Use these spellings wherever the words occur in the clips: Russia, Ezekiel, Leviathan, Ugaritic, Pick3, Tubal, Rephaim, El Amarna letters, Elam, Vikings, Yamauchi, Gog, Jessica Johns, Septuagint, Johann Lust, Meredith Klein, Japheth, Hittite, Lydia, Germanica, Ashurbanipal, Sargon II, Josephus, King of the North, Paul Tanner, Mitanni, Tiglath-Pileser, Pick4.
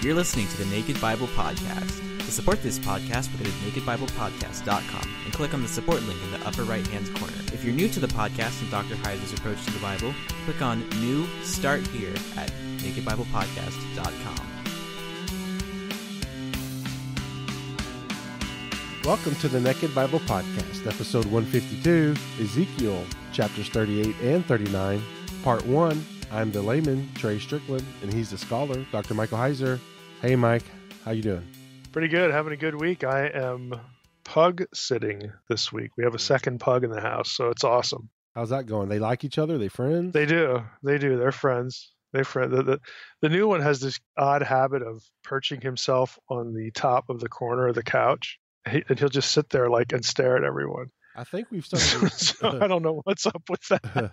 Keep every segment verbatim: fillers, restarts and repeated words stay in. You're listening to the Naked Bible Podcast. To support this podcast, visit naked bible podcast dot com and click on the support link in the upper right-hand corner. If you're new to the podcast and Doctor Heiser's approach to the Bible, click on New Start Here at naked bible podcast dot com. Welcome to the Naked Bible Podcast, episode one fifty-two, Ezekiel, chapters thirty-eight and thirty-nine, part one. I'm the layman, Trey Strickland, and he's the scholar, Doctor Michael Heiser. Hey, Mike, how you doing? Pretty good. Having a good week. I am pug sitting this week. We have a second pug in the house, so it's awesome. How's that going? They like each other? Are they friends? They do. They do. They're friends. They friend. The, the, the new one has this odd habit of perching himself on the top of the corner of the couch. He, and he'll just sit there like and stare at everyone. I think we've started. so uh, I don't know what's up with that.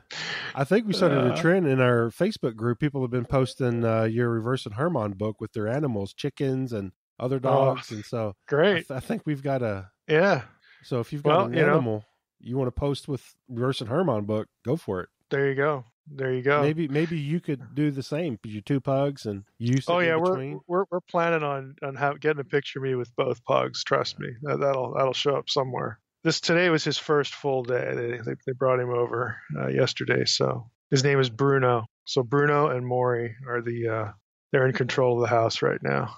I think we started uh, a trend in our Facebook group. People have been posting uh, your Reversing Hermon book with their animals, chickens and other dogs, oh, and so great. I, th I think we've got a yeah. So if you've got well, an you animal, know. you want to post with Reversing Hermon book, go for it. There you go. There you go. Maybe maybe you could do the same. You two pugs and you. Oh yeah, we're, we're we're planning on on how, getting a picture of me with both pugs. Trust me, that, that'll that'll show up somewhere. This today was his first full day. They they, they brought him over uh, yesterday, so his name is Bruno. So Bruno and Maury are the uh, they're in control of the house right now.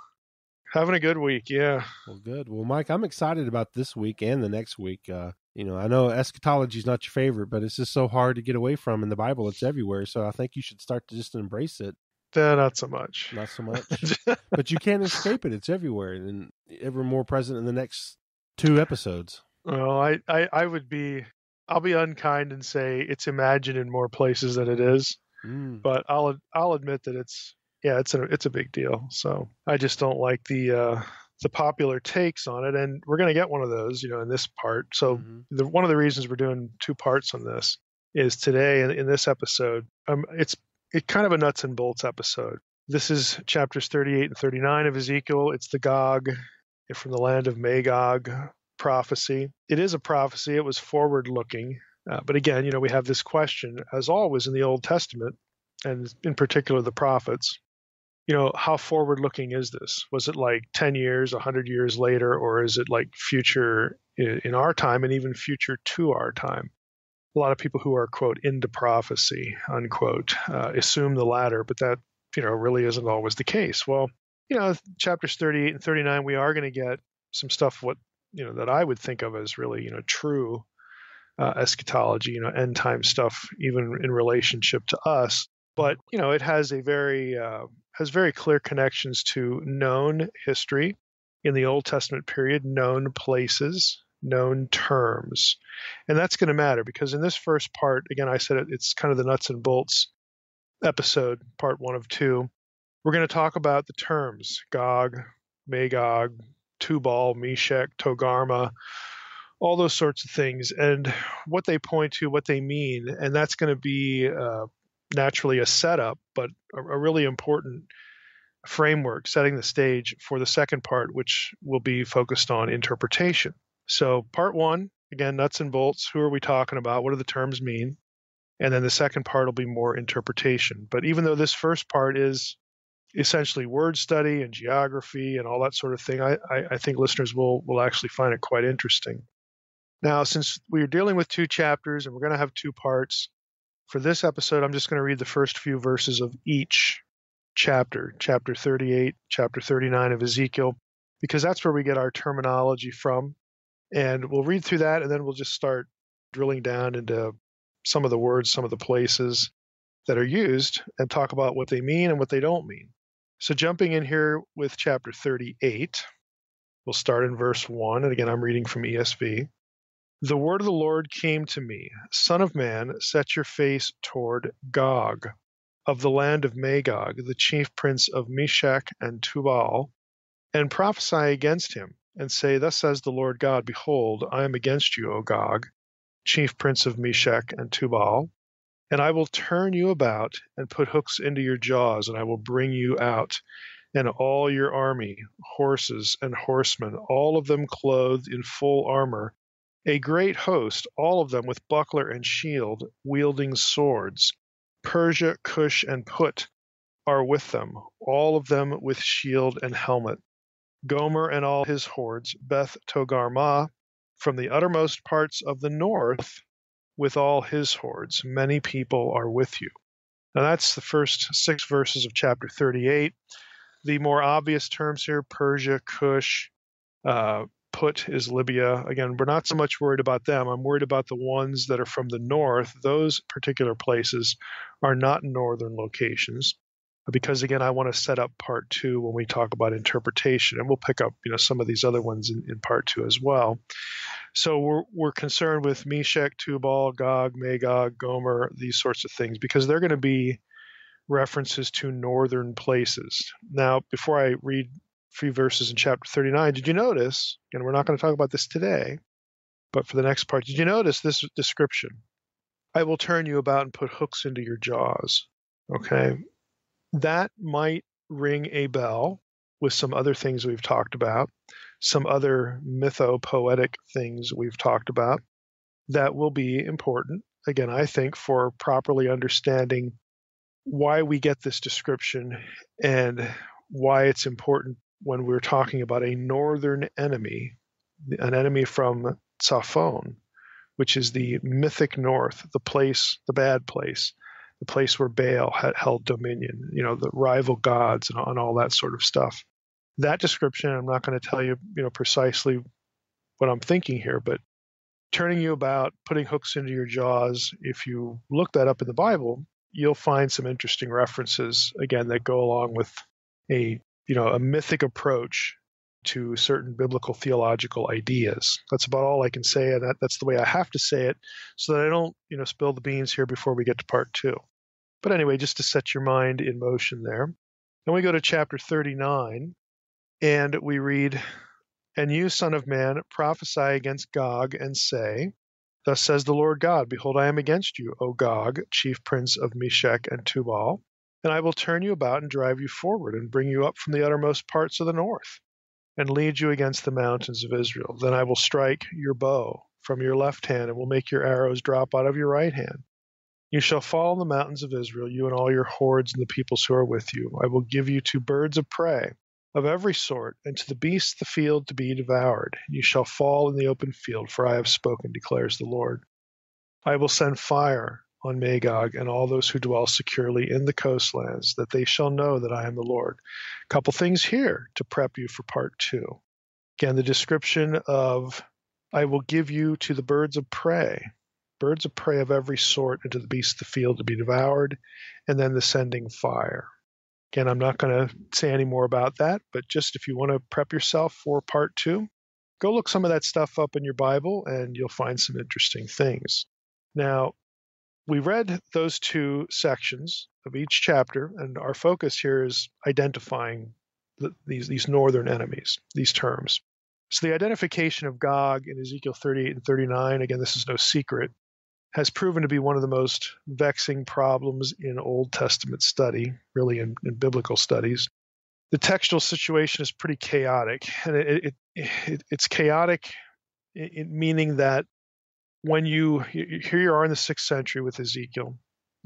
Having a good week, yeah. Well, good. Well, Mike, I'm excited about this week and the next week. Uh, you know, I know eschatology is not your favorite, but it's just so hard to get away from in the Bible. It's everywhere, so I think you should start to just embrace it. Uh, not so much. Not so much. But you can't escape it. It's everywhere and ever more present in the next two episodes. Well, I, I, I would be, I'll be unkind and say it's imagined in more places than it is, mm. but I'll I'll admit that it's. Yeah, it's a it's a big deal. So I just don't like the uh, the popular takes on it, and we're going to get one of those, you know, in this part. So mm-hmm. the, one of the reasons we're doing two parts on this is today in, in this episode, um, it's it kind of a nuts and bolts episode. This is chapters thirty-eight and thirty-nine of Ezekiel. It's the Gog from the land of Magog prophecy. It is a prophecy. It was forward looking, uh, but again, you know, we have this question as always in the Old Testament, and in particular the prophets. You know, how forward-looking is this? Was it like ten years, a hundred years later, or is it like future in our time and even future to our time? A lot of people who are, quote, into prophecy, unquote, uh, assume the latter, but that, you know, really isn't always the case. Well, you know, chapters thirty-eight and thirty-nine, we are going to get some stuff what, you know, that I would think of as really, you know, true uh, eschatology, you know, end-time stuff, even in relationship to us. But, you know, it has a very uh, has very clear connections to known history in the Old Testament period, known places, known terms. And that's going to matter because in this first part, again, I said it, it's kind of the nuts and bolts episode, part one of two. We're going to talk about the terms Gog, Magog, Tubal, Meshech, Togarmah, all those sorts of things, and what they point to, what they mean. And that's going to be uh, naturally a setup, but a, a really important framework setting the stage for the second part, which will be focused on interpretation. So part one, again, nuts and bolts. Who are we talking about? What do the terms mean? And then the second part will be more interpretation. But even though this first part is essentially word study and geography and all that sort of thing, I, I, I think listeners will, will actually find it quite interesting. Now, since we're dealing with two chapters and we're going to have two parts, for this episode, I'm just going to read the first few verses of each chapter, chapter thirty-eight, chapter thirty-nine of Ezekiel, because that's where we get our terminology from. And we'll read through that, and then we'll just start drilling down into some of the words, some of the places that are used, and talk about what they mean and what they don't mean. So jumping in here with chapter thirty-eight, we'll start in verse one. And again, I'm reading from E S V. The word of the Lord came to me, Son of man, set your face toward Gog, of the land of Magog, the chief prince of Meshech and Tubal, and prophesy against him, and say, Thus says the Lord God, Behold, I am against you, O Gog, chief prince of Meshech and Tubal, and I will turn you about and put hooks into your jaws, and I will bring you out, and all your army, horses and horsemen, all of them clothed in full armor, a great host, all of them with buckler and shield, wielding swords. Persia, Cush, and Put are with them, all of them with shield and helmet. Gomer and all his hordes, Beth Togarmah, from the uttermost parts of the north, with all his hordes, many people are with you. Now that's the first six verses of chapter thirty-eight. The more obvious terms here, Persia, Cush, uh, Put is Libya. Again, we're not so much worried about them. I'm worried about the ones that are from the north. Those particular places are not northern locations, because, again, I want to set up part two when we talk about interpretation, and we'll pick up, you know, some of these other ones in, in part two as well. So we're, we're concerned with Meshech, Tubal, Gog, Magog, Gomer, these sorts of things, because they're going to be references to northern places. Now, before I read a few verses in chapter thirty-nine, did you notice, and we're not going to talk about this today, but for the next part, did you notice this description? I will turn you about and put hooks into your jaws, okay? That might ring a bell with some other things we've talked about, some other mythopoetic things we've talked about that will be important, again, I think, for properly understanding why we get this description and why it's important when we're talking about a northern enemy, an enemy from Zaphon, which is the mythic north, the place, the bad place. The place where Baal had held dominion, you know, the rival gods and, and all that sort of stuff. That description, I'm not going to tell you, you know, precisely what I'm thinking here, but turning you about, putting hooks into your jaws, if you look that up in the Bible, you'll find some interesting references, again, that go along with a, you know, a mythic approach to certain biblical theological ideas. That's about all I can say, and that, that's the way I have to say it so that I don't, you know, spill the beans here before we get to part two. But anyway, just to set your mind in motion there. Then we go to chapter thirty-nine, and we read, And you, son of man, prophesy against Gog, and say, Thus says the Lord God, Behold, I am against you, O Gog, chief prince of Meshech and Tubal, and I will turn you about and drive you forward, and bring you up from the uttermost parts of the north, and lead you against the mountains of Israel. Then I will strike your bow from your left hand, and will make your arrows drop out of your right hand. You shall fall on the mountains of Israel, you and all your hordes and the peoples who are with you. I will give you to birds of prey of every sort, and to the beasts of the field to be devoured. You shall fall in the open field, for I have spoken, declares the Lord. I will send fire on Magog and all those who dwell securely in the coastlands, that they shall know that I am the Lord. A couple things here to prep you for part two. Again, the description of, I will give you to the birds of prey, birds of prey of every sort, and to the beasts of the field to be devoured, and then the sending fire. Again, I'm not going to say any more about that, but just if you want to prep yourself for part two, go look some of that stuff up in your Bible, and you'll find some interesting things. Now, we read those two sections of each chapter, and our focus here is identifying the, these, these northern enemies, these terms. So the identification of Gog in Ezekiel thirty-eight and thirty-nine, again, this is no secret, has proven to be one of the most vexing problems in Old Testament study, really in, in biblical studies. The textual situation is pretty chaotic, and it, it, it it's chaotic in, in meaning that when you, here you are in the sixth century with Ezekiel,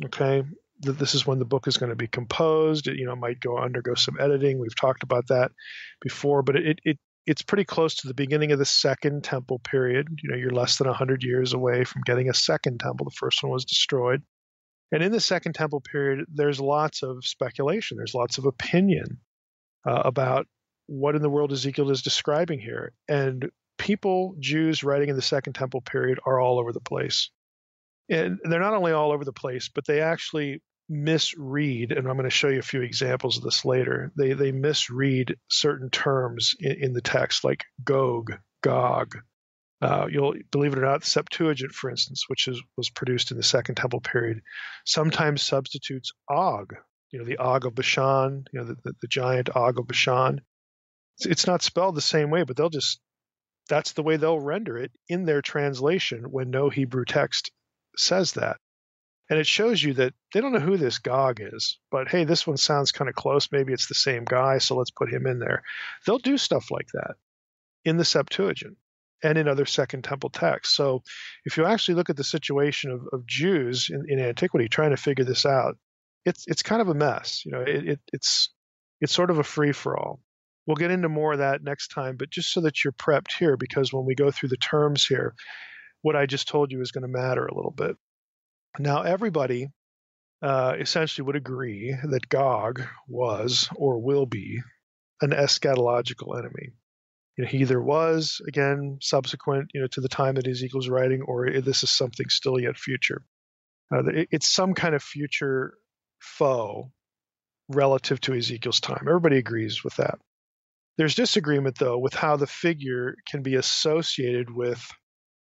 okay? This is when the book is going to be composed. It, you know, might go undergo some editing. We've talked about that before, but it it it's pretty close to the beginning of the Second Temple period. You know, you're less than one hundred years away from getting a second temple. The first one was destroyed. And in the Second Temple period, there's lots of speculation. There's lots of opinion uh, about what in the world Ezekiel is describing here. And people, Jews writing in the Second Temple period, are all over the place. And they're not only all over the place, but they actually misread, and I'm going to show you a few examples of this later. They they misread certain terms in, in the text, like Gog, Gog. Uh, you'll, believe it or not, the Septuagint, for instance, which is, was produced in the Second Temple period, sometimes substitutes Og, you know, the Og of Bashan, you know, the, the, the giant Og of Bashan. It's, it's not spelled the same way, but they'll just, that's the way they'll render it in their translation when no Hebrew text says that. And it shows you that they don't know who this Gog is, but hey, this one sounds kind of close. Maybe it's the same guy, so let's put him in there. They'll do stuff like that in the Septuagint and in other Second Temple texts. So if you actually look at the situation of, of Jews in, in antiquity trying to figure this out, it's it's kind of a mess. You know, it, it it's it's sort of a free for all. We'll get into more of that next time, but just so that you're prepped here, because when we go through the terms here, what I just told you is going to matter a little bit. Now, everybody uh, essentially would agree that Gog was or will be an eschatological enemy. You know, he either was, again, subsequent, you know, to the time that Ezekiel's writing, or this is something still yet future. Uh, it, it's some kind of future foe relative to Ezekiel's time. Everybody agrees with that. There's disagreement, though, with how the figure can be associated with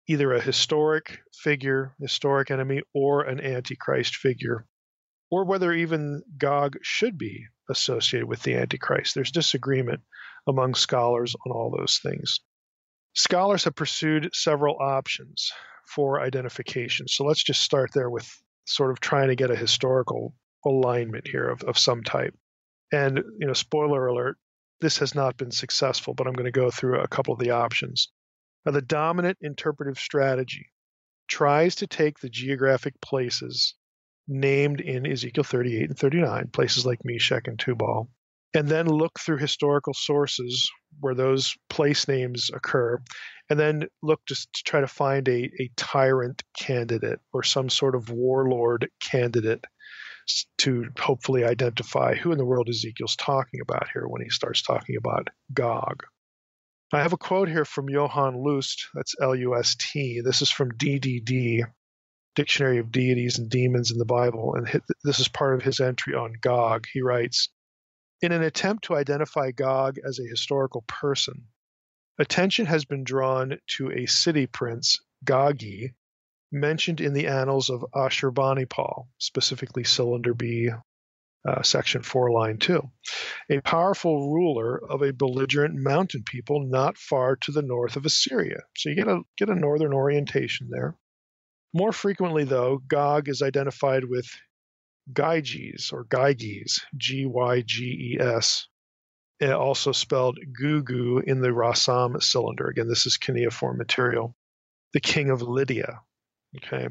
either a historic figure, historic enemy, or an antichrist figure, or whether even Gog should be associated with the antichrist. There's disagreement among scholars on all those things. Scholars have pursued several options for identification. So let's just start there with sort of trying to get a historical alignment here of, of some type. And, you know, spoiler alert, this has not been successful, but I'm going to go through a couple of the options. Now, the dominant interpretive strategy tries to take the geographic places named in Ezekiel thirty-eight and thirty-nine, places like Meshech and Tubal, and then look through historical sources where those place names occur, and then look just to try to find a, a tyrant candidate or some sort of warlord candidate to hopefully identify who in the world Ezekiel's talking about here when he starts talking about Gog. I have a quote here from Johann Lust, that's L U S T. This is from D D D, Dictionary of Deities and Demons in the Bible, and this is part of his entry on Gog. He writes, "In an attempt to identify Gog as a historical person, attention has been drawn to a city prince, Gogi, mentioned in the annals of Ashurbanipal, specifically Cylinder B, Uh, section four, line two, a powerful ruler of a belligerent mountain people not far to the north of Assyria." So you get a get a northern orientation there. More frequently, though, Gog is identified with Gyges or Gyges, G Y G E S, also spelled Gugu in the Rasam cylinder. Again, this is cuneiform material. The king of Lydia. Okay.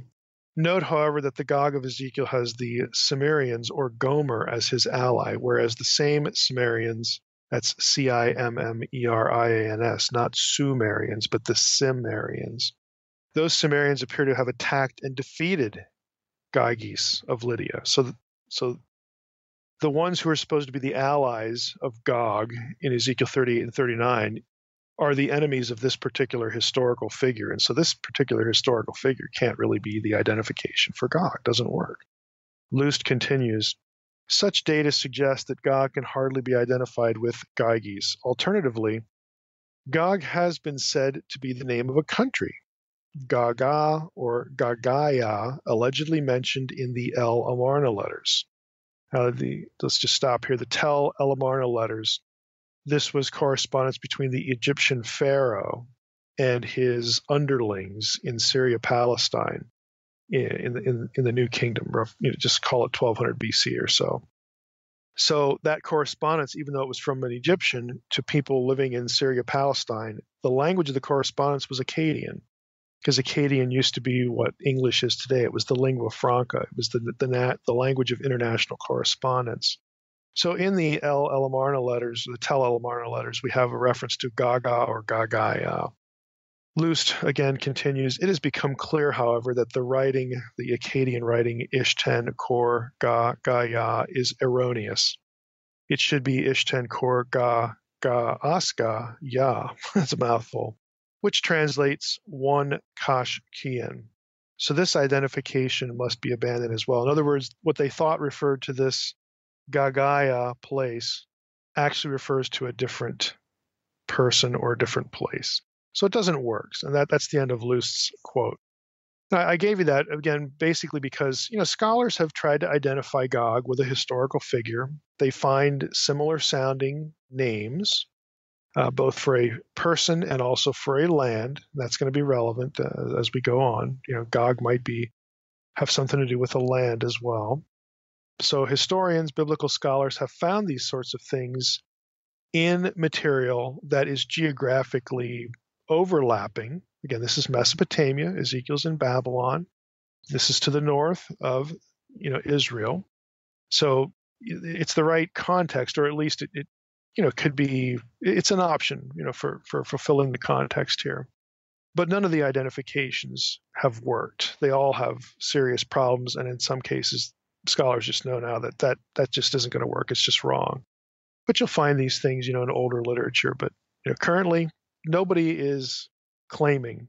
Note, however, that the Gog of Ezekiel has the Cimmerians or Gomer as his ally, whereas the same Cimmerians, that's C I M M E R I A N S, not Sumerians, but the Cimmerians. Those Cimmerians appear to have attacked and defeated Gyges of Lydia. So, so the ones who are supposed to be the allies of Gog in Ezekiel thirty-eight and thirty-nine are the enemies of this particular historical figure. And so this particular historical figure can't really be the identification for Gog. It doesn't work. Lust continues, "Such data suggest that Gog can hardly be identified with Gyges. Alternatively, Gog has been said to be the name of a country, Gaga or Gagaya, allegedly mentioned in the El Amarna letters." Uh, the, let's just stop here. The Tel El Amarna letters. This was correspondence between the Egyptian pharaoh and his underlings in Syria, Palestine, in in, in the New Kingdom. You know, just call it twelve hundred B C or so. So that correspondence, even though it was from an Egyptian to people living in Syria, Palestine, the language of the correspondence was Akkadian, because Akkadian used to be what English is today. It was the lingua franca. It was the the, the, the language of international correspondence. So in the El Amarna letters, the Tel El Amarna letters, we have a reference to Gaga or Gagaya. Lust again continues, "It has become clear, however, that the writing, the Akkadian writing, Ishten Kor Ga Gaya, is erroneous. It should be Ishten Kor Ga Ga Aska Ya." That's a mouthful. "Which translates one Kash Kian. So this identification must be abandoned as well." In other words, what they thought referred to this Gagaya place actually refers to a different person or a different place. So it doesn't work. And that, that's the end of Lust's quote. Now, I gave you that, again, basically because, you know, scholars have tried to identify Gog with a historical figure. They find similar-sounding names, uh, both for a person and also for a land. That's going to be relevant uh, as we go on. You know, Gog might be have something to do with a land as well. So historians, biblical scholars have found these sorts of things in material that is geographically overlapping. Again, this is Mesopotamia. Ezekiel's in Babylon. This is to the north of, you know, Israel. So it's the right context, or at least it, it you know, could be, it's an option, you know, for, for fulfilling the context here. But none of the identifications have worked. They all have serious problems. And in some cases, scholars just know now that that, that just isn't going to work. It's just wrong. But you'll find these things, you know, in older literature. But you know, currently, nobody is claiming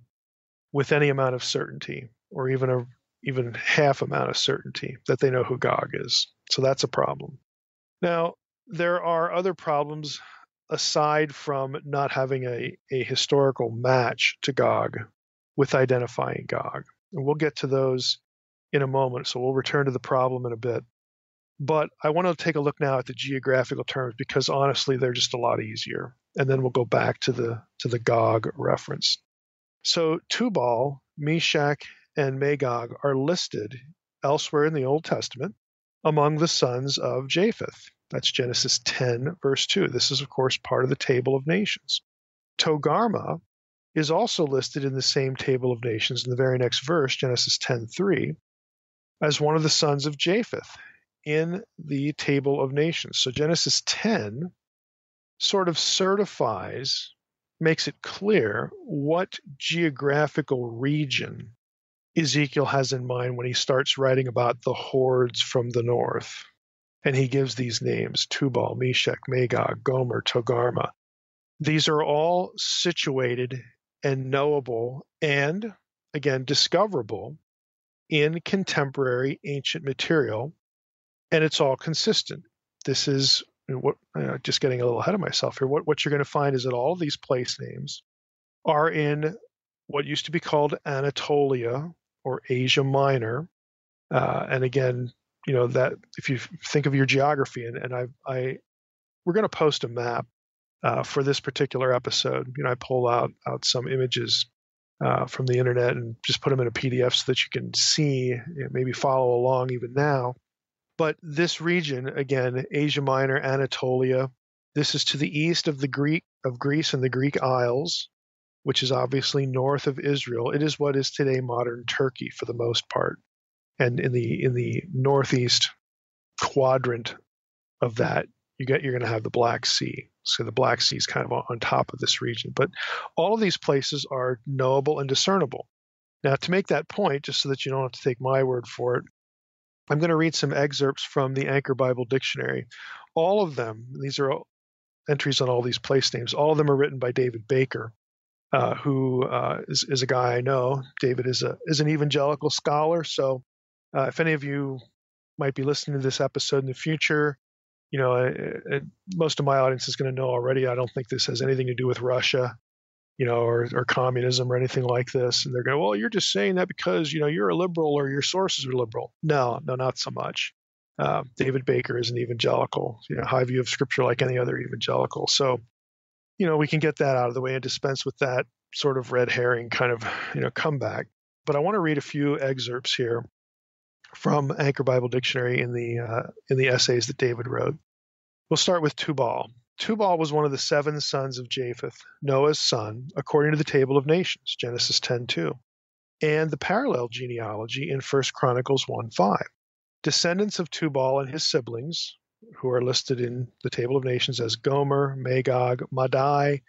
with any amount of certainty, or even a even half amount of certainty, that they know who Gog is. So that's a problem. Now, there are other problems aside from not having a, a historical match to Gog with identifying Gog. And we'll get to those in a moment. So we'll return to the problem in a bit. But I want to take a look now at the geographical terms, because honestly, they're just a lot easier. And then we'll go back to the to the Gog reference. So Tubal, Meshech, and Magog are listed elsewhere in the Old Testament among the sons of Japheth. That's Genesis ten, verse two. This is, of course, part of the Table of Nations. Togarmah is also listed in the same Table of Nations in the very next verse, Genesis ten three, as one of the sons of Japheth in the Table of Nations. So Genesis ten sort of certifies, makes it clear what geographical region Ezekiel has in mind when he starts writing about the hordes from the north. And he gives these names: Tubal, Meshech, Magog, Gomer, Togarmah. These are all situated and knowable and, again, discoverable in contemporary ancient material, and it's all consistent. This is what, uh, just getting a little ahead of myself here. What, what you're going to find is that all these place names are in what used to be called Anatolia or Asia Minor, uh, and again, you know, that if you think of your geography, and, and I, I, we're going to post a map uh, for this particular episode. You know, I pull out, out some images uh, from the internet and just put them in a P D F so that you can see, you know, maybe follow along even now. But this region, again, Asia Minor, Anatolia, this is to the east of the Greek of Greece and the Greek Isles, which is obviously north of Israel. It is what is today modern Turkey for the most part. And in the in the northeast quadrant of that, you get you're going to have the Black Sea. So the Black Sea is kind of on top of this region. But all of these places are knowable and discernible. Now, to make that point, just so that you don't have to take my word for it, I'm going to read some excerpts from the Anchor Bible Dictionary. All of them, these are all entries on all these place names. All of them are written by David Baker, uh, who uh, is is a guy I know. David is a is an evangelical scholar, so. Uh, if any of you might be listening to this episode in the future, you know, I, I, most of my audience is going to know already, I don't think this has anything to do with Russia, you know, or, or communism or anything like this. And they're going, well, you're just saying that because, you know, you're a liberal or your sources are liberal. No, no, not so much. Uh, David Baker is an evangelical, you know, high view of Scripture like any other evangelical. So, you know, we can get that out of the way and dispense with that sort of red herring kind of, you know, comeback. But I want to read a few excerpts here from Anchor Bible Dictionary in the uh, in the essays that David wrote. We'll start with Tubal. Tubal was one of the seven sons of Japheth, Noah's son, according to the Table of Nations, Genesis ten two, and the parallel genealogy in First Chronicles one five. Descendants of Tubal and his siblings, who are listed in the Table of Nations as Gomer, Magog, Madai,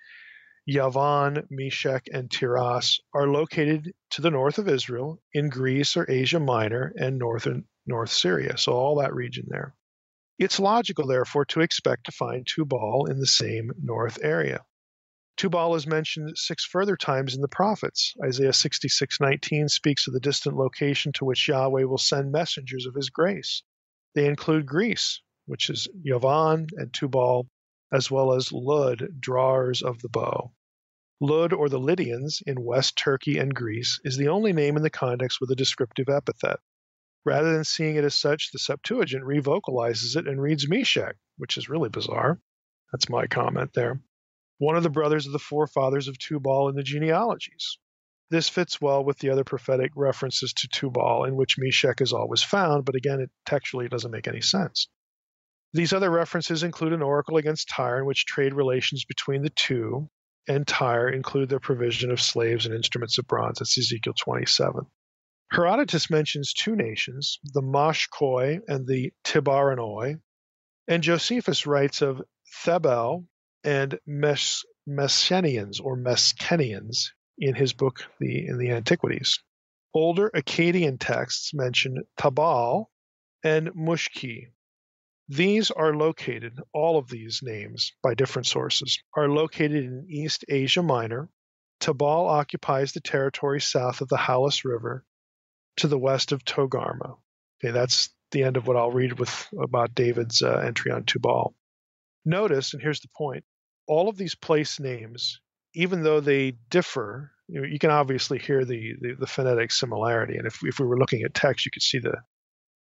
Yavan, Meshech, and Tiras, are located to the north of Israel in Greece or Asia Minor and northern North Syria, so all that region there. It's logical, therefore, to expect to find Tubal in the same north area. Tubal is mentioned six further times in the prophets. Isaiah sixty-six nineteen speaks of the distant location to which Yahweh will send messengers of his grace. They include Greece, which is Yavan and Tubal, as well as Lud, drawers of the bow. Lud, or the Lydians, in West Turkey and Greece, is the only name in the context with a descriptive epithet. Rather than seeing it as such, the Septuagint revocalizes it and reads Meshech, which is really bizarre. That's my comment there. One of the brothers of the forefathers of Tubal in the genealogies. This fits well with the other prophetic references to Tubal, in which Meshech is always found, but again, it textually doesn't make any sense. These other references include an oracle against Tyre in which trade relations between the two and Tyre include their provision of slaves and instruments of bronze. That's Ezekiel twenty-seven. Herodotus mentions two nations, the Moshkoi and the Tibaranoi, and Josephus writes of Thebel and Mesh- Meshenians or Meskenians in his book the, in the Antiquities. Older Akkadian texts mention Tubal and Mushki. These are located, all of these names by different sources, are located in East Asia Minor. Tubal occupies the territory south of the Halys River to the west of Togarmah. Okay, that's the end of what I'll read with about David's uh, entry on Tubal. Notice, and here's the point, all of these place names, even though they differ, you know, you can obviously hear the, the, the phonetic similarity. And if, if we were looking at text, you could see the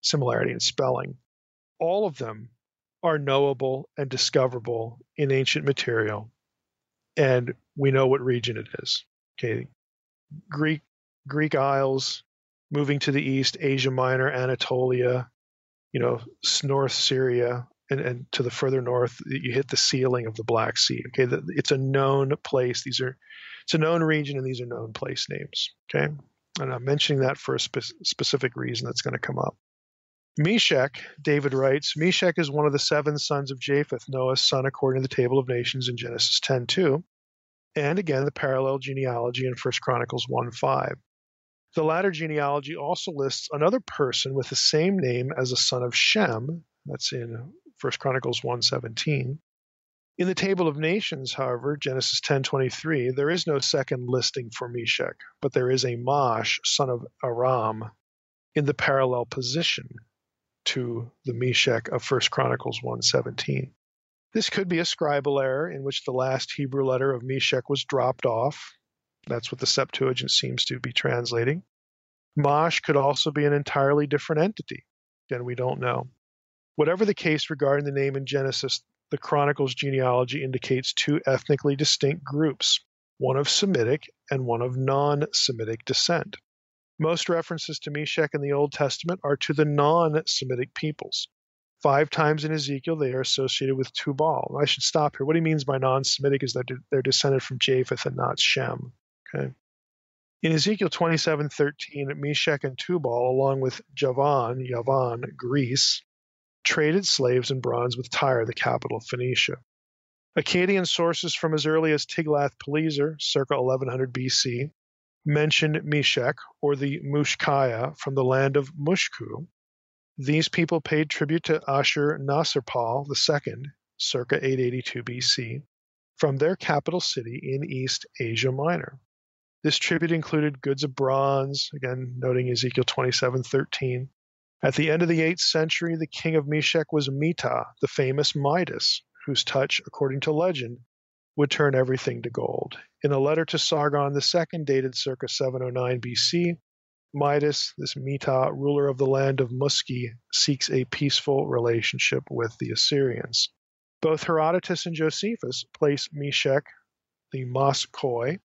similarity in spelling. All of them are knowable and discoverable in ancient material, and we know what region it is. Okay, Greek, Greek Isles, moving to the east, Asia Minor, Anatolia, you know, North Syria, and, and to the further north, you hit the ceiling of the Black Sea. Okay, the, it's a known place. These are, it's a known region, and these are known place names. Okay, and I'm mentioning that for a spe- specific reason that's going to come up. Meshech, David writes, Meshech is one of the seven sons of Japheth, Noah's son, according to the Table of Nations in Genesis ten two, and again the parallel genealogy in First Chronicles one five. The latter genealogy also lists another person with the same name as a son of Shem, that's in First Chronicles one seventeen. In the Table of Nations, however, Genesis ten twenty-three, there is no second listing for Meshech, but there is a Mosh, son of Aram, in the parallel position to the Meshech of First Chronicles one seventeen. This could be a scribal error in which the last Hebrew letter of Meshech was dropped off. That's what the Septuagint seems to be translating. Mosh could also be an entirely different entity. Again, we don't know. Whatever the case regarding the name in Genesis, the Chronicles genealogy indicates two ethnically distinct groups, one of Semitic and one of non-Semitic descent. Most references to Meshech in the Old Testament are to the non-Semitic peoples. Five times in Ezekiel, they are associated with Tubal. I should stop here. What he means by non-Semitic is that they're descended from Japheth and not Shem. Okay. In Ezekiel twenty-seven thirteen, Meshech and Tubal, along with Javan, Yavan, Greece, traded slaves and bronze with Tyre, the capital of Phoenicia. Akkadian sources from as early as Tiglath-Pileser, circa eleven hundred B C, mentioned Meshech, or the Mushkiah, from the land of Mushku. These people paid tribute to Ashur-nasirpal the second, circa eight eighty-two B C, from their capital city in East Asia Minor. This tribute included goods of bronze, again noting Ezekiel twenty-seven thirteen. At the end of the eighth century, the king of Meshech was Mita, the famous Midas, whose touch, according to legend, would turn everything to gold. In a letter to Sargon the second, dated circa seven oh nine B C, Midas, this Mita, ruler of the land of Muski, seeks a peaceful relationship with the Assyrians. Both Herodotus and Josephus place Meshech, the Moshkoi,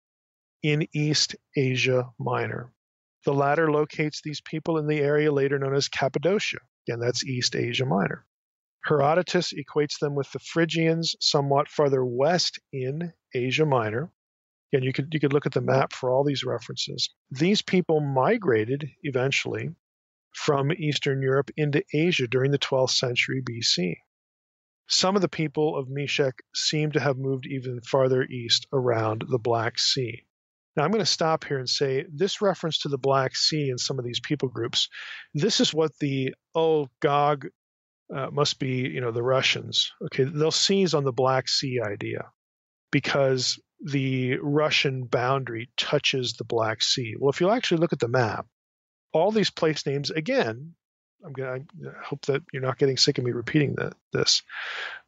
in East Asia Minor. The latter locates these people in the area later known as Cappadocia, and that's East Asia Minor. Herodotus equates them with the Phrygians somewhat farther west in Asia Minor. And you could, you could look at the map for all these references. These people migrated eventually from Eastern Europe into Asia during the twelfth century B C. Some of the people of Meshech seem to have moved even farther east around the Black Sea. Now, I'm going to stop here and say this reference to the Black Sea and some of these people groups, this is what the, oh, Gog Uh, must be, you know, the Russians. Okay, they'll seize on the Black Sea idea because the Russian boundary touches the Black Sea. Well, if you actually look at the map, all these place names, again, I'm going to hope that you're not getting sick of me repeating that, this,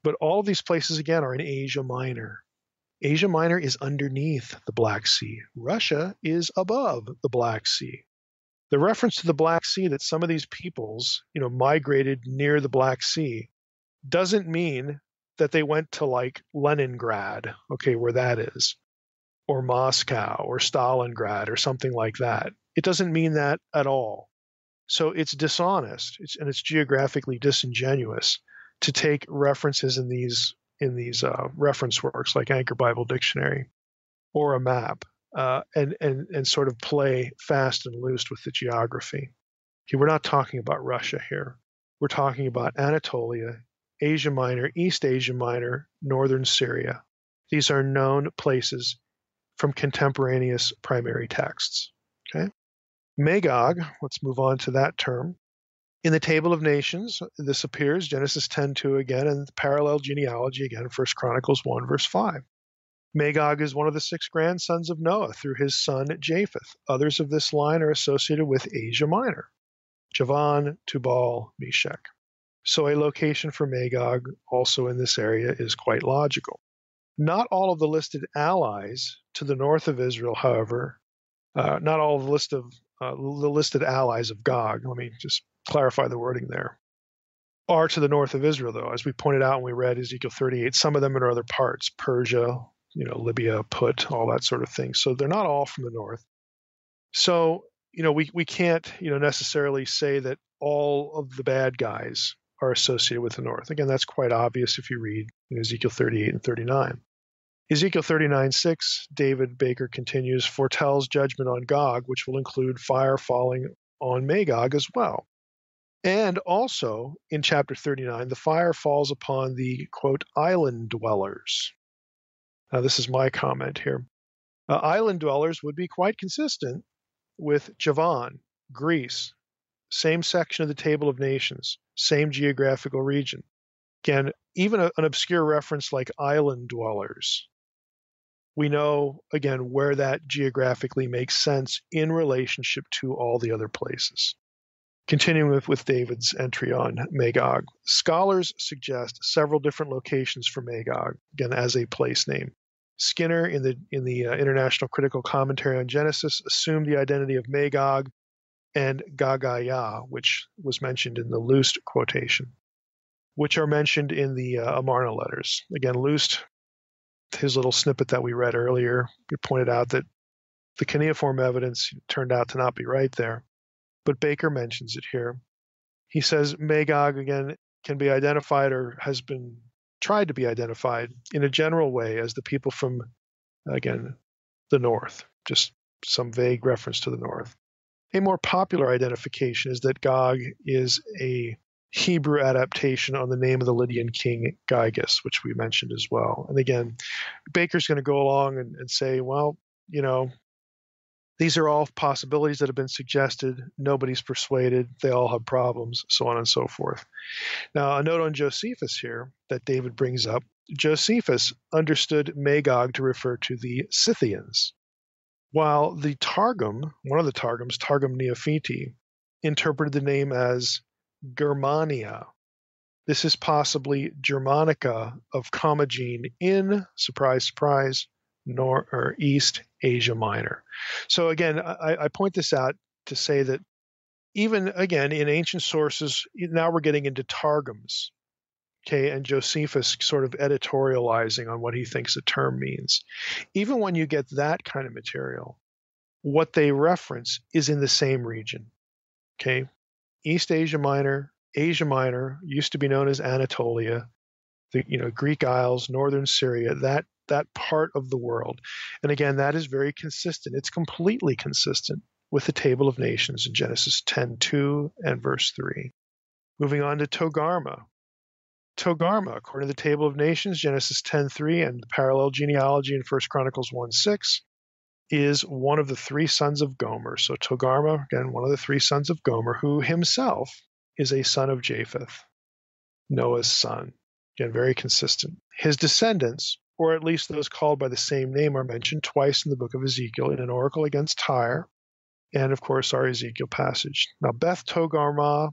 but all of these places, again, are in Asia Minor. Asia Minor is underneath the Black Sea. Russia is above the Black Sea. The reference to the Black Sea that some of these peoples, you know, migrated near the Black Sea doesn't mean that they went to like Leningrad, okay, where that is, or Moscow or Stalingrad or something like that. It doesn't mean that at all. So it's dishonest, it's, and it's geographically disingenuous to take references in these in these uh, reference works like Anchor Bible Dictionary or a map uh, and, and, and sort of play fast and loose with the geography. Okay, we're not talking about Russia here. We're talking about Anatolia, Asia Minor, East Asia Minor, northern Syria. These are known places from contemporaneous primary texts. Okay, Magog, let's move on to that term. In the Table of Nations, this appears, Genesis ten two again, and the parallel genealogy again, First Chronicles one, verse five. Magog is one of the six grandsons of Noah through his son Japheth. Others of this line are associated with Asia Minor. Javan, Tubal, Meshech. So a location for Magog also in this area is quite logical. Not all of the listed allies to the north of Israel, however, uh, not all of the list of uh, the listed allies of Gog, let me just clarify the wording there, are to the north of Israel, though. As we pointed out when we read Ezekiel thirty-eight, some of them are in other parts, Persia, you know, Libya, Put, all that sort of thing. So they're not all from the north. So, you know, we, we can't, you know, necessarily say that all of the bad guys are associated with the north. Again, that's quite obvious if you read in Ezekiel thirty-eight and thirty-nine. Ezekiel thirty-nine six, David Baker continues, foretells judgment on Gog, which will include fire falling on Magog as well. And also, in chapter thirty-nine, the fire falls upon the, quote, island dwellers. Now, this is my comment here. Uh, island dwellers would be quite consistent with Javan, Greece, same section of the Table of Nations, same geographical region. Again, even a, an obscure reference like island dwellers, we know, again, where that geographically makes sense in relationship to all the other places. Continuing with, with David's entry on Magog, scholars suggest several different locations for Magog, again, as a place name. Skinner, in the, in the uh, International Critical Commentary on Genesis, assumed the identity of Magog and Gagaya, which was mentioned in the Lust quotation, which are mentioned in the uh, Amarna letters. Again, Lust, his little snippet that we read earlier, we pointed out that the cuneiform evidence turned out to not be right there. But Baker mentions it here. He says Magog, again, can be identified or has been tried to be identified in a general way as the people from, again, the north, just some vague reference to the north. A more popular identification is that Gog is a Hebrew adaptation on the name of the Lydian king Gyges, which we mentioned as well. And again, Baker's going to go along and, and say, well, you know, these are all possibilities that have been suggested. Nobody's persuaded. They all have problems, so on and so forth. Now, a note on Josephus here that David brings up. Josephus understood Magog to refer to the Scythians, while the Targum, one of the Targums, Targum Neophiti, interpreted the name as Germania. This is possibly Germanica of Commagene in, surprise, surprise, North or East Asia Minor. So again, I, I point this out to say that even again in ancient sources, now we're getting into Targums, okay, and Josephus sort of editorializing on what he thinks a term means. Even when you get that kind of material, what they reference is in the same region, okay? East Asia Minor, Asia Minor used to be known as Anatolia, the you know Greek Isles, northern Syria, that. that part of the world. And again, that is very consistent. It's completely consistent with the Table of Nations in Genesis ten two and verse three. Moving on to Togarmah. Togarmah, according to the Table of Nations, Genesis ten three and the parallel genealogy in First Chronicles one six, is one of the three sons of Gomer. So Togarmah, again, one of the three sons of Gomer, who himself is a son of Japheth, Noah's son. Again, very consistent. His descendants, or at least those called by the same name, are mentioned twice in the book of Ezekiel in an oracle against Tyre, and of course our Ezekiel passage. Now Beth Togarmah,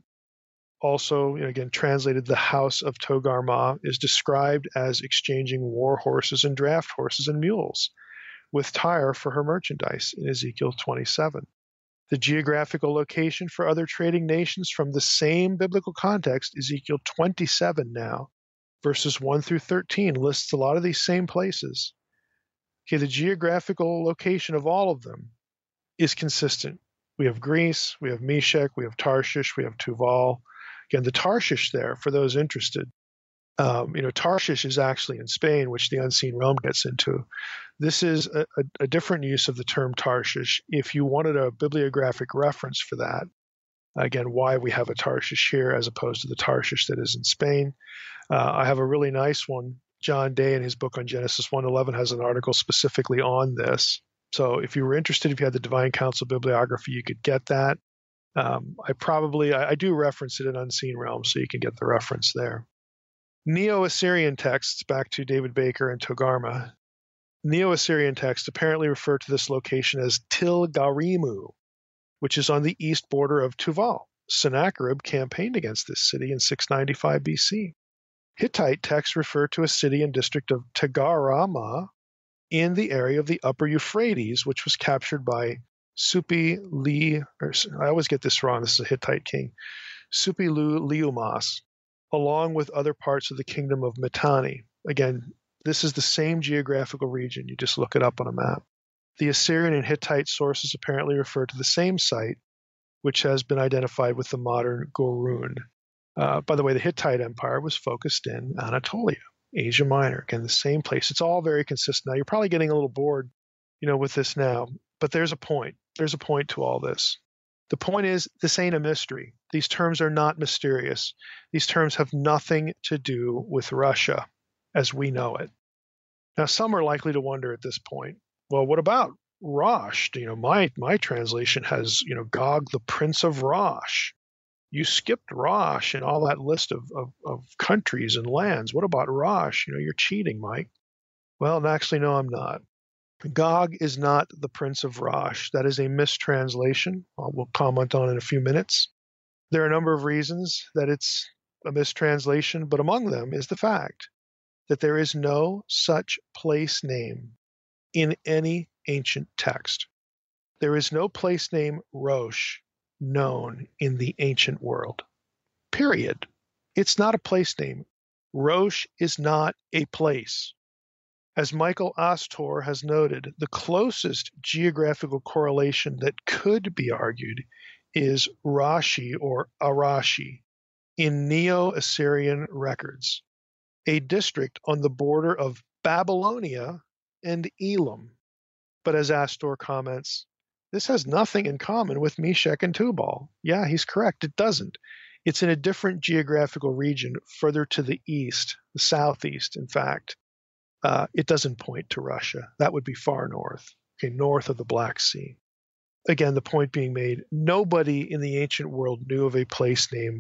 also again translated the house of Togarmah, is described as exchanging war horses and draft horses and mules with Tyre for her merchandise in Ezekiel twenty-seven. The geographical location for other trading nations from the same biblical context, Ezekiel twenty-seven now, Verses one through thirteen lists a lot of these same places. Okay, the geographical location of all of them is consistent. We have Greece, we have Meshech, we have Tarshish, we have Tubal. Again, the Tarshish there, for those interested, Um, you know, Tarshish is actually in Spain, which the Unseen Realm gets into. This is a, a, a different use of the term Tarshish. If you wanted a bibliographic reference for that, again, why we have a Tarshish here as opposed to the Tarshish that is in Spain. Uh, I have a really nice one. John Day in his book on Genesis one eleven has an article specifically on this. So if you were interested, if you had the Divine Council bibliography, you could get that. Um, I probably, I, I do reference it in Unseen Realm, so you can get the reference there. Neo-Assyrian texts, back to David Baker and Togarmah. Neo-Assyrian texts apparently refer to this location as Tilgarimu, which is on the east border of Tubal. Sennacherib campaigned against this city in six ninety-five B C. Hittite texts refer to a city and district of Togarmah in the area of the upper Euphrates, which was captured by Supi-li, or I always get this wrong, this is a Hittite king, Supi-lu-liumas, along with other parts of the kingdom of Mitanni. Again, this is the same geographical region. You just look it up on a map. The Assyrian and Hittite sources apparently refer to the same site, which has been identified with the modern Gurun. Uh, by the way, the Hittite Empire was focused in Anatolia, Asia Minor, again, the same place. It's all very consistent. Now, you're probably getting a little bored, you know, with this now, but there's a point. There's a point to all this. The point is, this ain't a mystery. These terms are not mysterious. These terms have nothing to do with Russia as we know it. Now, some are likely to wonder at this point, well, what about Rosh? You know, my my translation has, you know, Gog, the prince of Rosh. You skipped Rosh and all that list of, of, of countries and lands. What about Rosh? You know, you're cheating, Mike. Well, actually, no, I'm not. Gog is not the prince of Rosh. That is a mistranslation. We'll comment on in a few minutes. There are a number of reasons that it's a mistranslation, but among them is the fact that there is no such place name in any ancient text. There is no place name Rosh known in the ancient world, period. It's not a place name. Rosh is not a place. As Michael Astor has noted, the closest geographical correlation that could be argued is Rashi or Arashi in Neo-Assyrian records, a district on the border of Babylonia and Elam. But as Astor comments, this has nothing in common with Meshech and Tubal. Yeah, he's correct. It doesn't. It's in a different geographical region further to the east, the southeast, in fact. Uh, it doesn't point to Russia. That would be far north, okay, north of the Black Sea. Again, the point being made, nobody in the ancient world knew of a place named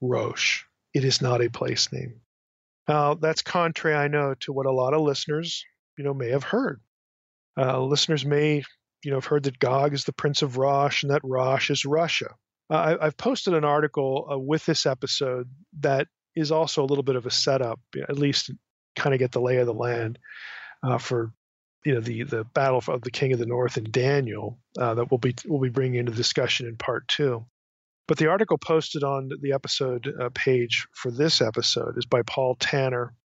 Rosh. It is not a place name. Now, uh, that's contrary, I know, to what a lot of listeners, you know, may have heard. Uh, listeners may, you know, have heard that Gog is the prince of Rosh and that Rosh is Russia. Uh, I, I've posted an article uh, with this episode that is also a little bit of a setup, at least kind of get the lay of the land uh, for, you know, the the battle of the king of the north in Daniel uh, that we'll be we'll be bringing into discussion in part two. But the article posted on the episode uh, page for this episode is by Paul Tanner,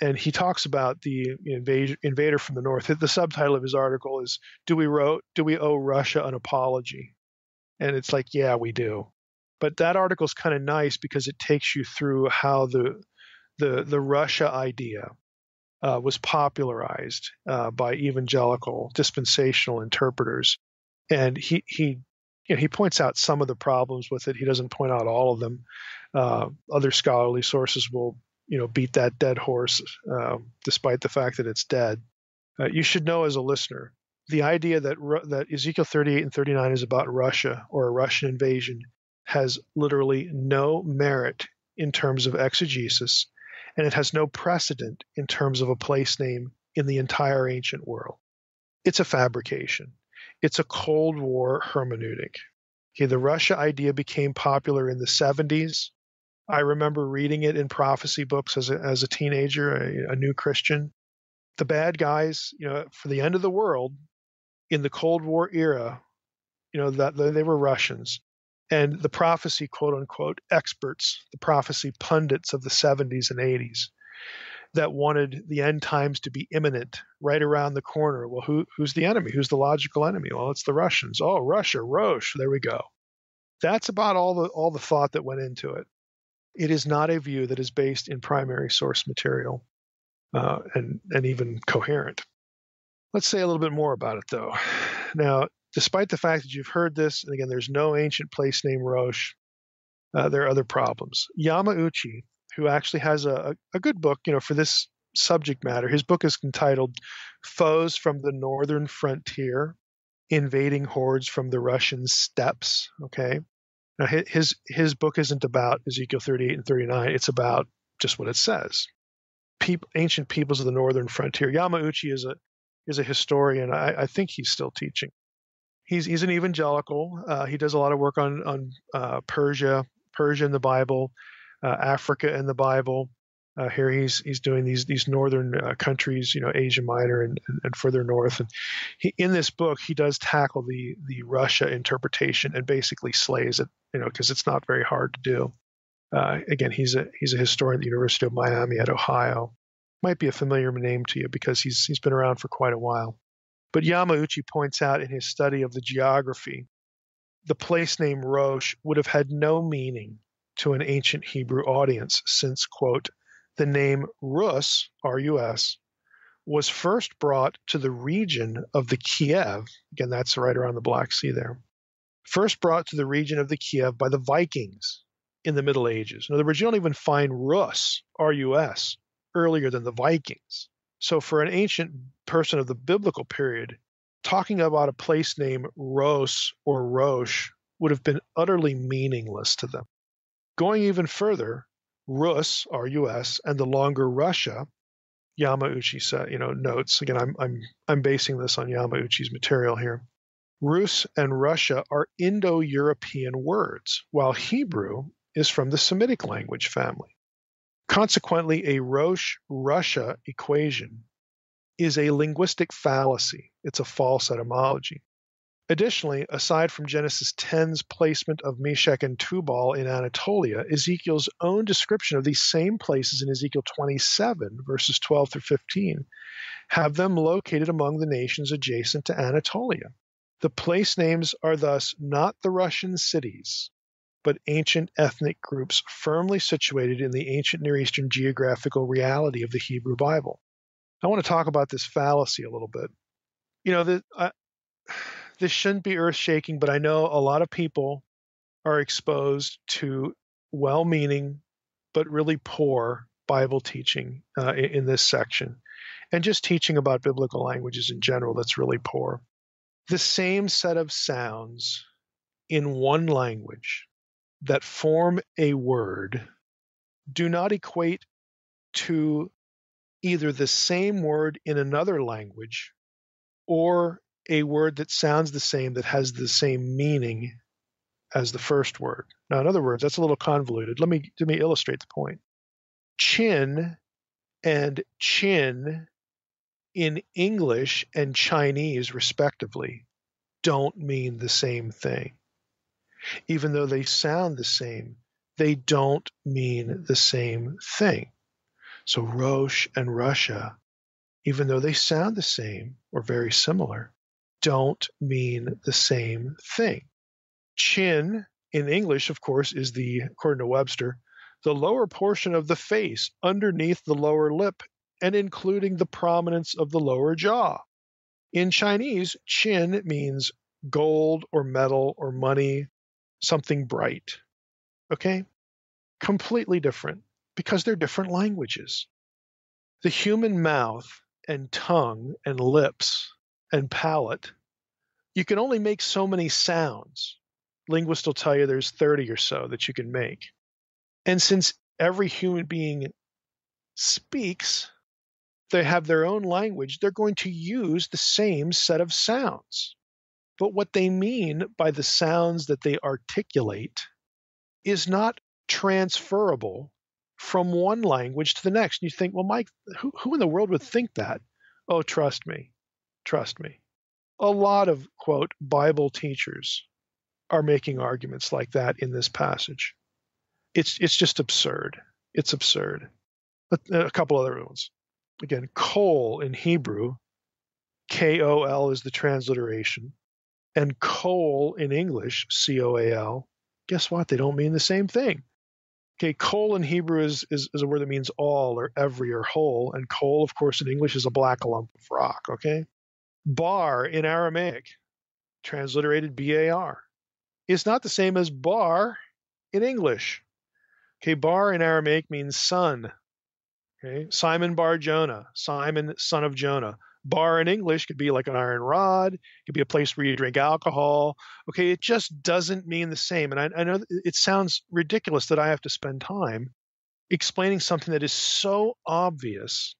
and he talks about the invader invader from the north. The subtitle of his article is "Do we wrote Do we owe Russia an apology?" And it's like, yeah, we do. But that article is kind of nice because it takes you through how the The, the Russia idea uh, was popularized uh, by evangelical dispensational interpreters. And he he, you know, he points out some of the problems with it. He doesn't point out all of them. Uh, other scholarly sources will, you know, beat that dead horse uh, despite the fact that it's dead. Uh, you should know as a listener, the idea that, that Ezekiel thirty-eight and thirty-nine is about Russia or a Russian invasion has literally no merit in terms of exegesis. And it has no precedent in terms of a place name in the entire ancient world. It's a fabrication. It's a Cold War hermeneutic. Okay, the Russia idea became popular in the seventies. I remember reading it in prophecy books as a, as a teenager, a, a new Christian. The bad guys, you know, for the end of the world in the Cold War era, you know, that they were Russians. And the prophecy, quote unquote, experts, the prophecy pundits of the seventies and eighties that wanted the end times to be imminent right around the corner. Well, who, who's the enemy? Who's the logical enemy? Well, it's the Russians. Oh, Russia, Rosh, there we go. That's about all the all the thought that went into it. It is not a view that is based in primary source material uh, and, and even coherent. Let's say a little bit more about it, though. Now, despite the fact that you've heard this, and again, there's no ancient place named Rosh, uh, there are other problems. Yamauchi, who actually has a, a good book, you know, for this subject matter, his book is entitled Foes from the Northern Frontier, Invading Hordes from the Russian Steppes, okay? Now, his his book isn't about Ezekiel thirty-eight and thirty-nine. It's about just what it says. People, ancient peoples of the northern frontier. Yamauchi is a is a historian. I, I think he's still teaching. He's he's an evangelical. Uh, he does a lot of work on on uh, Persia, Persia in the Bible, uh, Africa in the Bible. Uh, here he's he's doing these these northern uh, countries, you know, Asia Minor and, and, and further north. And he, in this book, he does tackle the the Russia interpretation and basically slays it, you know, because it's not very hard to do. Uh, again, he's a he's a historian at the University of Miami at Ohio. Might be a familiar name to you because he's he's been around for quite a while. But Yamauchi points out in his study of the geography, the place name Rosh would have had no meaning to an ancient Hebrew audience since, quote, the name Rus, R U S, was first brought to the region of the Kiev. Again, that's right around the Black Sea there. First brought to the region of the Kiev by the Vikings in the Middle Ages. In other words, you don't even find Rus, R U S, earlier than the Vikings. So for an ancient person of the biblical period, talking about a place name Ros or Rosh would have been utterly meaningless to them. Going even further, Rus, R U S, and the longer Russia, Yamauchi said, you know, notes. Again, I'm I'm I'm basing this on Yamauchi's material here. Rus and Russia are Indo-European words, while Hebrew is from the Semitic language family. Consequently, a Rosh-Russia equation is a linguistic fallacy. It's a false etymology. Additionally, aside from Genesis ten's placement of Meshech and Tubal in Anatolia, Ezekiel's own description of these same places in Ezekiel twenty-seven, verses twelve through fifteen, have them located among the nations adjacent to Anatolia. The place names are thus not the Russian cities, but ancient ethnic groups firmly situated in the ancient Near Eastern geographical reality of the Hebrew Bible. I want to talk about this fallacy a little bit. You know, the, I, This shouldn't be earth-shaking, but I know a lot of people are exposed to well-meaning but really poor Bible teaching uh, in, in this section, and just teaching about biblical languages in general that's really poor. The same set of sounds in one language that form a word do not equate to either the same word in another language or a word that sounds the same, that has the same meaning as the first word. Now, in other words, that's a little convoluted. Let me let me illustrate the point. Chin and chin in English and Chinese, respectively, don't mean the same thing. Even though they sound the same, they don't mean the same thing. So Rosh and Russia, even though they sound the same or very similar, don't mean the same thing. Chin, in English, of course, is the, according to Webster, the lower portion of the face underneath the lower lip and including the prominence of the lower jaw. In Chinese, chin means gold or metal or money, something bright. Okay? Completely different because they're different languages. The human mouth and tongue and lips and palate, you can only make so many sounds. Linguists will tell you there's thirty or so that you can make. And since every human being speaks, they have their own language, they're going to use the same set of sounds. But what they mean by the sounds that they articulate is not transferable from one language to the next. And you think, well, Mike, who, who in the world would think that? Oh, trust me. Trust me, a lot of, quote, Bible teachers are making arguments like that in this passage. It's it's just absurd. It's absurd. But a couple other ones. Again, coal in Hebrew, K O L is the transliteration, and coal in English, C O A L, guess what? They don't mean the same thing. Okay, kol in Hebrew is, is, is a word that means all or every or whole, and kol, of course, in English is a black lump of rock, okay? Bar in Aramaic, transliterated B A R, is not the same as bar in English. Okay, bar in Aramaic means son. Okay, Simon bar Jonah, Simon son of Jonah. Bar in English could be like an iron rod, it could be a place where you drink alcohol. Okay, it just doesn't mean the same. And I, I know it sounds ridiculous that I have to spend time explaining something that is so obvious,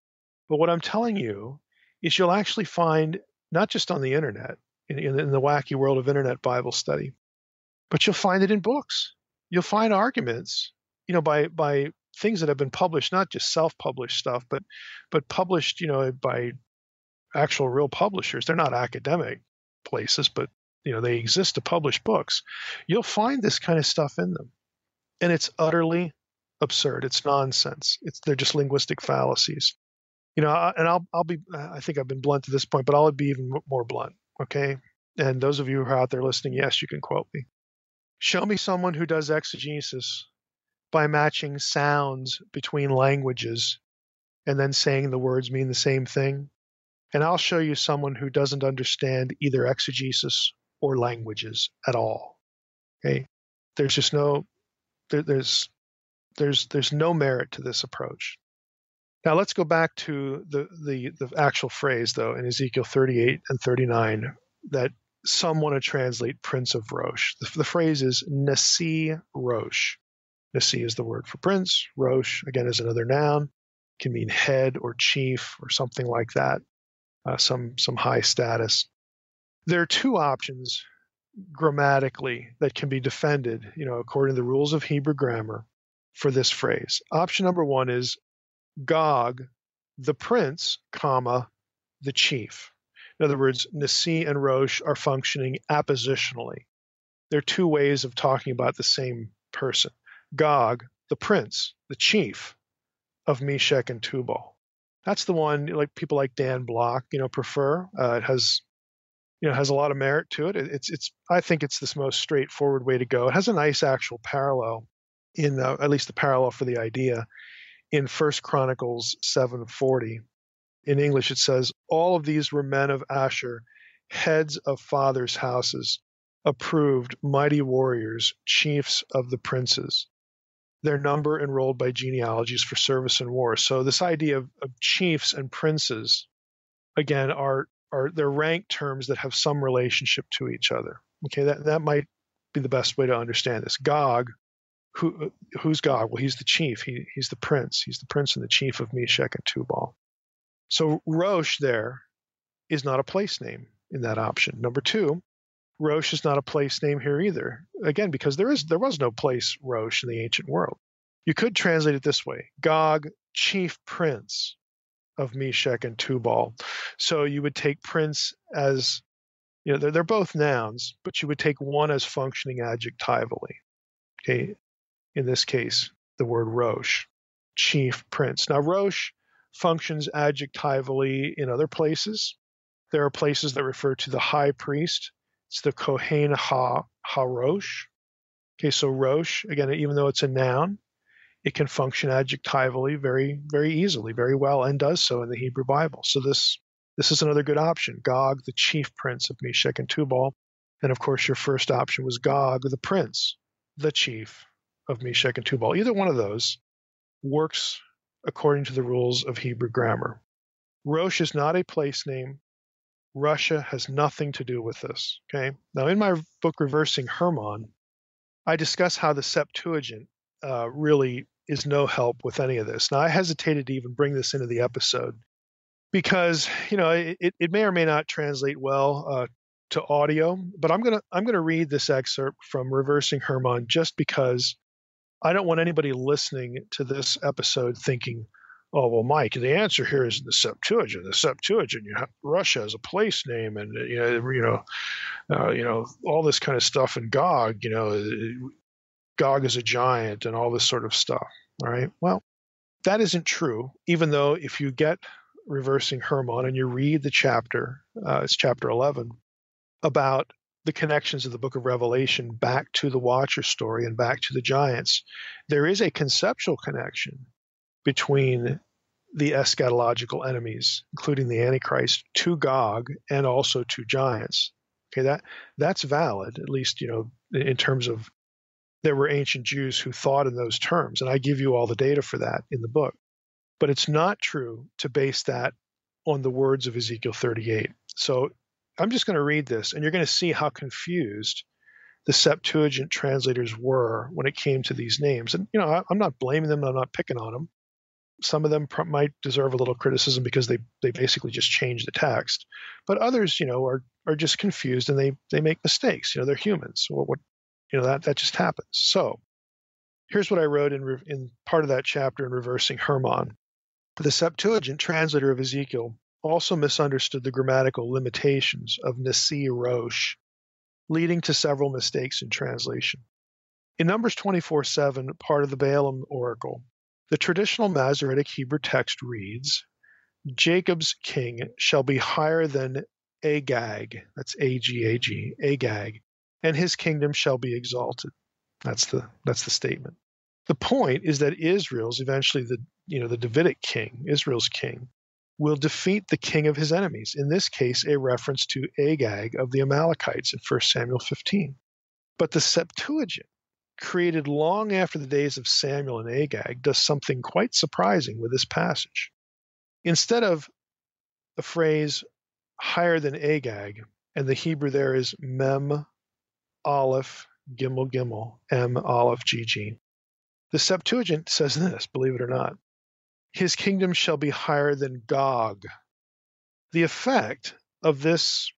but what I'm telling you is you'll actually find, not just on the internet, in, in, in the wacky world of internet Bible study, but you'll find it in books. You'll find arguments, you know, by by things that have been published, not just self-published stuff, but but published, you know, by actual real publishers. They're not academic places, but you know, they exist to publish books. You'll find this kind of stuff in them. And it's utterly absurd. It's nonsense. It's they're just linguistic fallacies. You know, I, and I'll I'll be I think I've been blunt to this point, but I'll be even more blunt, okay? And those of you who are out there listening, yes, you can quote me. Show me someone who does exegesis by matching sounds between languages and then saying the words mean the same thing. And I'll show you someone who doesn't understand either exegesis or languages at all. Okay, there's just no there, there's there's there's no merit to this approach. Now let's go back to the the the actual phrase though in Ezekiel thirty-eight and thirty-nine that some want to translate Prince of Rosh. The, the phrase is Nasi Rosh. Nasi is the word for prince. Rosh again is another noun. It can mean head or chief or something like that. Uh, some some high status. There are two options grammatically that can be defended, you know, according to the rules of Hebrew grammar for this phrase. Option number one is Gog, the prince, comma, the chief. In other words, Nasi and Rosh are functioning appositionally. They're two ways of talking about the same person. Gog, the prince, the chief of Meshech and Tubal. That's the one like people like Dan Block, you know, prefer. Uh, it has, you know, has a lot of merit to it. it. It's, it's. I think it's this most straightforward way to go. It has a nice actual parallel in, uh, at least the parallel for the idea, in First Chronicles seven forty. In English, it says, "All of these were men of Asher, heads of fathers' houses, approved mighty warriors, chiefs of the princes. Their number enrolled by genealogies for service in war." So this idea of, of chiefs and princes, again, are are they're rank terms that have some relationship to each other. Okay, that that might be the best way to understand this. Gog, who who's Gog? Well, he's the chief. He he's the prince. He's the prince and the chief of Meshech and Tubal. So Rosh there is not a place name in that option. Number two, Rosh is not a place name here either, again, because there is there was no place Rosh in the ancient world. You could translate it this way, Gog, chief prince of Meshech and Tubal. So you would take prince as, you know, they're, they're both nouns, but you would take one as functioning adjectivally, okay, in this case, the word Rosh, chief prince. Now, Rosh functions adjectivally in other places. There are places that refer to the high priest. It's the Kohen ha, HaRosh. Okay, so Rosh, again, even though it's a noun, it can function adjectivally very, very easily, very well, and does so in the Hebrew Bible. So this this is another good option. Gog, the chief prince of Meshech and Tubal. And, of course, your first option was Gog, the prince, the chief of Meshech and Tubal. Either one of those works according to the rules of Hebrew grammar. Rosh is not a place name. Russia has nothing to do with this, okay? Now, in my book, Reversing Hermon, I discuss how the Septuagint uh, really is no help with any of this. Now, I hesitated to even bring this into the episode because, you know, it, it may or may not translate well uh, to audio, but I'm going to I'm going to read this excerpt from Reversing Hermon just because I don't want anybody listening to this episode thinking, oh, well, Mike, the answer here is the Septuagint. The Septuagint, you have Russia as a place name and, you know, you know, uh, you know, all this kind of stuff. And Gog, you know, Gog is a giant and all this sort of stuff. All right. Well, that isn't true, even though if you get Reversing Hermon and you read the chapter, uh, it's chapter eleven, about the connections of the book of Revelation back to the Watcher story and back to the giants, there is a conceptual connection between the eschatological enemies, including the Antichrist, to Gog and also to giants. Okay, that that's valid, at least, you know, in terms of there were ancient Jews who thought in those terms, and I give you all the data for that in the book. But it's not true to base that on the words of Ezekiel thirty-eight. So I'm just going to read this, and you're going to see how confused the Septuagint translators were when it came to these names. And, you know, I, I'm not blaming them. I'm not picking on them. Some of them pr- might deserve a little criticism because they, they basically just change the text. But others, you know, are are just confused, and they they make mistakes. You know, they're humans. So what, what, you know, that, that just happens. So here's what I wrote in, re- in part of that chapter in Reversing Hermon. The Septuagint translator of Ezekiel also misunderstood the grammatical limitations of Nasi Rosh, leading to several mistakes in translation. In Numbers twenty-four seven, part of the Balaam oracle, the traditional Masoretic Hebrew text reads, Jacob's king shall be higher than Agag, that's A G A G, Agag, and his kingdom shall be exalted. That's the, that's the statement. The point is that Israel's eventually the, you know, the Davidic king, Israel's king, will defeat the king of his enemies, in this case a reference to Agag of the Amalekites in First Samuel fifteen. But the Septuagint, created long after the days of Samuel and Agag, does something quite surprising with this passage. Instead of the phrase higher than Agag, and the Hebrew there is mem, aleph, gimel, gimel, m, aleph, gg, the Septuagint says this, believe it or not, his kingdom shall be higher than Gog. The effect of this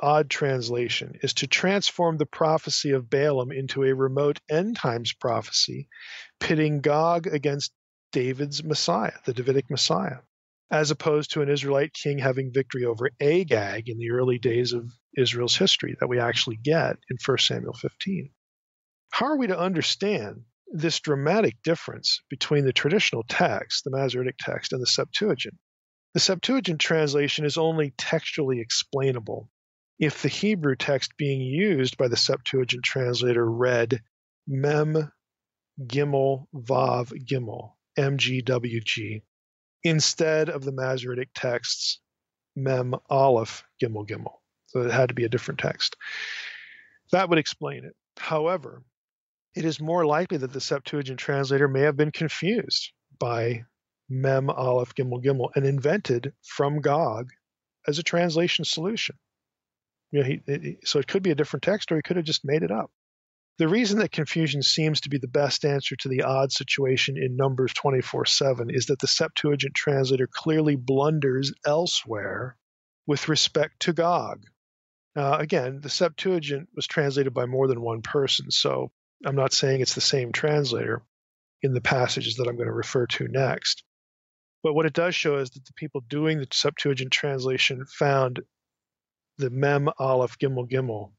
odd translation is to transform the prophecy of Balaam into a remote end times prophecy, pitting Gog against David's Messiah, the Davidic Messiah, as opposed to an Israelite king having victory over Agag in the early days of Israel's history that we actually get in First Samuel fifteen. How are we to understand this dramatic difference between the traditional text, the Masoretic text, and the Septuagint? The Septuagint translation is only textually explainable if the Hebrew text being used by the Septuagint translator read Mem, Gimel, Vav, Gimel, M G W G, instead of the Masoretic texts Mem, Aleph, Gimel, Gimel. So it had to be a different text. That would explain it. However, it is more likely that the Septuagint translator may have been confused by Mem, Aleph, Gimel, Gimel and invented from Gog as a translation solution. You know, he, it, so it could be a different text, or he could have just made it up. The reason that confusion seems to be the best answer to the odd situation in Numbers twenty-four seven is that the Septuagint translator clearly blunders elsewhere with respect to Gog. Uh, again, the Septuagint was translated by more than one person, so I'm not saying it's the same translator in the passages that I'm going to refer to next. But what it does show is that the people doing the Septuagint translation found the Mem, Aleph, Gimel, Gimel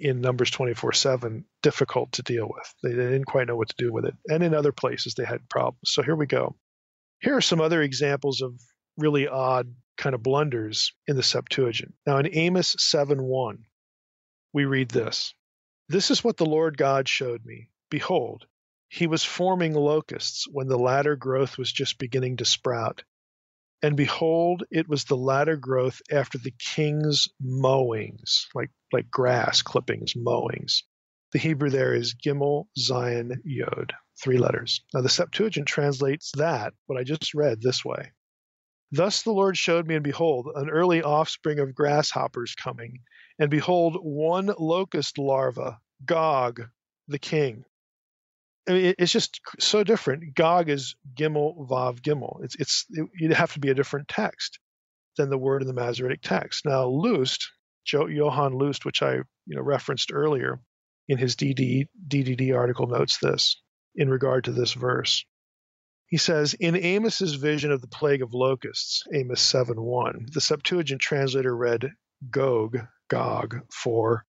in Numbers twenty-four seven difficult to deal with. They, they didn't quite know what to do with it. And in other places they had problems. So here we go. Here are some other examples of really odd kind of blunders in the Septuagint. Now in Amos seven one, we read this. This is what the Lord God showed me. Behold, he was forming locusts when the latter growth was just beginning to sprout. And behold, it was the latter growth after the king's mowings, like, like grass clippings, mowings. The Hebrew there is Gimel, Zion, Yod, three letters. Now the Septuagint translates that, what I just read, this way. Thus the Lord showed me, and behold, an early offspring of grasshoppers coming, and behold, one locust larva, Gog, the king. I mean, it's just so different. Gog is Gimel, Vav, Gimel. It's, it's, it, you'd have to be a different text than the word in the Masoretic text. Now, Lust, jo- Johann Lust, which I you know referenced earlier in his D D D article, notes this in regard to this verse. He says, in Amos's vision of the plague of locusts, Amos seven one, the Septuagint translator read Gog, Gog, for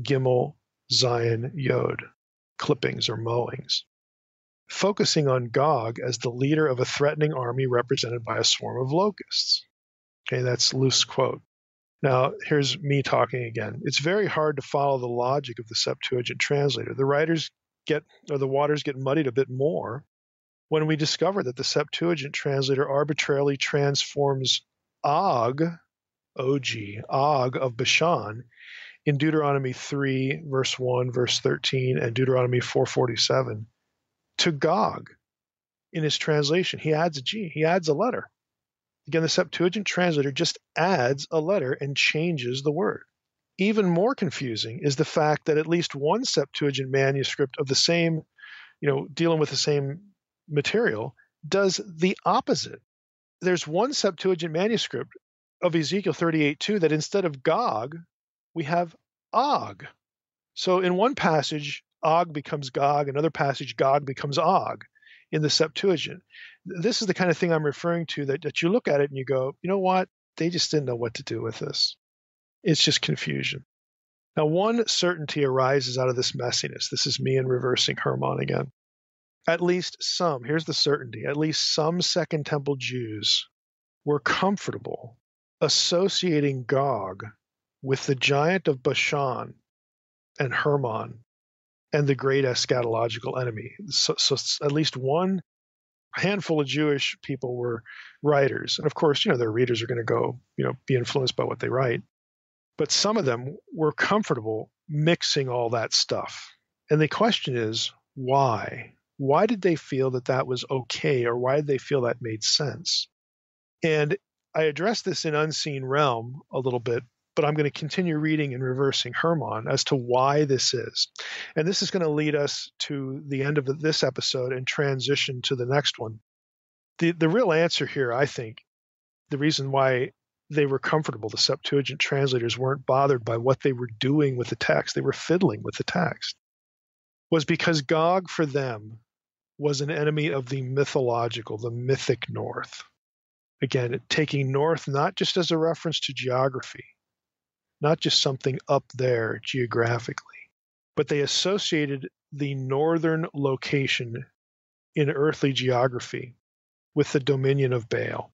Gimel, Zion, Yod, clippings or mowings, focusing on Gog as the leader of a threatening army represented by a swarm of locusts. Okay, that's Lust's quote. Now, here's me talking again. It's very hard to follow the logic of the Septuagint translator. The writers get, or the waters get muddied a bit more when we discover that the Septuagint translator arbitrarily transforms Og, O G, Og of Bashan, in Deuteronomy three, verse one, verse thirteen, and Deuteronomy four forty-seven, to Gog in his translation. He adds a G. He adds a letter. Again, the Septuagint translator just adds a letter and changes the word. Even more confusing is the fact that at least one Septuagint manuscript of the same, you know, dealing with the same material, does the opposite. There's one Septuagint manuscript of Ezekiel thirty-eight two that instead of Gog, we have Og. So in one passage, Og becomes Gog. Another passage, Gog becomes Og in the Septuagint. This is the kind of thing I'm referring to that, that you look at it and you go, you know what? They just didn't know what to do with this. It's just confusion. Now, one certainty arises out of this messiness. This is me in Reversing Hermon again. At least some, here's the certainty, at least some Second Temple Jews were comfortable associating Gog with the giant of Bashan and Hermon and the great eschatological enemy. So, so at least one handful of Jewish people were writers. And of course, you know, their readers are going to go, you know, be influenced by what they write. But some of them were comfortable mixing all that stuff. And the question is, why? Why did they feel that that was okay, or why did they feel that made sense? And I addressed this in Unseen Realm a little bit, but I'm going to continue reading and Reversing Hermon as to why this is. And this is going to lead us to the end of this episode and transition to the next one. The the real answer here, I think, the reason why they were comfortable, the Septuagint translators weren't bothered by what they were doing with the text, they were fiddling with the text, was because Gog for them was an enemy of the mythological, the mythic North. Again, taking North not just as a reference to geography, not just something up there geographically, but they associated the northern location in earthly geography with the dominion of Baal,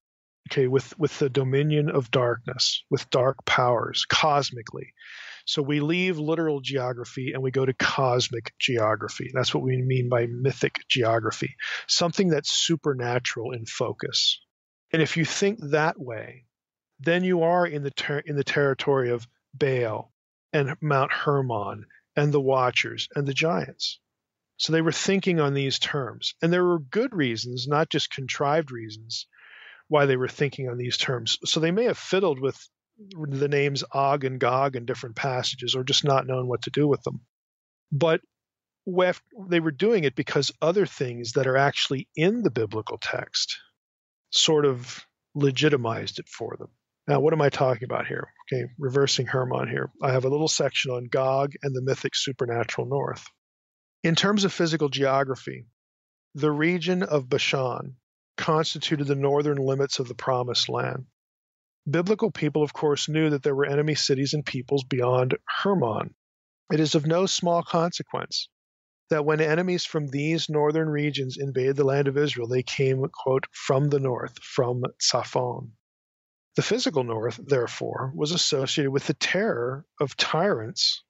okay, with, with the dominion of darkness, with dark powers, cosmically. So we leave literal geography and we go to cosmic geography. That's what we mean by mythic geography, something that's supernatural in focus. And if you think that way, then you are in the ter- in the territory of Baal and Mount Hermon and the Watchers and the Giants. So they were thinking on these terms. And there were good reasons, not just contrived reasons, why they were thinking on these terms. So they may have fiddled with the names Og and Gog in different passages or just not known what to do with them. But they were doing it because other things that are actually in the biblical text sort of legitimized it for them. Now, what am I talking about here? Okay, Reversing Hermon here. I have a little section on Gog and the mythic supernatural north. In terms of physical geography, the region of Bashan constituted the northern limits of the Promised Land. Biblical people, of course, knew that there were enemy cities and peoples beyond Hermon. It is of no small consequence that when enemies from these northern regions invaded the land of Israel, they came, quote, from the north, from Zaphon. The physical north, therefore, was associated with the terror of tyrants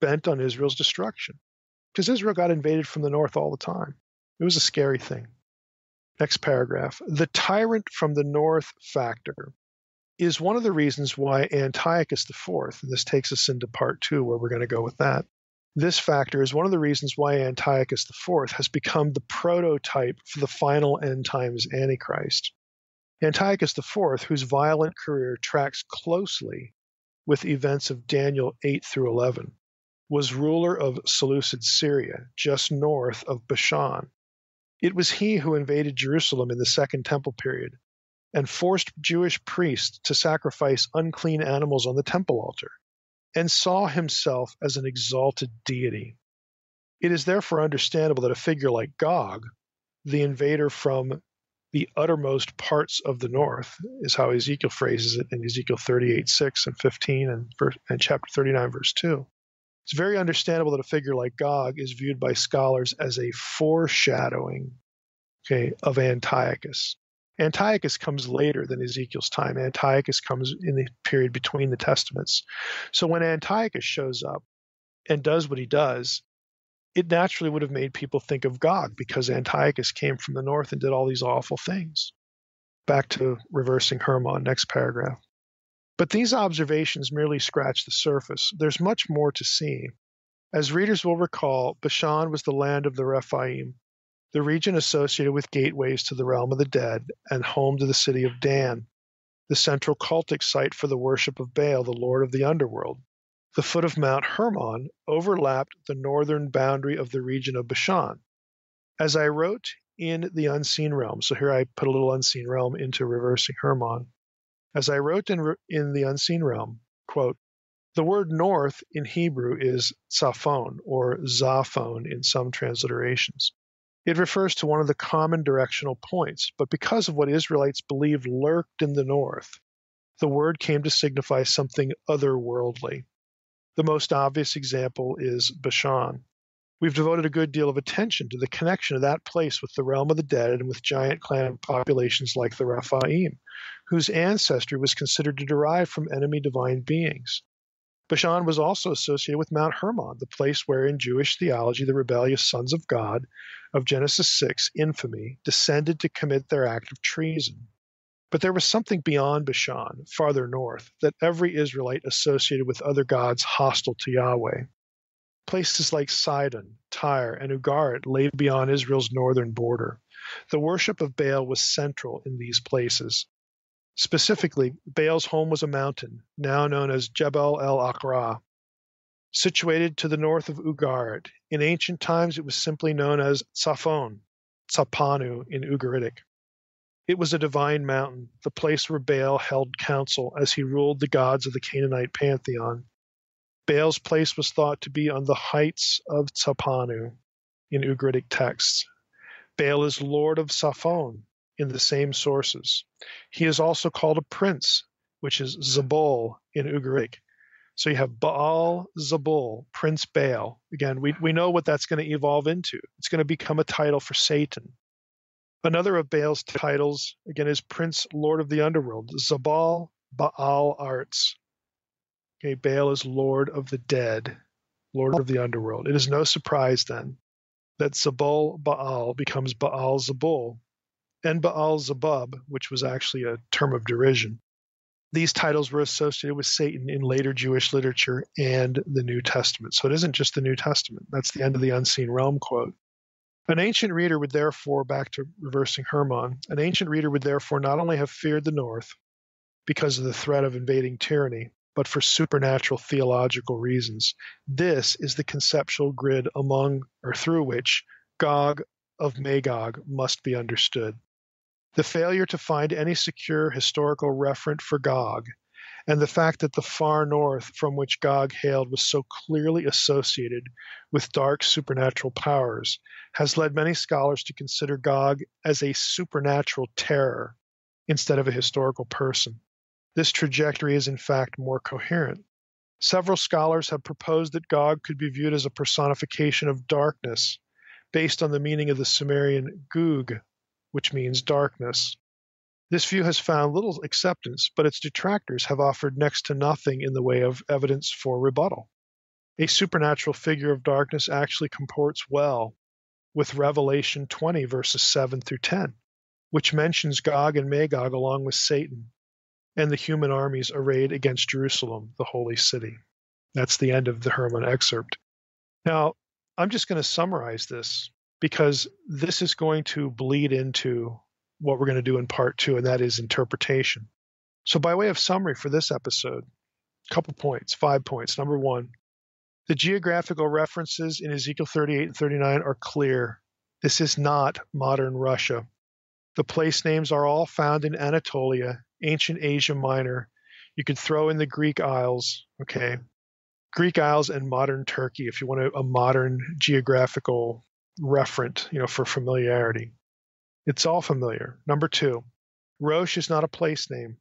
bent on Israel's destruction, because Israel got invaded from the north all the time. It was a scary thing. Next paragraph. The tyrant from the north factor is one of the reasons why Antiochus the Fourth, and this takes us into part two where we're going to go with that, this factor is one of the reasons why Antiochus the Fourth has become the prototype for the final end times Antichrist. Antiochus the Fourth, whose violent career tracks closely with events of Daniel eight through eleven, was ruler of Seleucid Syria, just north of Bashan. It was he who invaded Jerusalem in the Second Temple period and forced Jewish priests to sacrifice unclean animals on the temple altar, and saw himself as an exalted deity. It is therefore understandable that a figure like Gog, the invader from the uttermost parts of the north, is how Ezekiel phrases it in Ezekiel thirty-eight six and fifteen and, verse, and chapter thirty-nine, verse two. It's very understandable that a figure like Gog is viewed by scholars as a foreshadowing okay, of Antiochus. Antiochus comes later than Ezekiel's time. Antiochus comes in the period between the Testaments. So when Antiochus shows up and does what he does, it naturally would have made people think of Gog, because Antiochus came from the north and did all these awful things. Back to reversing Hermon, next paragraph. But these observations merely scratch the surface. There's much more to see. As readers will recall, Bashan was the land of the Rephaim, the region associated with gateways to the realm of the dead and home to the city of Dan, the central cultic site for the worship of Baal, the lord of the underworld. The foot of Mount Hermon overlapped the northern boundary of the region of Bashan. As I wrote in the unseen realm, so here I put a little unseen realm into reversing Hermon. As I wrote in, in the unseen realm, quote, the word north in Hebrew is Zaphon or Zaphon in some transliterations. It refers to one of the common directional points, but because of what Israelites believed lurked in the north, the word came to signify something otherworldly. The most obvious example is Bashan. We've devoted a good deal of attention to the connection of that place with the realm of the dead and with giant clan populations like the Rephaim, whose ancestry was considered to derive from enemy divine beings. Bashan was also associated with Mount Hermon, the place where in Jewish theology the rebellious sons of God of Genesis six, infamy, descended to commit their act of treason. But there was something beyond Bashan, farther north, that every Israelite associated with other gods hostile to Yahweh. Places like Sidon, Tyre, and Ugarit lay beyond Israel's northern border. The worship of Baal was central in these places. Specifically, Baal's home was a mountain, now known as Jebel El Akra, situated to the north of Ugarit. In ancient times, it was simply known as Zaphon, Tsapanu in Ugaritic. It was a divine mountain, the place where Baal held counsel as he ruled the gods of the Canaanite pantheon. Baal's place was thought to be on the heights of Tsapanu in Ugaritic texts. Baal is lord of Zaphon in the same sources. He is also called a prince, which is Zabul in Ugaritic. So you have Baal Zabul, Prince Baal. Again, we, we know what that's going to evolve into. It's going to become a title for Satan. Another of Baal's titles, again, is Prince Lord of the Underworld, Zabal Baal Arts. Okay, Baal is Lord of the Dead, Lord of the Underworld. It is no surprise, then, that Zabul Baal becomes Baal Zabul, and Baal Zebub, which was actually a term of derision. These titles were associated with Satan in later Jewish literature and the New Testament. So it isn't just the New Testament. That's the end of the unseen realm quote. An ancient reader would therefore, back to reversing Hermon, an ancient reader would therefore not only have feared the north because of the threat of invading tyranny, but for supernatural theological reasons. This is the conceptual grid among or through which Gog of Magog must be understood. The failure to find any secure historical referent for Gog, and the fact that the far north from which Gog hailed was so clearly associated with dark supernatural powers, has led many scholars to consider Gog as a supernatural terror instead of a historical person. This trajectory is in fact more coherent. Several scholars have proposed that Gog could be viewed as a personification of darkness, based on the meaning of the Sumerian Gog, which means darkness. This view has found little acceptance, but its detractors have offered next to nothing in the way of evidence for rebuttal. A supernatural figure of darkness actually comports well with Revelation twenty, verses seven through ten, which mentions Gog and Magog along with Satan and the human armies arrayed against Jerusalem, the holy city. That's the end of the Hermon excerpt. Now, I'm just going to summarize this because this is going to bleed into what we're going to do in part two, and that is interpretation. So by way of summary for this episode, a couple points, five points. Number one, the geographical references in Ezekiel thirty-eight and thirty-nine are clear. This is not modern Russia. The place names are all found in Anatolia, ancient Asia Minor. You could throw in the Greek Isles, okay? Greek Isles and modern Turkey, if you want a, a modern geographical referent, you know, for familiarity. It's all familiar. Number two, Rosh is not a place name.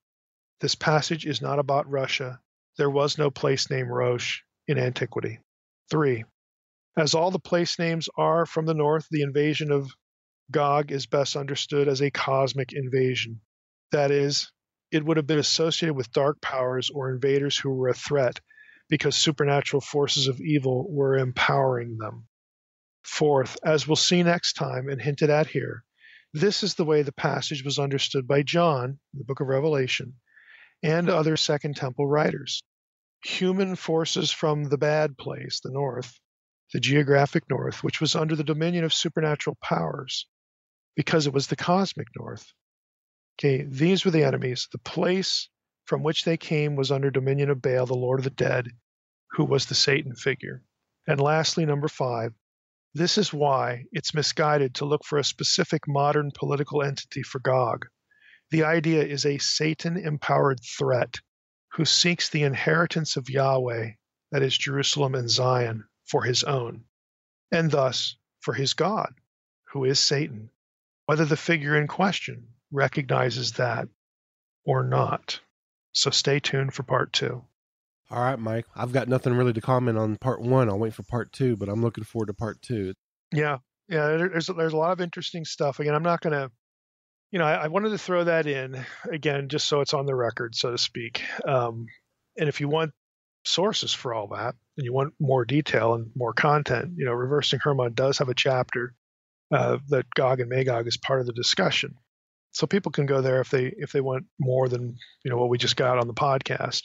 This passage is not about Russia. There was no place name Rosh in antiquity. Three, as all the place names are from the north, the invasion of Gog is best understood as a cosmic invasion. That is, it would have been associated with dark powers or invaders who were a threat because supernatural forces of evil were empowering them. Fourth, as we'll see next time and hinted at here, this is the way the passage was understood by John, the book of Revelation, and other Second Temple writers. Human forces from the bad place, the north, the geographic north, which was under the dominion of supernatural powers, because it was the cosmic north. Okay, these were the enemies. The place from which they came was under dominion of Baal, the Lord of the Dead, who was the Satan figure. And lastly, number five, this is why it's misguided to look for a specific modern political entity for Gog. The idea is a Satan-empowered threat who seeks the inheritance of Yahweh, that is Jerusalem and Zion, for his own, and thus for his God, who is Satan, whether the figure in question recognizes that or not. So stay tuned for part two. All right, Mike. I've got nothing really to comment on part one. I'll wait for part two, but I'm looking forward to part two. Yeah. Yeah. There's, there's a lot of interesting stuff. Again, I'm not going to, you know, I, I wanted to throw that in again, just so it's on the record, so to speak. Um, and if you want sources for all that and you want more detail and more content, you know, Reversing Hermon does have a chapter uh, that Gog and Magog is part of the discussion. So people can go there if they if they want more than, you know, what we just got on the podcast.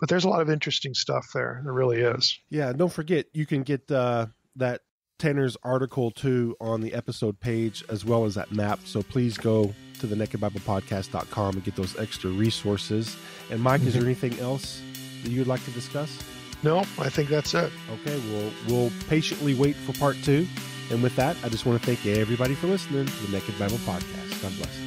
But there's a lot of interesting stuff there. There really is. Yeah. Don't forget, you can get uh, that Tanner's article too on the episode page, as well as that map. So please go to the naked bible podcast dot com and get those extra resources. And Mike, mm-hmm. is there anything else that you'd like to discuss? No, I think that's it. Okay. Well, we'll patiently wait for part two. And with that, I just want to thank everybody for listening to the Naked Bible Podcast. God bless.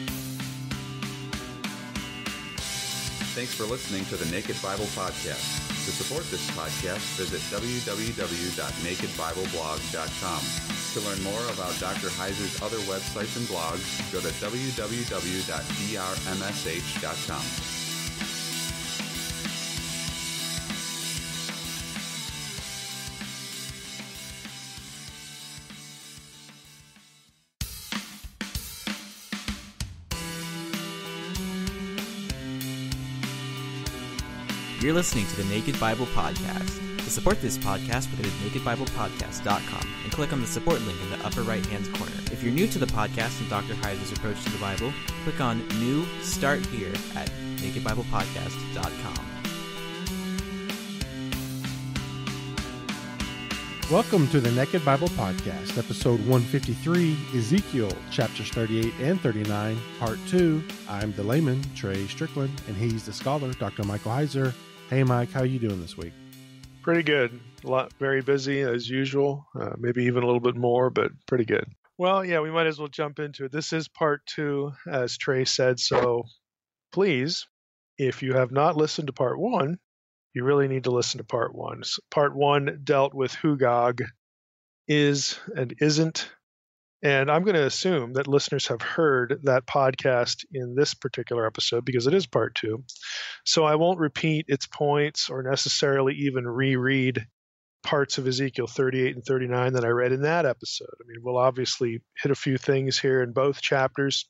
Thanks for listening to the Naked Bible Podcast. To support this podcast, visit w w w dot naked bible blog dot com. To learn more about Doctor Heiser's other websites and blogs, go to w w w dot d r m s h dot com. You're listening to the Naked Bible Podcast. To support this podcast, visit naked bible podcast dot com and click on the support link in the upper right-hand corner. If you're new to the podcast and Doctor Heiser's approach to the Bible, click on New Start Here at naked bible podcast dot com. Welcome to the Naked Bible Podcast, episode one fifty-three, Ezekiel, chapters thirty-eight and thirty-nine, part two. I'm the layman, Trey Strickland, and he's the scholar, Doctor Michael Heiser. Hey, Mike, how are you doing this week? Pretty good. A lot, very busy as usual, uh, maybe even a little bit more, but pretty good. Well, yeah, we might as well jump into it. This is part two, as Trey said, so please, if you have not listened to part one, you really need to listen to part one. So part one dealt with who Gog is and isn't. And I'm going to assume that listeners have heard that podcast in this particular episode because it is part two. So I won't repeat its points or necessarily even reread parts of Ezekiel thirty-eight and thirty-nine that I read in that episode. I mean, we'll obviously hit a few things here in both chapters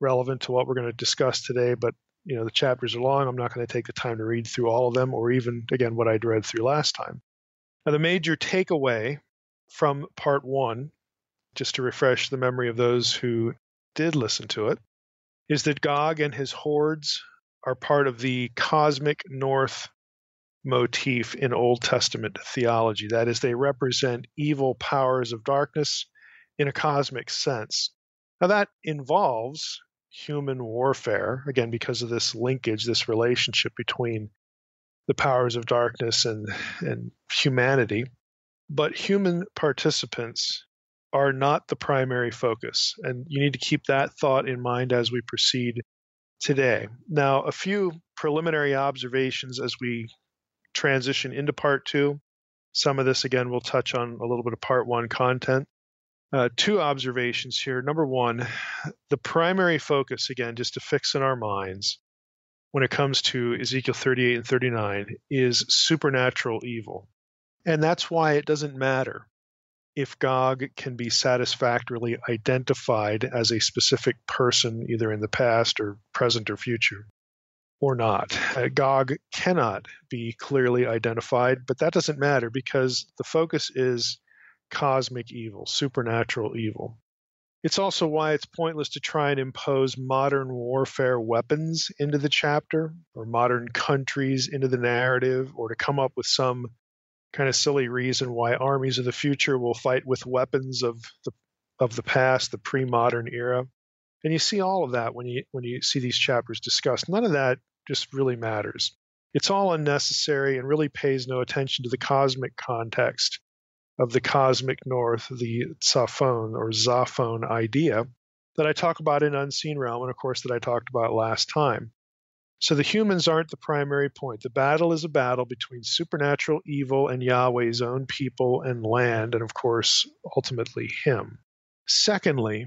relevant to what we're going to discuss today, but you know, the chapters are long. I'm not going to take the time to read through all of them or even, again, what I read through last time. Now, the major takeaway from part one, just to refresh the memory of those who did listen to it, is that Gog and his hordes are part of the cosmic north motif in Old Testament theology. That is, they represent evil powers of darkness in a cosmic sense. Now, that involves human warfare, again, because of this linkage, this relationship between the powers of darkness and, and humanity. But human participants are not the primary focus, and you need to keep that thought in mind as we proceed today. Now, a few preliminary observations as we transition into part two. Some of this, again, we'll touch on a little bit of part one content. Uh, two observations here. Number one, the primary focus, again, just to fix in our minds when it comes to Ezekiel thirty-eight and thirty-nine, is supernatural evil. And that's why it doesn't matter if Gog can be satisfactorily identified as a specific person, either in the past or present or future, or not. Uh, Gog cannot be clearly identified, but that doesn't matter because the focus is cosmic evil, supernatural evil. It's also why it's pointless to try and impose modern warfare weapons into the chapter or modern countries into the narrative, or to come up with some kind of silly reason why armies of the future will fight with weapons of the of the past, the pre-modern era. And you see all of that when you when you see these chapters discussed. None of that just really matters. It's all unnecessary and really pays no attention to the cosmic context of the cosmic north, the Zaphon or Zaphon idea that I talk about in Unseen Realm, and of course that I talked about last time. So the humans aren't the primary point. The battle is a battle between supernatural evil and Yahweh's own people and land, and of course, ultimately him. Secondly,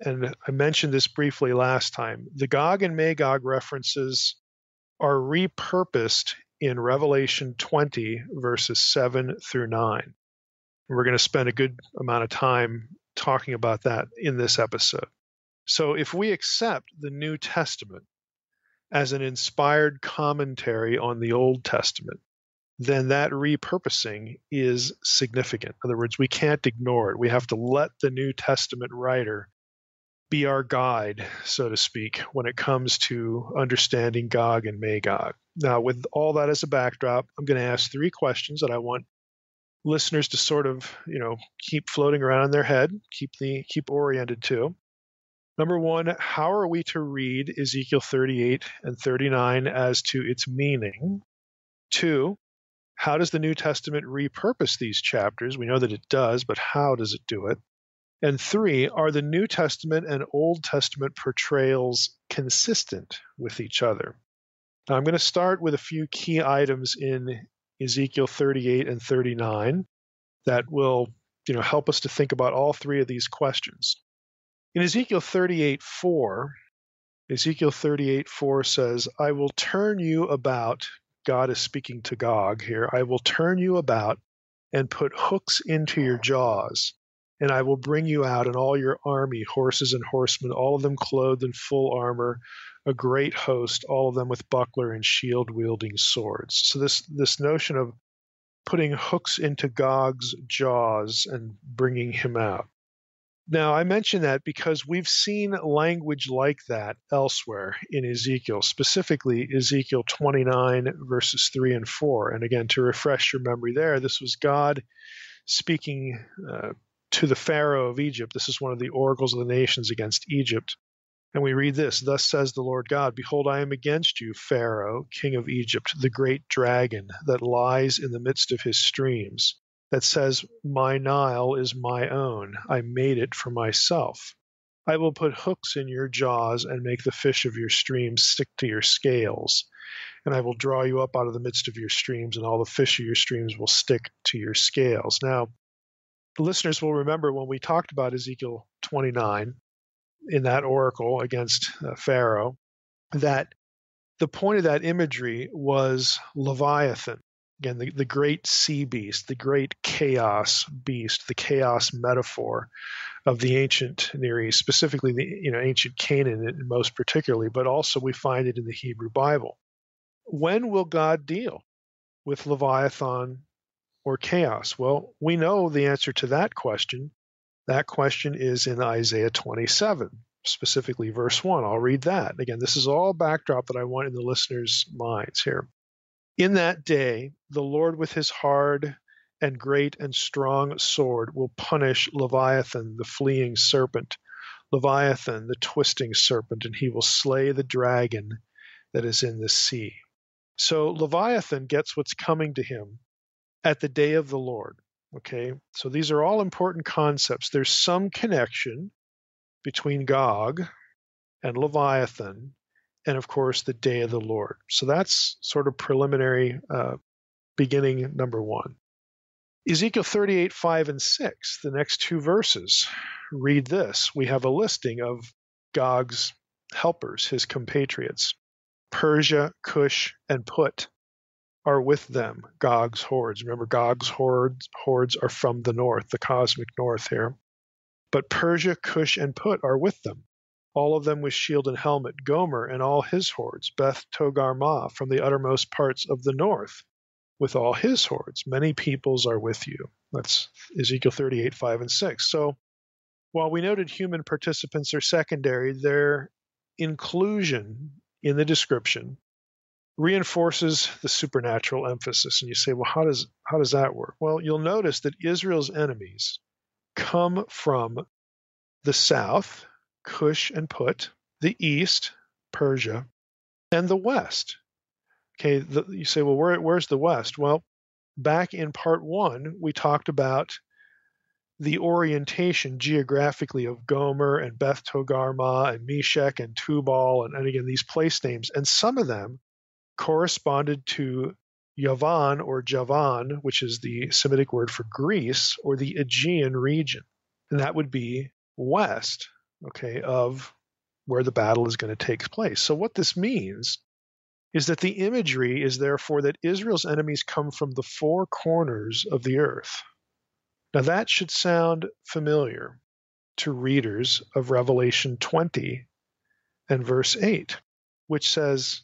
and I mentioned this briefly last time, the Gog and Magog references are repurposed in Revelation twenty, verses seven through nine. We're going to spend a good amount of time talking about that in this episode. So if we accept the New Testament as an inspired commentary on the Old Testament, then that repurposing is significant. In other words, we can't ignore it. We have to let the New Testament writer be our guide, so to speak, when it comes to understanding Gog and Magog. Now, with all that as a backdrop, I'm going to ask three questions that I want listeners to sort of, you know, keep floating around in their head, keep the keep oriented to. Number one, how are we to read Ezekiel thirty-eight and thirty-nine as to its meaning? Two, how does the New Testament repurpose these chapters? We know that it does, but how does it do it? And three, are the New Testament and Old Testament portrayals consistent with each other? Now, I'm going to start with a few key items in Ezekiel thirty-eight and thirty-nine that will, you know, help us to think about all three of these questions. In Ezekiel thirty-eight four, Ezekiel thirty-eight four says, "I will turn you about," God is speaking to Gog here, "I will turn you about and put hooks into your jaws, and I will bring you out and all your army, horses and horsemen, all of them clothed in full armor, a great host, all of them with buckler and shield-wielding swords." So this this notion of putting hooks into Gog's jaws and bringing him out. Now, I mention that because we've seen language like that elsewhere in Ezekiel, specifically Ezekiel twenty-nine, verses three and four. And again, to refresh your memory there, this was God speaking uh, to the Pharaoh of Egypt. This is one of the oracles of the nations against Egypt. And we read this, "Thus says the Lord God, behold, I am against you, Pharaoh, king of Egypt, the great dragon that lies in the midst of his streams, that says, my Nile is my own. I made it for myself. I will put hooks in your jaws and make the fish of your streams stick to your scales. And I will draw you up out of the midst of your streams, and all the fish of your streams will stick to your scales." Now, the listeners will remember when we talked about Ezekiel twenty-nine in that oracle against uh, Pharaoh, that the point of that imagery was Leviathan. Again, the, the great sea beast, the great chaos beast, the chaos metaphor of the ancient Near East, specifically the you know ancient Canaan most particularly, but also we find it in the Hebrew Bible. When will God deal with Leviathan or chaos? Well, we know the answer to that question. That question is in Isaiah twenty-seven, specifically verse one. I'll read that. Again, this is all backdrop that I want in the listeners' minds here. "In that day, the Lord with his hard and great and strong sword will punish Leviathan, the fleeing serpent, Leviathan, the twisting serpent, and he will slay the dragon that is in the sea." So Leviathan gets what's coming to him at the day of the Lord. Okay, so these are all important concepts. There's some connection between Gog and Leviathan, and of course, the day of the Lord. So that's sort of preliminary uh, beginning number one. Ezekiel thirty-eight five and six, the next two verses, read this. We have a listing of Gog's helpers, his compatriots. "Persia, Cush, and Put are with them, Gog's hordes. Remember, Gog's hordes, hordes are from the north, the cosmic north here. But Persia, Cush, and Put are with them, all of them with shield and helmet, Gomer and all his hordes, Beth Togarmah from the uttermost parts of the north, with all his hordes. Many peoples are with you. That's Ezekiel thirty-eight, five, and six. So while we noted human participants are secondary, their inclusion in the description reinforces the supernatural emphasis. And you say, well, how does how does that work? Well, you'll notice that Israel's enemies come from the south, Cush and Put, the east, Persia, and the west. Okay, the, you say, well, where, where's the west? Well, back in part one, we talked about the orientation geographically of Gomer and Beth Togarmah and Meshech and Tubal and, and again, these place names. And some of them corresponded to Yavan or Javan, which is the Semitic word for Greece, or the Aegean region. And that would be west, okay, of where the battle is going to take place. So what this means is that the imagery is therefore that Israel's enemies come from the four corners of the earth. Now that should sound familiar to readers of Revelation twenty and verse eight, which says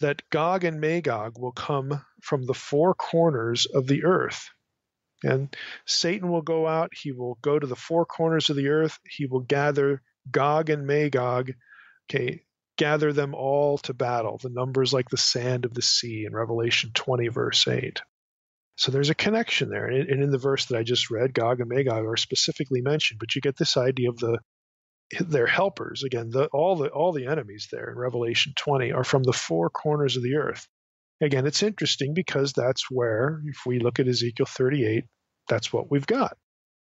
that Gog and Magog will come from the four corners of the earth. And Satan will go out, he will go to the four corners of the earth, he will gather Gog and Magog, okay, gather them all to battle. The numbers like the sand of the sea in Revelation twenty, verse eight. So there's a connection there. And in the verse that I just read, Gog and Magog are specifically mentioned, but you get this idea of the their helpers. Again, the, all the all the enemies there in Revelation twenty are from the four corners of the earth. Again, it's interesting because that's where, if we look at Ezekiel thirty-eight, that's what we've got.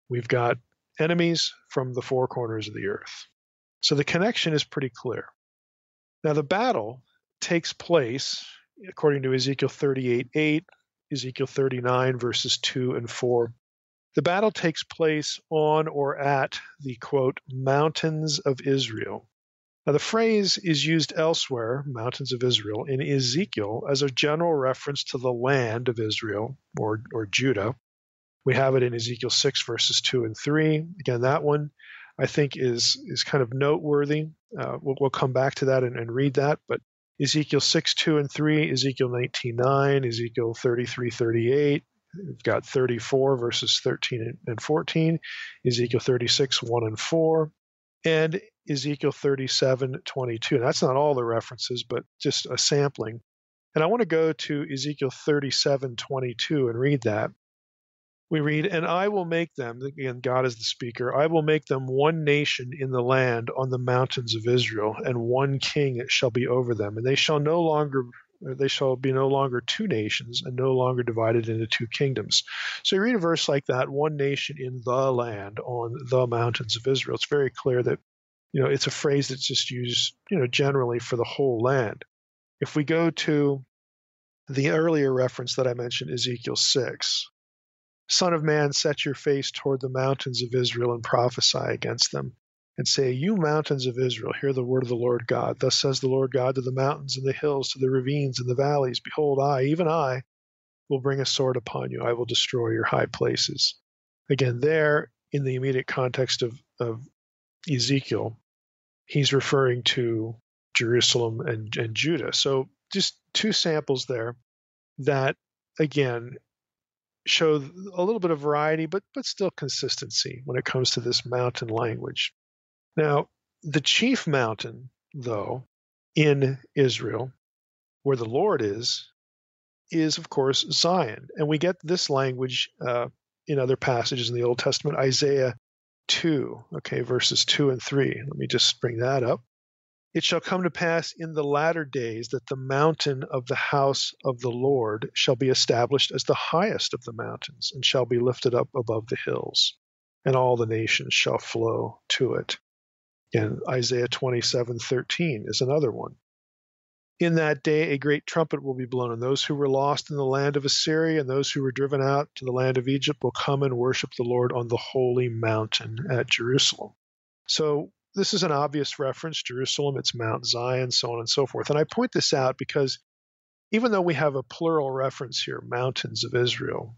We've got enemies from the four corners of the earth. So the connection is pretty clear. Now, the battle takes place, according to Ezekiel thirty-eight, eight, Ezekiel thirty-nine, verses two and four. The battle takes place on or at the, quote, mountains of Israel. Now, the phrase is used elsewhere, mountains of Israel, in Ezekiel as a general reference to the land of Israel or, or Judah. We have it in Ezekiel six, verses two and three. Again, that one I think is is kind of noteworthy. Uh, we'll, we'll come back to that and, and read that. But Ezekiel six, two, and three, Ezekiel nineteen, nine, Ezekiel thirty-three, thirty-eight. We've got thirty-four, verses thirteen and fourteen, Ezekiel thirty-six, one and four, and Ezekiel thirty-seven, twenty-two. That's not all the references, but just a sampling. And I want to go to Ezekiel thirty-seven, twenty-two and read that. We read, and I will make them, again, God is the speaker, I will make them one nation in the land on the mountains of Israel, and one king shall be over them. And they shall no longer, they shall be no longer two nations, and no longer divided into two kingdoms. So you read a verse like that, one nation in the land on the mountains of Israel. It's very clear that, you know, it's a phrase that's just used, you know, generally for the whole land. If we go to the earlier reference that I mentioned, Ezekiel six, Son of man, set your face toward the mountains of Israel and prophesy against them, and say, you mountains of Israel, hear the word of the Lord God. Thus says the Lord God to the mountains and the hills, to the ravines and the valleys, behold, I, even I, will bring a sword upon you. I will destroy your high places. Again, there, in the immediate context of, of Ezekiel, he's referring to Jerusalem and, and Judah. So just two samples there that, again, show a little bit of variety, but but still consistency when it comes to this mountain language. Now, the chief mountain, though, in Israel, where the Lord is, is, of course, Zion. And we get this language uh, in other passages in the Old Testament, Isaiah two, okay, verses two and three. Let me just bring that up. It shall come to pass in the latter days that the mountain of the house of the Lord shall be established as the highest of the mountains, and shall be lifted up above the hills, and all the nations shall flow to it. And Isaiah twenty-seven, thirteen is another one. In that day a great trumpet will be blown, and those who were lost in the land of Assyria and those who were driven out to the land of Egypt will come and worship the Lord on the holy mountain at Jerusalem. So, this is an obvious reference, Jerusalem, it's Mount Zion, so on and so forth. And I point this out because even though we have a plural reference here, mountains of Israel,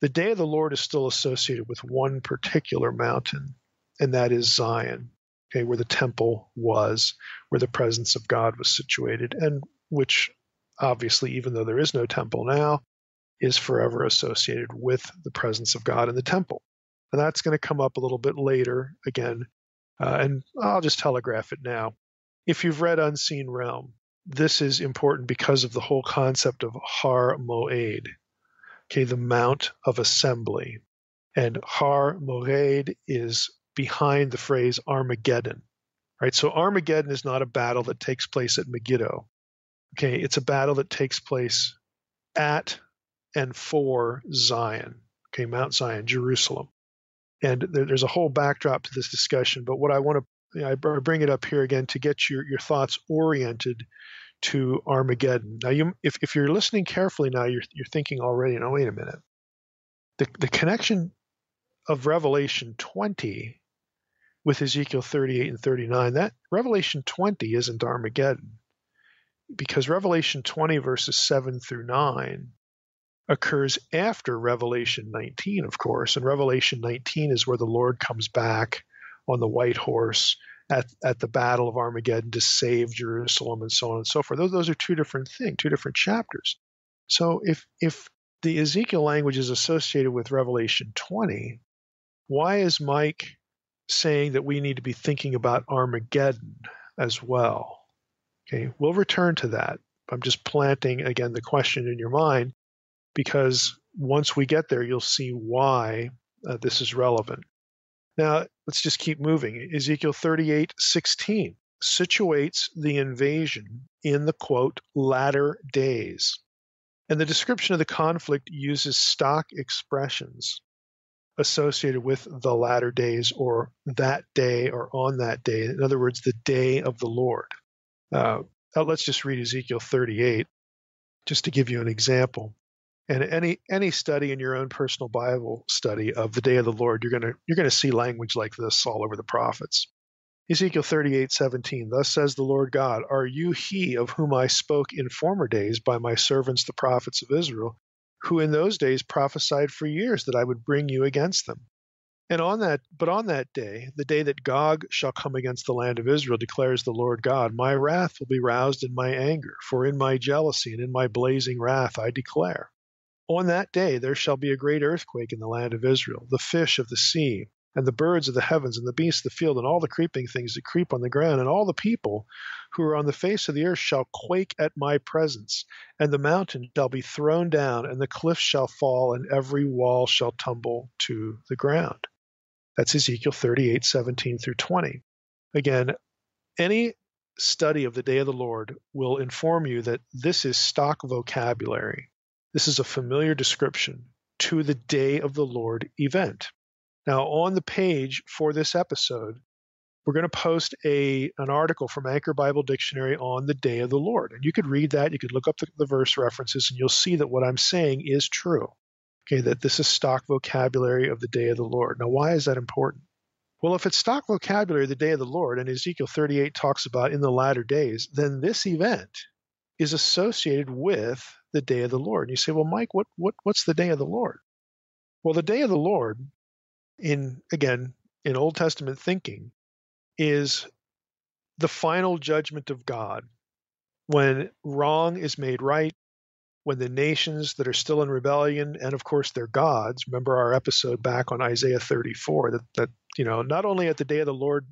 the day of the Lord is still associated with one particular mountain, and that is Zion, okay, where the temple was, where the presence of God was situated, and which obviously, even though there is no temple now, is forever associated with the presence of God in the temple. And that's going to come up a little bit later again, uh, and I'll just telegraph it now. If you've read Unseen Realm, this is important because of the whole concept of Har Moed, okay, the Mount of Assembly. And Har Moed is behind the phrase Armageddon, right? So Armageddon is not a battle that takes place at Megiddo, okay? It's a battle that takes place at and for Zion, okay, Mount Zion, Jerusalem. And there, there's a whole backdrop to this discussion, but what I want to I bring it up here again to get your, your thoughts oriented to Armageddon. Now, you, if, if you're listening carefully now, you're, you're thinking already, no, wait a minute. The, the connection of Revelation twenty with Ezekiel thirty-eight and thirty-nine, that Revelation twenty isn't Armageddon, because Revelation twenty verses seven through nine occurs after Revelation nineteen, of course, and Revelation nineteen is where the Lord comes back on the white horse at, at the Battle of Armageddon to save Jerusalem and so on and so forth. Those, those are two different things, two different chapters. So if if the Ezekiel language is associated with Revelation twenty, why is Mike saying that we need to be thinking about Armageddon as well? Okay, we'll return to that. I'm just planting, again, the question in your mind, because once we get there, you'll see why uh, this is relevant. Now, let's just keep moving. Ezekiel thirty-eight sixteen situates the invasion in the, quote, latter days. And the description of the conflict uses stock expressions associated with the latter days, or that day, or on that day. In other words, the day of the Lord. Uh, let's just read Ezekiel thirty-eight just to give you an example. And any any study in your own personal Bible study of the day of the Lord, you're gonna you're gonna see language like this all over the prophets. Ezekiel thirty-eight seventeen. Thus says the Lord God, are you he of whom I spoke in former days by my servants the prophets of Israel, who in those days prophesied for years that I would bring you against them? And on that but on that day, the day that Gog shall come against the land of Israel, declares the Lord God, my wrath will be roused in my anger, for in my jealousy and in my blazing wrath I declare. On that day there shall be a great earthquake in the land of Israel, the fish of the sea, and the birds of the heavens, and the beasts of the field, and all the creeping things that creep on the ground, and all the people who are on the face of the earth shall quake at my presence, and the mountain shall be thrown down, and the cliffs shall fall, and every wall shall tumble to the ground. That's Ezekiel thirty-eight seventeen through twenty. Again, any study of the day of the Lord will inform you that this is stock vocabulary. This is a familiar description to the Day of the Lord event. Now, on the page for this episode, we're going to post a an article from Anchor Bible Dictionary on the Day of the Lord. And you could read that. You could look up the, the verse references, and you'll see that what I'm saying is true, okay, that this is stock vocabulary of the Day of the Lord. Now, why is that important? Well, if it's stock vocabulary of the Day of the Lord, and Ezekiel thirty-eight talks about in the latter days, then this event is associated with the day of the Lord. And you say, well, Mike, what, what what's the day of the Lord? Well, the day of the Lord, in again, in Old Testament thinking, is the final judgment of God, when wrong is made right, when the nations that are still in rebellion, and of course their gods, remember our episode back on Isaiah thirty-four, that, that you know, not only at the day of the Lord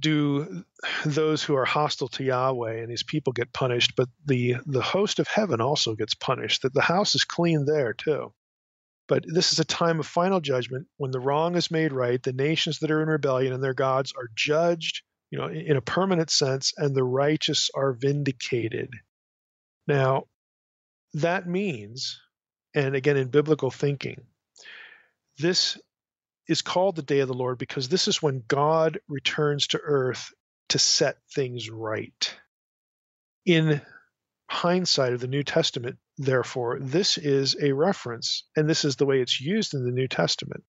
do those who are hostile to Yahweh and his people get punished, but the, the host of heaven also gets punished, that the house is clean there too. But this is a time of final judgment when the wrong is made right, the nations that are in rebellion and their gods are judged, you know, in a permanent sense, and the righteous are vindicated. Now, that means, and again in biblical thinking, this is called the Day of the Lord because this is when God returns to earth to set things right. In hindsight of the New Testament, therefore, this is a reference, and this is the way it's used in the New Testament.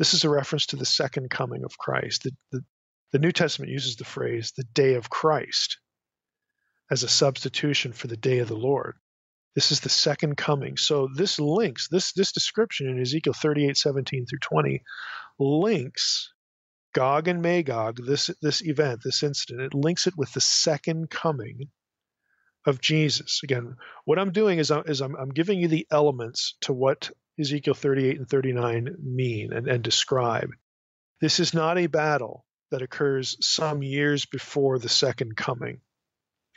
This is a reference to the second coming of Christ. The, the, the New Testament uses the phrase, the day of Christ, as a substitution for the day of the Lord. This is the second coming. So this links, this, this description in Ezekiel thirty-eight, seventeen through twenty links Gog and Magog, this, this event, this incident, it links it with the second coming of Jesus. Again, what I'm doing is, I'm, is I'm, I'm giving you the elements to what Ezekiel thirty-eight and thirty-nine mean and, and describe. This is not a battle that occurs some years before the second coming.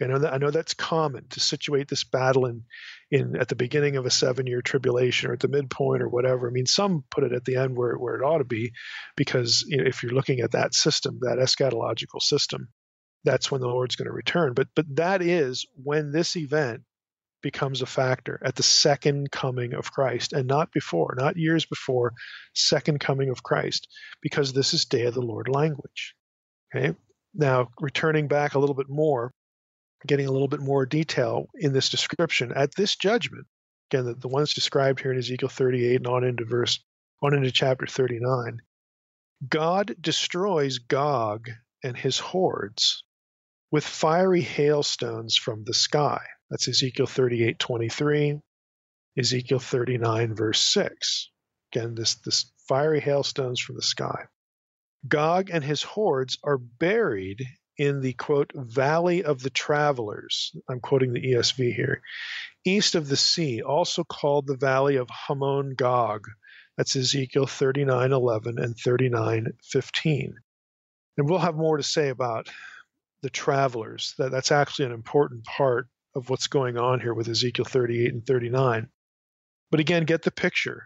I know that, I know that's common to situate this battle in, in at the beginning of a seven-year tribulation or at the midpoint or whatever. I mean, some put it at the end where, where it ought to be, because you know, if you're looking at that system, that eschatological system, that's when the Lord's going to return. But but that is when this event becomes a factor, at the second coming of Christ, and not before, not years before, second coming of Christ, because this is Day of the Lord language. Okay. Now, returning back a little bit more, getting a little bit more detail in this description, at this judgment, again, the, the one that's described here in Ezekiel thirty-eight and on into verse, on into chapter thirty-nine, God destroys Gog and his hordes with fiery hailstones from the sky. That's Ezekiel thirty-eight, twenty-three, Ezekiel thirty-nine, verse six. Again, this, this fiery hailstones from the sky. Gog and his hordes are buried in the, quote, Valley of the Travelers, I'm quoting the E S V here, east of the sea, also called the Valley of Hamon Gog. That's Ezekiel thirty-nine, eleven and thirty-nine, fifteen. And we'll have more to say about the travelers. That, that's actually an important part of what's going on here with Ezekiel thirty-eight and thirty-nine. But again, get the picture.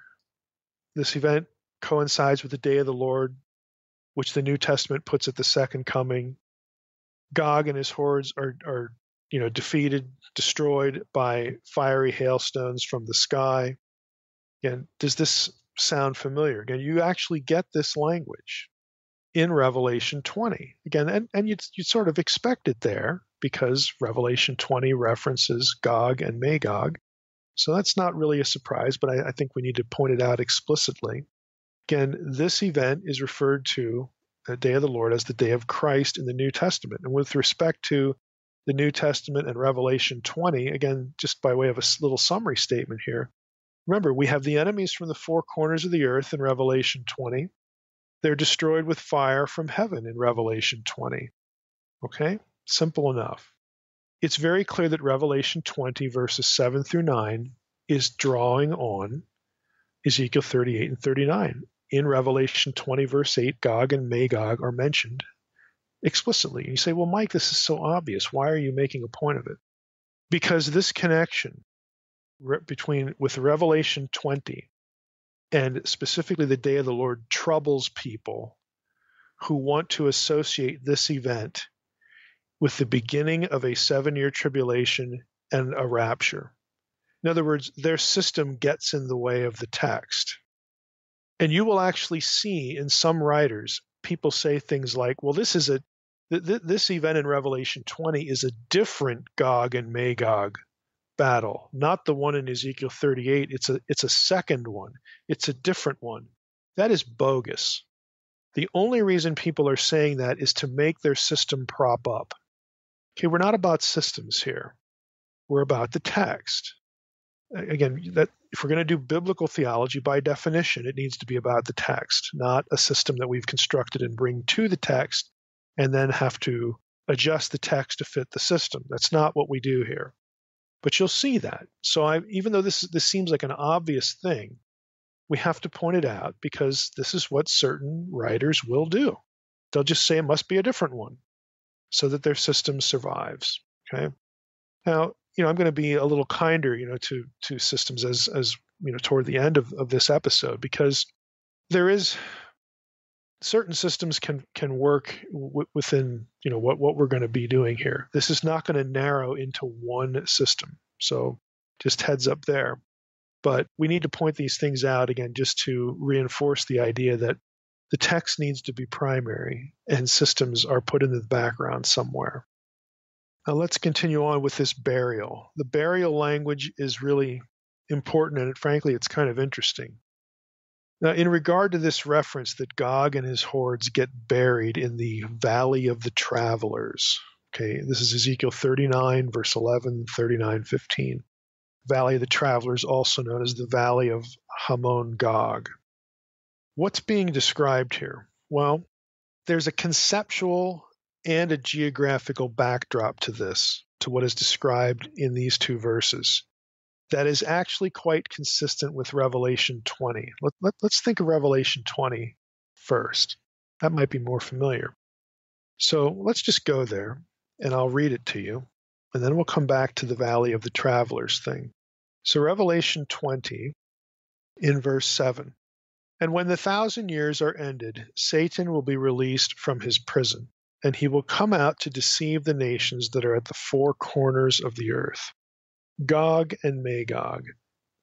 This event coincides with the Day of the Lord, which the New Testament puts at the second coming. Gog and his hordes are, are, you know, defeated, destroyed by fiery hailstones from the sky. Again, does this sound familiar? Again, you actually get this language in Revelation twenty. Again, and, and you'd, you'd sort of expect it there because Revelation twenty references Gog and Magog. So that's not really a surprise, but I, I think we need to point it out explicitly. Again, this event is referred to, the Day of the Lord, as the Day of Christ in the New Testament. And with respect to the New Testament and Revelation twenty, again, just by way of a little summary statement here, remember, we have the enemies from the four corners of the earth in Revelation twenty. They're destroyed with fire from heaven in Revelation twenty. Okay? Simple enough. It's very clear that Revelation twenty, verses seven through nine, is drawing on Ezekiel thirty-eight and thirty-nine. In Revelation twenty, verse eight, Gog and Magog are mentioned explicitly. And you say, well, Mike, this is so obvious. Why are you making a point of it? Because this connection re- between with Revelation twenty and specifically the Day of the Lord troubles people who want to associate this event with the beginning of a seven-year tribulation and a rapture. In other words, their system gets in the way of the text. And you will actually see in some writers, people say things like, well, this is a th- th- this event in Revelation twenty is a different Gog and Magog battle, not the one in Ezekiel thirty-eight. It's a, it's a second one. It's a different one. That is bogus. The only reason people are saying that is to make their system prop up. Okay, we're not about systems here. We're about the text. Again, that if we're going to do biblical theology, by definition, it needs to be about the text, not a system that we've constructed and bring to the text and then have to adjust the text to fit the system. That's not what we do here. But you'll see that. So I, even though this this seems like an obvious thing, we have to point it out because this is what certain writers will do. They'll just say it must be a different one so that their system survives. Okay. Now, you know, I'm going to be a little kinder, you know, to to systems as as you know toward the end of, of this episode, because there is certain systems can can work w- within you know what what we're going to be doing here. This is not going to narrow into one system, so just heads up there. But we need to point these things out again, just to reinforce the idea that the text needs to be primary and systems are put in the background somewhere. Now let's continue on with this burial. The burial language is really important, and it, frankly, it's kind of interesting. Now, in regard to this reference that Gog and his hordes get buried in the Valley of the Travelers, okay, this is Ezekiel thirty-nine, verse eleven, thirty-nine, fifteen. Valley of the Travelers, also known as the Valley of Hamon Gog. What's being described here? Well, there's a conceptual and a geographical backdrop to this, to what is described in these two verses, that is actually quite consistent with Revelation twenty. Let, let, let's think of Revelation twenty first. That might be more familiar. So let's just go there, and I'll read it to you, and then we'll come back to the Valley of the Travelers thing. So Revelation twenty, in verse seven, "And when the thousand years are ended, Satan will be released from his prison, and he will come out to deceive the nations that are at the four corners of the earth, Gog and Magog,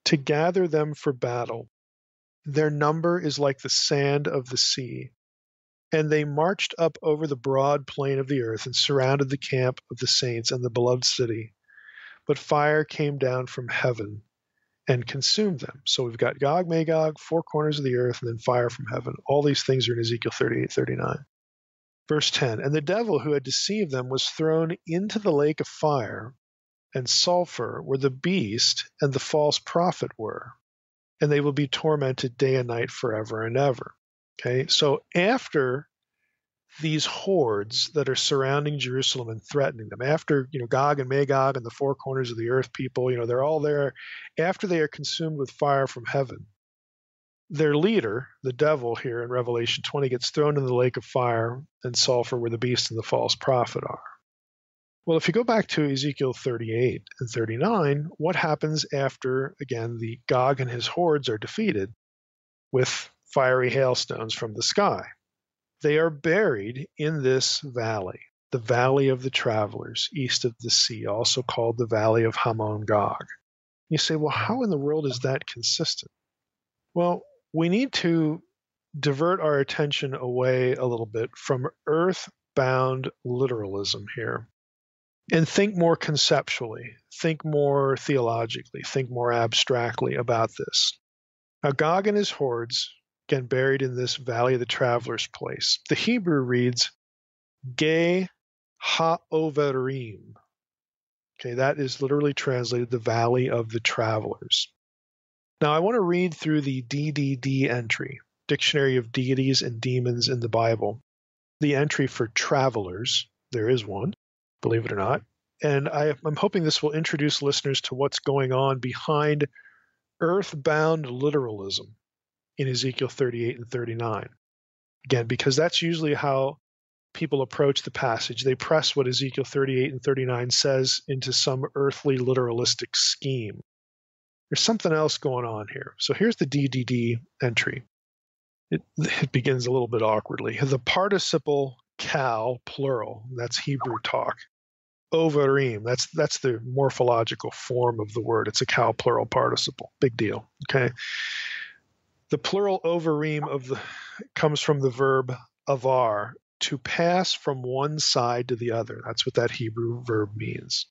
to gather them for battle. Their number is like the sand of the sea. And they marched up over the broad plain of the earth and surrounded the camp of the saints and the beloved city. But fire came down from heaven and consumed them." So we've got Gog, Magog, four corners of the earth, and then fire from heaven. All these things are in Ezekiel thirty-eight, thirty-nine. Verse ten, "And the devil who had deceived them was thrown into the lake of fire and sulfur, where the beast and the false prophet were. And they will be tormented day and night forever and ever." Okay, so after these hordes that are surrounding Jerusalem and threatening them, after, you know, Gog and Magog and the four corners of the earth people, you know, they're all there, after they are consumed with fire from heaven, their leader, the devil here in Revelation twenty, gets thrown in the lake of fire and sulfur where the beast and the false prophet are. Well, if you go back to Ezekiel thirty-eight and thirty-nine, what happens after, again, the Gog and his hordes are defeated with fiery hailstones from the sky? They are buried in this valley, the Valley of the Travelers, east of the sea, also called the Valley of Hamon Gog. You say, well, how in the world is that consistent? Well, we need to divert our attention away a little bit from earth-bound literalism here and think more conceptually, think more theologically, think more abstractly about this. Now, Gog and his hordes, again, buried in this Valley of the Traveler's place. The Hebrew reads, Ge Ha'overim. Okay, that is literally translated the Valley of the Travelers. Now, I want to read through the D D D entry, Dictionary of Deities and Demons in the Bible, the entry for travelers. There is one, believe it or not. And I, I'm hoping this will introduce listeners to what's going on behind earthbound literalism in Ezekiel thirty-eight and thirty-nine. Again, because that's usually how people approach the passage. They press what Ezekiel thirty-eight and thirty-nine says into some earthly literalistic scheme. There's something else going on here. So here's the D D D entry. It, it begins a little bit awkwardly. The participle cal, plural, that's Hebrew talk. Overim, that's that's the morphological form of the word. It's a cal plural participle. Big deal, okay? The plural overim of the comes from the verb avar, to pass from one side to the other. That's what that Hebrew verb means.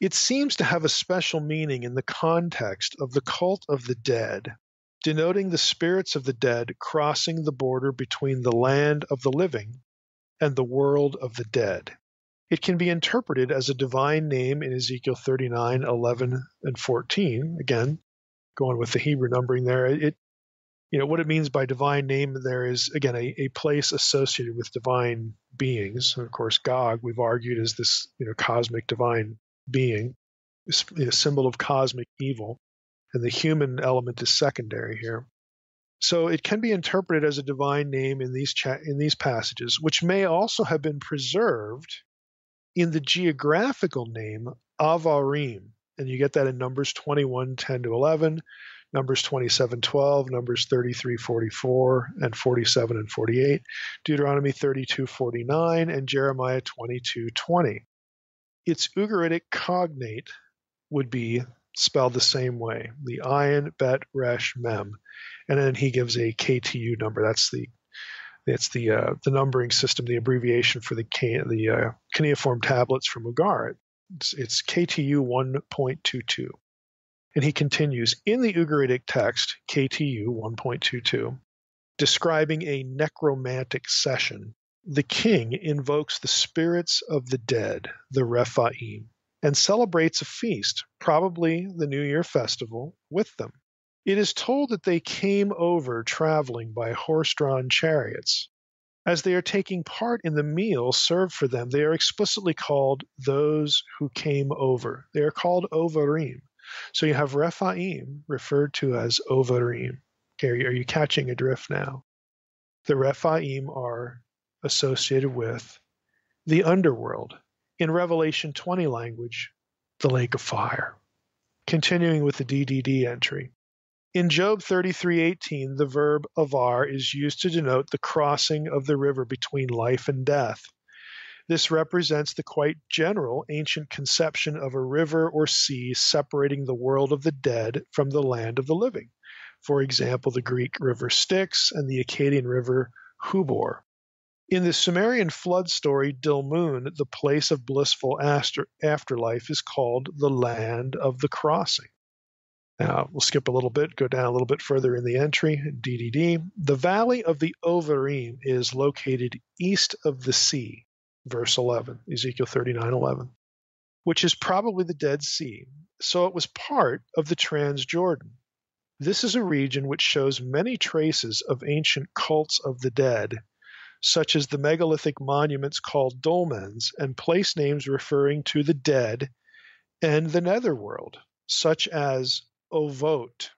It seems to have a special meaning in the context of the cult of the dead, denoting the spirits of the dead crossing the border between the land of the living and the world of the dead. It can be interpreted as a divine name in Ezekiel thirty-nine, eleven, and fourteen. Again, going with the Hebrew numbering there, it, you know, what it means by divine name there is, again, a, a place associated with divine beings. And of course, Gog, we've argued, is this, you know, cosmic divine being, a symbol of cosmic evil, and the human element is secondary here. So it can be interpreted as a divine name in these cha- in these passages, which may also have been preserved in the geographical name Avarim, and you get that in Numbers twenty-one, ten to eleven, Numbers twenty-seven, twelve, Numbers thirty-three, forty-four, and forty-seven and forty-eight, Deuteronomy thirty-two, forty-nine, and Jeremiah twenty-two, twenty. Its Ugaritic cognate would be spelled the same way, the Ayin, Bet, Resh, Mem. And then he gives a K T U number. That's the that's the uh, the numbering system, the abbreviation for the can, the uh, cuneiform tablets from Ugarit. It's, it's K T U one point two two. And he continues, in the Ugaritic text, K T U one point two two, describing a necromantic session, the king invokes the spirits of the dead, the Rephaim, and celebrates a feast, probably the New Year festival, with them. It is told that they came over traveling by horse-drawn chariots. As they are taking part in the meal served for them, they are explicitly called those who came over. They are called Ovarim. So you have Rephaim referred to as Ovarim. Okay, are you catching adrift now? The Rephaim are associated with the underworld. In Revelation twenty language, the lake of fire. Continuing with the D D D entry. In Job thirty-three eighteen, the verb avar is used to denote the crossing of the river between life and death. This represents the quite general ancient conception of a river or sea separating the world of the dead from the land of the living. For example, the Greek river Styx and the Akkadian river Hubor. In the Sumerian flood story Dilmun, the place of blissful after- afterlife is called the land of the crossing. Now, we'll skip a little bit, go down a little bit further in the entry, D D D. The valley of the Ovarim is located east of the sea, verse eleven, Ezekiel thirty-nine eleven, which is probably the Dead Sea, so it was part of the Transjordan. This is a region which shows many traces of ancient cults of the dead, such as the megalithic monuments called dolmens and place names referring to the dead and the netherworld, such as Ovot.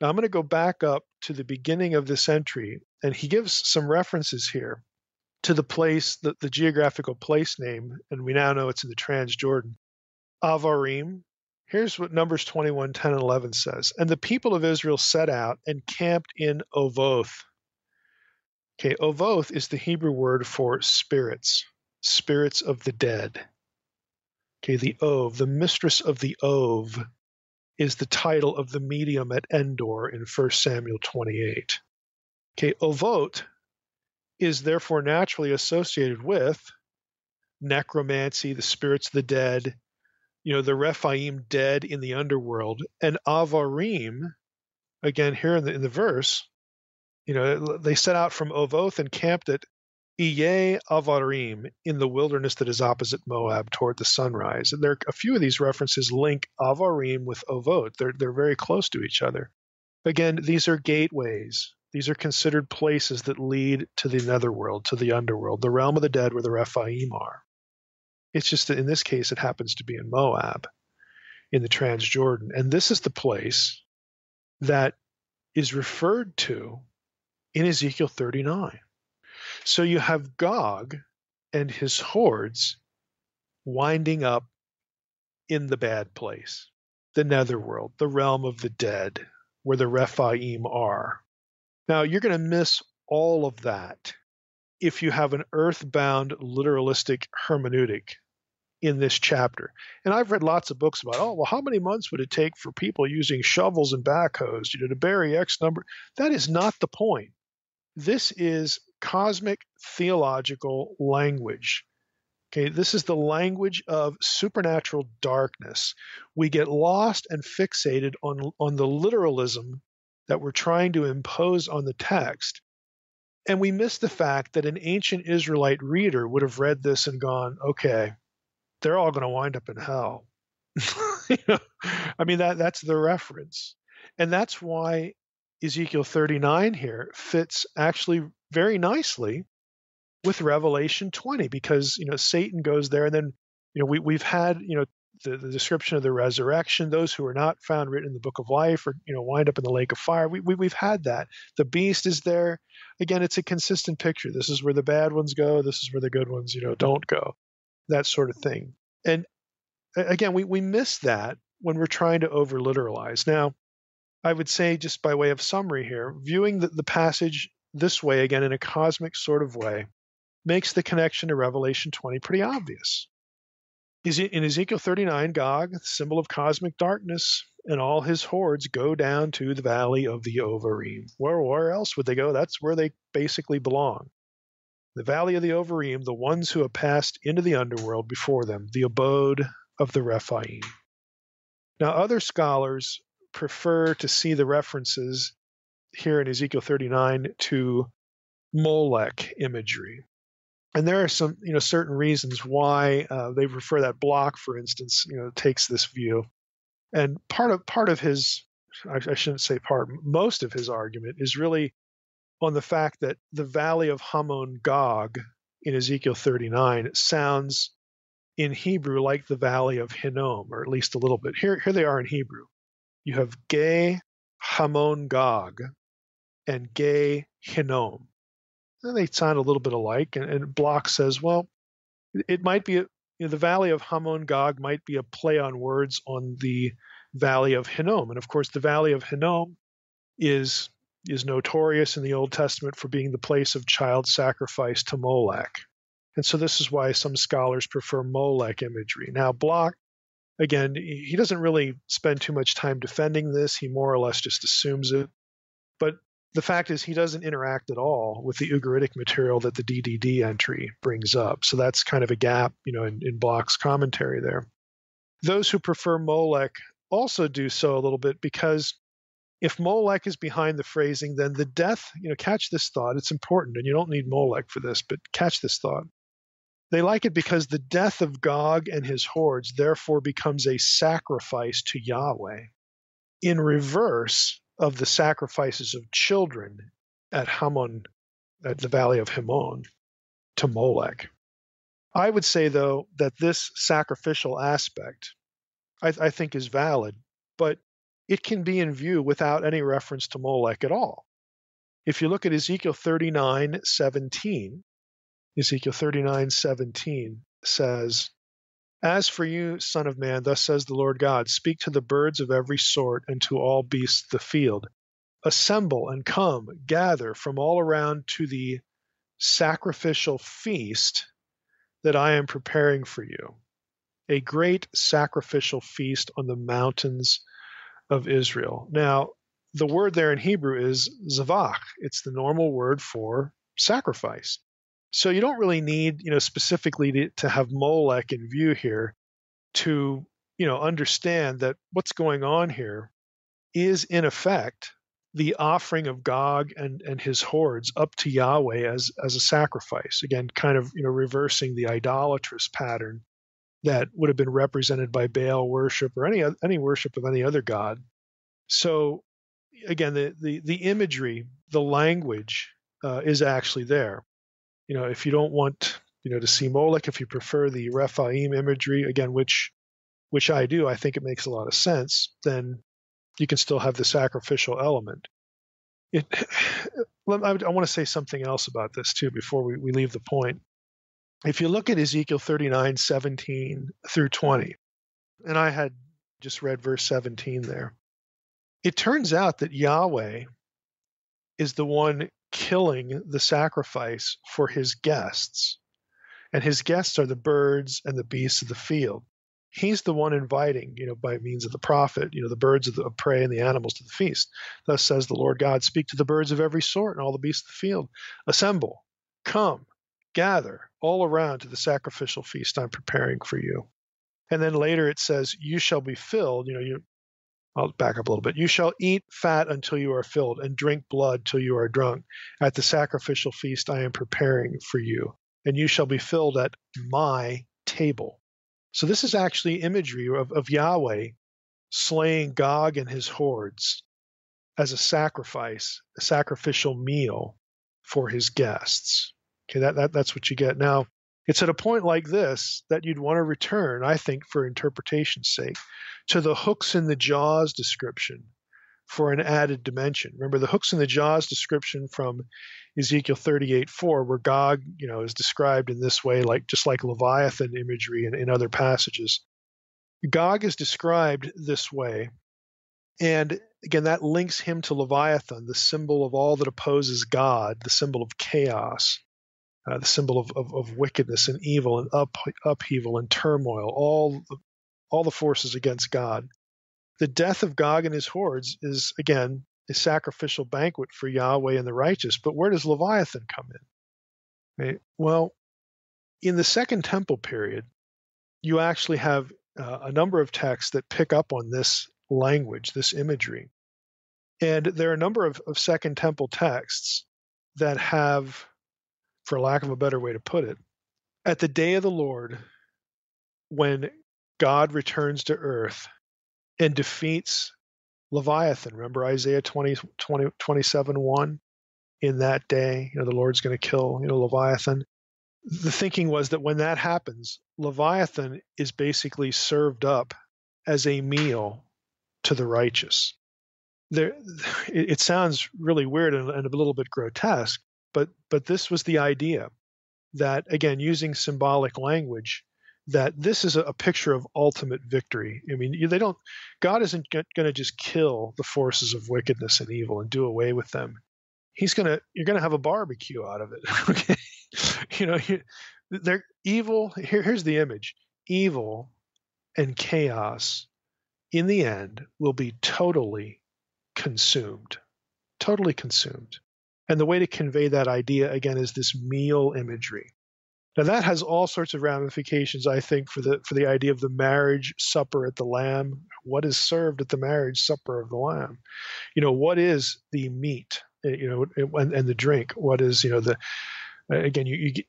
Now I'm going to go back up to the beginning of this entry, and he gives some references here to the place, the, the geographical place name, and we now know it's in the Transjordan. Avarim. Here's what Numbers twenty-one ten and eleven says. And the people of Israel set out and camped in Ovoth. Okay, Ovoth is the Hebrew word for spirits, spirits of the dead. Okay, the Ov, the mistress of the Ov, is the title of the medium at Endor in First Samuel twenty-eight. Okay, Ovot is therefore naturally associated with necromancy, the spirits of the dead, you know, the Rephaim dead in the underworld, and Avarim, again here in the, in the verse, you know, they set out from Ovoth and camped at Iye Avarim in the wilderness that is opposite Moab toward the sunrise. And there are a few of these references link Avarim with Ovot. They're, they're very close to each other. Again, these are gateways. These are considered places that lead to the netherworld, to the underworld, the realm of the dead where the Rephaim are. It's just that in this case, it happens to be in Moab, in the Transjordan. And this is the place that is referred to in Ezekiel thirty-nine. So you have Gog and his hordes winding up in the bad place, the netherworld, the realm of the dead, where the Rephaim are. Now, you're going to miss all of that if you have an earthbound literalistic hermeneutic in this chapter. And I've read lots of books about, oh, well, how many months would it take for people using shovels and backhoes, you know, to bury X number? That is not the point. This is cosmic theological language. Okay, this is the language of supernatural darkness. We get lost and fixated on, on the literalism that we're trying to impose on the text. And we miss the fact that an ancient Israelite reader would have read this and gone, okay, they're all going to wind up in hell. You know? I mean, that that's the reference. And that's why Ezekiel thirty-nine here fits actually very nicely with Revelation twenty, because, you know, Satan goes there, and then, you know, we, we've had, you know, the, the description of the resurrection, those who are not found written in the book of life or, you know, wind up in the lake of fire. We, we, we've had that. The beast is there. Again, it's a consistent picture. This is where the bad ones go. This is where the good ones, you know, don't go, that sort of thing. And again, we, we miss that when we're trying to over-literalize. Now, I would say, just by way of summary here, viewing the, the passage this way, again, in a cosmic sort of way, makes the connection to Revelation twenty pretty obvious. In Ezekiel thirty-nine, Gog, the symbol of cosmic darkness, and all his hordes go down to the valley of the Ovarim. Where, where else would they go? That's where they basically belong. The valley of the Ovarim, the ones who have passed into the underworld before them, the abode of the Rephaim. Now, other scholars prefer to see the references here in Ezekiel thirty-nine to Molech imagery. And there are some, you know, certain reasons why uh, they refer that block, for instance, you know, takes this view. And part of part of his, I, I shouldn't say part, most of his argument is really on the fact that the valley of Hamon Gog in Ezekiel thirty-nine sounds in Hebrew like the valley of Hinnom, or at least a little bit. Here, here they are in Hebrew. You have Ge Hamon Gog and Ge Hinnom. And they sound a little bit alike. And, and Bloch says, well, it might be, a, you know, the valley of Hamon Gog might be a play on words on the valley of Hinnom. And of course, the valley of Hinnom is, is notorious in the Old Testament for being the place of child sacrifice to Molech. And so this is why some scholars prefer Molech imagery. Now, Bloch, again, he doesn't really spend too much time defending this. He more or less just assumes it. But the fact is he doesn't interact at all with the Ugaritic material that the D D D entry brings up. So that's kind of a gap, you know, in, in Bloch's commentary there. Those who prefer Molech also do so a little bit because if Molech is behind the phrasing, then the death, you know, catch this thought. It's important, and you don't need Molech for this, but catch this thought. They like it because the death of Gog and his hordes therefore becomes a sacrifice to Yahweh, in reverse of the sacrifices of children at Hamon, at the valley of Hamon, to Molech. I would say, though, that this sacrificial aspect, I, I think, is valid, but it can be in view without any reference to Molech at all. If you look at Ezekiel thirty-nine seventeen, Ezekiel thirty-nine seventeen says, "As for you, son of man, thus says the Lord God, speak to the birds of every sort and to all beasts of the field. Assemble and come, gather from all around to the sacrificial feast that I am preparing for you, a great sacrificial feast on the mountains of Israel." Now, the word there in Hebrew is zavach. It's the normal word for sacrifice. So you don't really need, you know, specifically to, to have Molech in view here to, you know, understand that what's going on here is, in effect, the offering of Gog and, and his hordes up to Yahweh as, as a sacrifice. Again, kind of, you know, reversing the idolatrous pattern that would have been represented by Baal worship or any any worship of any other god. So again, the the, the imagery, the language uh, is actually there. You know, if you don't want, you know, to see Molech, if you prefer the Rephaim imagery, again, which which I do, I think it makes a lot of sense. Then you can still have the sacrificial element. It, I, I want to say something else about this too before we, we leave the point. If you look at Ezekiel thirty-nine seventeen through twenty, and I had just read verse seventeen there, it turns out that Yahweh is the one killing the sacrifice for his guests, and his guests are the birds and the beasts of the field. He's the one inviting, you know, by means of the prophet, you know, the birds of the of prey and the animals to the feast. Thus says the Lord God, speak to the birds of every sort and all the beasts of the field. Assemble, come, gather all around to the sacrificial feast I'm preparing for you. And then later it says, you shall be filled. You know, you, I'll back up a little bit. You shall eat fat until you are filled and drink blood till you are drunk at the sacrificial feast I am preparing for you. And you shall be filled at my table. So this is actually imagery of, of Yahweh slaying Gog and his hordes as a sacrifice, a sacrificial meal for his guests. Okay, that, that that's what you get. Now, it's at a point like this that you'd want to return, I think, for interpretation's sake, to the hooks in the jaws description for an added dimension. Remember, the hooks in the jaws description from Ezekiel thirty-eight four, where Gog, you know, is described in this way, like just like Leviathan imagery in, in other passages. Gog is described this way, and again, that links him to Leviathan, the symbol of all that opposes God, the symbol of chaos. Uh, the symbol of, of, of wickedness and evil and up, upheaval and turmoil, all, all the forces against God. The death of Gog and his hordes is, again, a sacrificial banquet for Yahweh and the righteous. But where does Leviathan come in? Right? Well, in the Second Temple period, you actually have uh, a number of texts that pick up on this language, this imagery. And there are a number of, of Second Temple texts that have, for lack of a better way to put it. At the day of the Lord, when God returns to earth and defeats Leviathan, remember Isaiah twenty, twenty, twenty-seven, one? In that day, you know, the Lord's going to kill, you know, Leviathan. The thinking was that when that happens, Leviathan is basically served up as a meal to the righteous. There, it, it sounds really weird and, and a little bit grotesque, but but this was the idea that, again, using symbolic language, that this is a, a picture of ultimate victory. I mean, they don't. God isn't g- going to just kill the forces of wickedness and evil and do away with them. He's gonna. You're gonna have a barbecue out of it. Okay, you know, you, they're evil. Here, here's the image: evil and chaos, in the end, will be totally consumed, totally consumed. And the way to convey that idea again is this meal imagery. Now that has all sorts of ramifications, I think, for the for the idea of the marriage supper at the Lamb. What is served at the marriage supper of the Lamb? You know, what is the meat? You know, and, and the drink. What is, you know, the again? You, you get,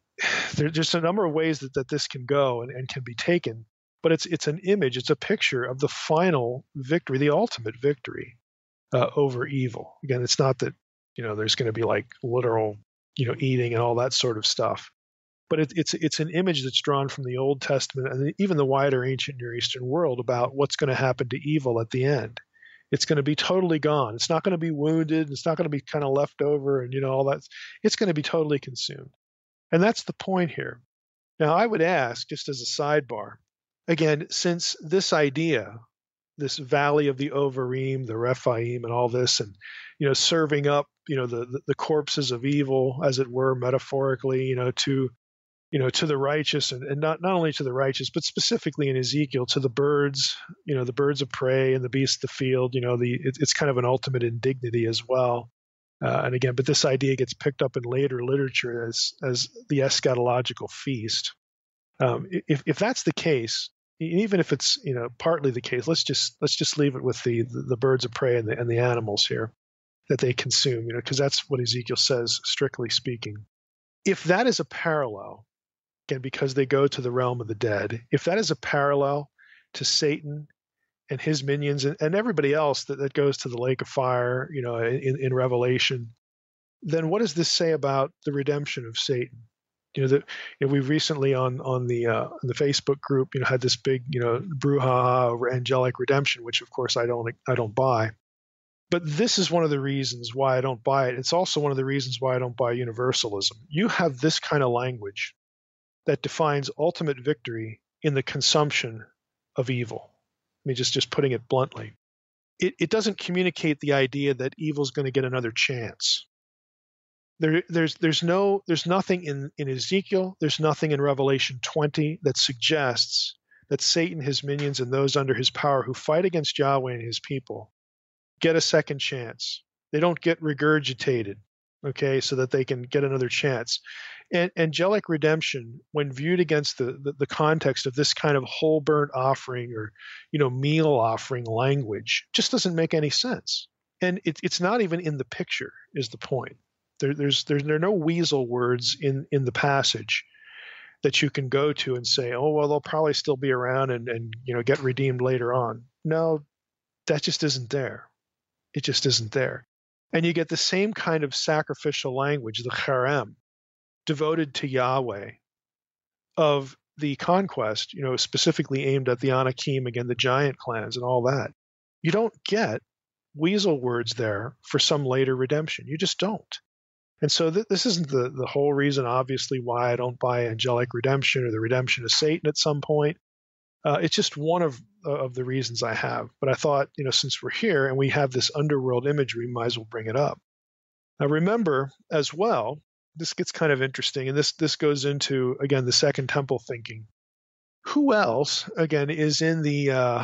there's just a number of ways that, that this can go and, and can be taken. But it's it's an image, it's a picture of the final victory, the ultimate victory uh, over evil. Again, it's not that, you know, there's going to be like literal, you know, eating and all that sort of stuff. But it, it's it's an image that's drawn from the Old Testament and even the wider ancient Near Eastern world about what's going to happen to evil at the end. It's going to be totally gone. It's not going to be wounded. It's not going to be kind of left over and, you know, all that. It's going to be totally consumed. And that's the point here. Now, I would ask, just as a sidebar, again, since this idea, this valley of the Ovarim, the Rephaim and all this, and, you know, serving up, you know, the, the, the corpses of evil, as it were, metaphorically, you know, to, you know, to the righteous, and, and not, not only to the righteous, but specifically in Ezekiel, to the birds, you know, the birds of prey and the beasts of the field, you know, the it, it's kind of an ultimate indignity as well. Uh, and again, but this idea gets picked up in later literature as as the eschatological feast. Um, if if that's the case, even if it's, you know, partly the case, let's just let's just leave it with the the, the birds of prey and the and the animals here that they consume, you know, because that's what Ezekiel says, strictly speaking. If that is a parallel, and because they go to the realm of the dead, if that is a parallel to Satan and his minions and, and everybody else that, that goes to the lake of fire, you know, in, in Revelation, then what does this say about the redemption of Satan? You know, that, you know, we recently on on the uh, on the Facebook group, you know, had this big, you know, brouhaha over angelic redemption, which of course I don't I don't buy. But this is one of the reasons why I don't buy it. It's also one of the reasons why I don't buy universalism. You have this kind of language that defines ultimate victory in the consumption of evil. I mean, just, just putting it bluntly. It, it doesn't communicate the idea that evil's going to get another chance. There, there's, there's, no, there's nothing in, in Ezekiel, there's nothing in Revelation twenty that suggests that Satan, his minions, and those under his power who fight against Yahweh and his people get a second chance. They don't get regurgitated. Okay, so that they can get another chance. And angelic redemption, when viewed against the, the, the context of this kind of whole burnt offering or, you know, meal offering language, just doesn't make any sense. And it, it's not even in the picture, is the point. There, there's, there's, there are no weasel words in, in the passage that you can go to and say, oh, well, they'll probably still be around and, and, you know, get redeemed later on. No, that just isn't there. It just isn't there. And you get the same kind of sacrificial language, the harem, devoted to Yahweh, of the conquest, you know, specifically aimed at the Anakim, again, the giant clans and all that. You don't get weasel words there for some later redemption. You just don't. And so th- this isn't the, the whole reason, obviously, why I don't buy angelic redemption or the redemption of Satan at some point. Uh, it's just one of uh, of the reasons I have. But I thought, you know, since we're here and we have this underworld imagery, we might as well bring it up. Now, remember as well, this gets kind of interesting, and this this goes into, again, the Second Temple thinking. Who else, again, is in the uh,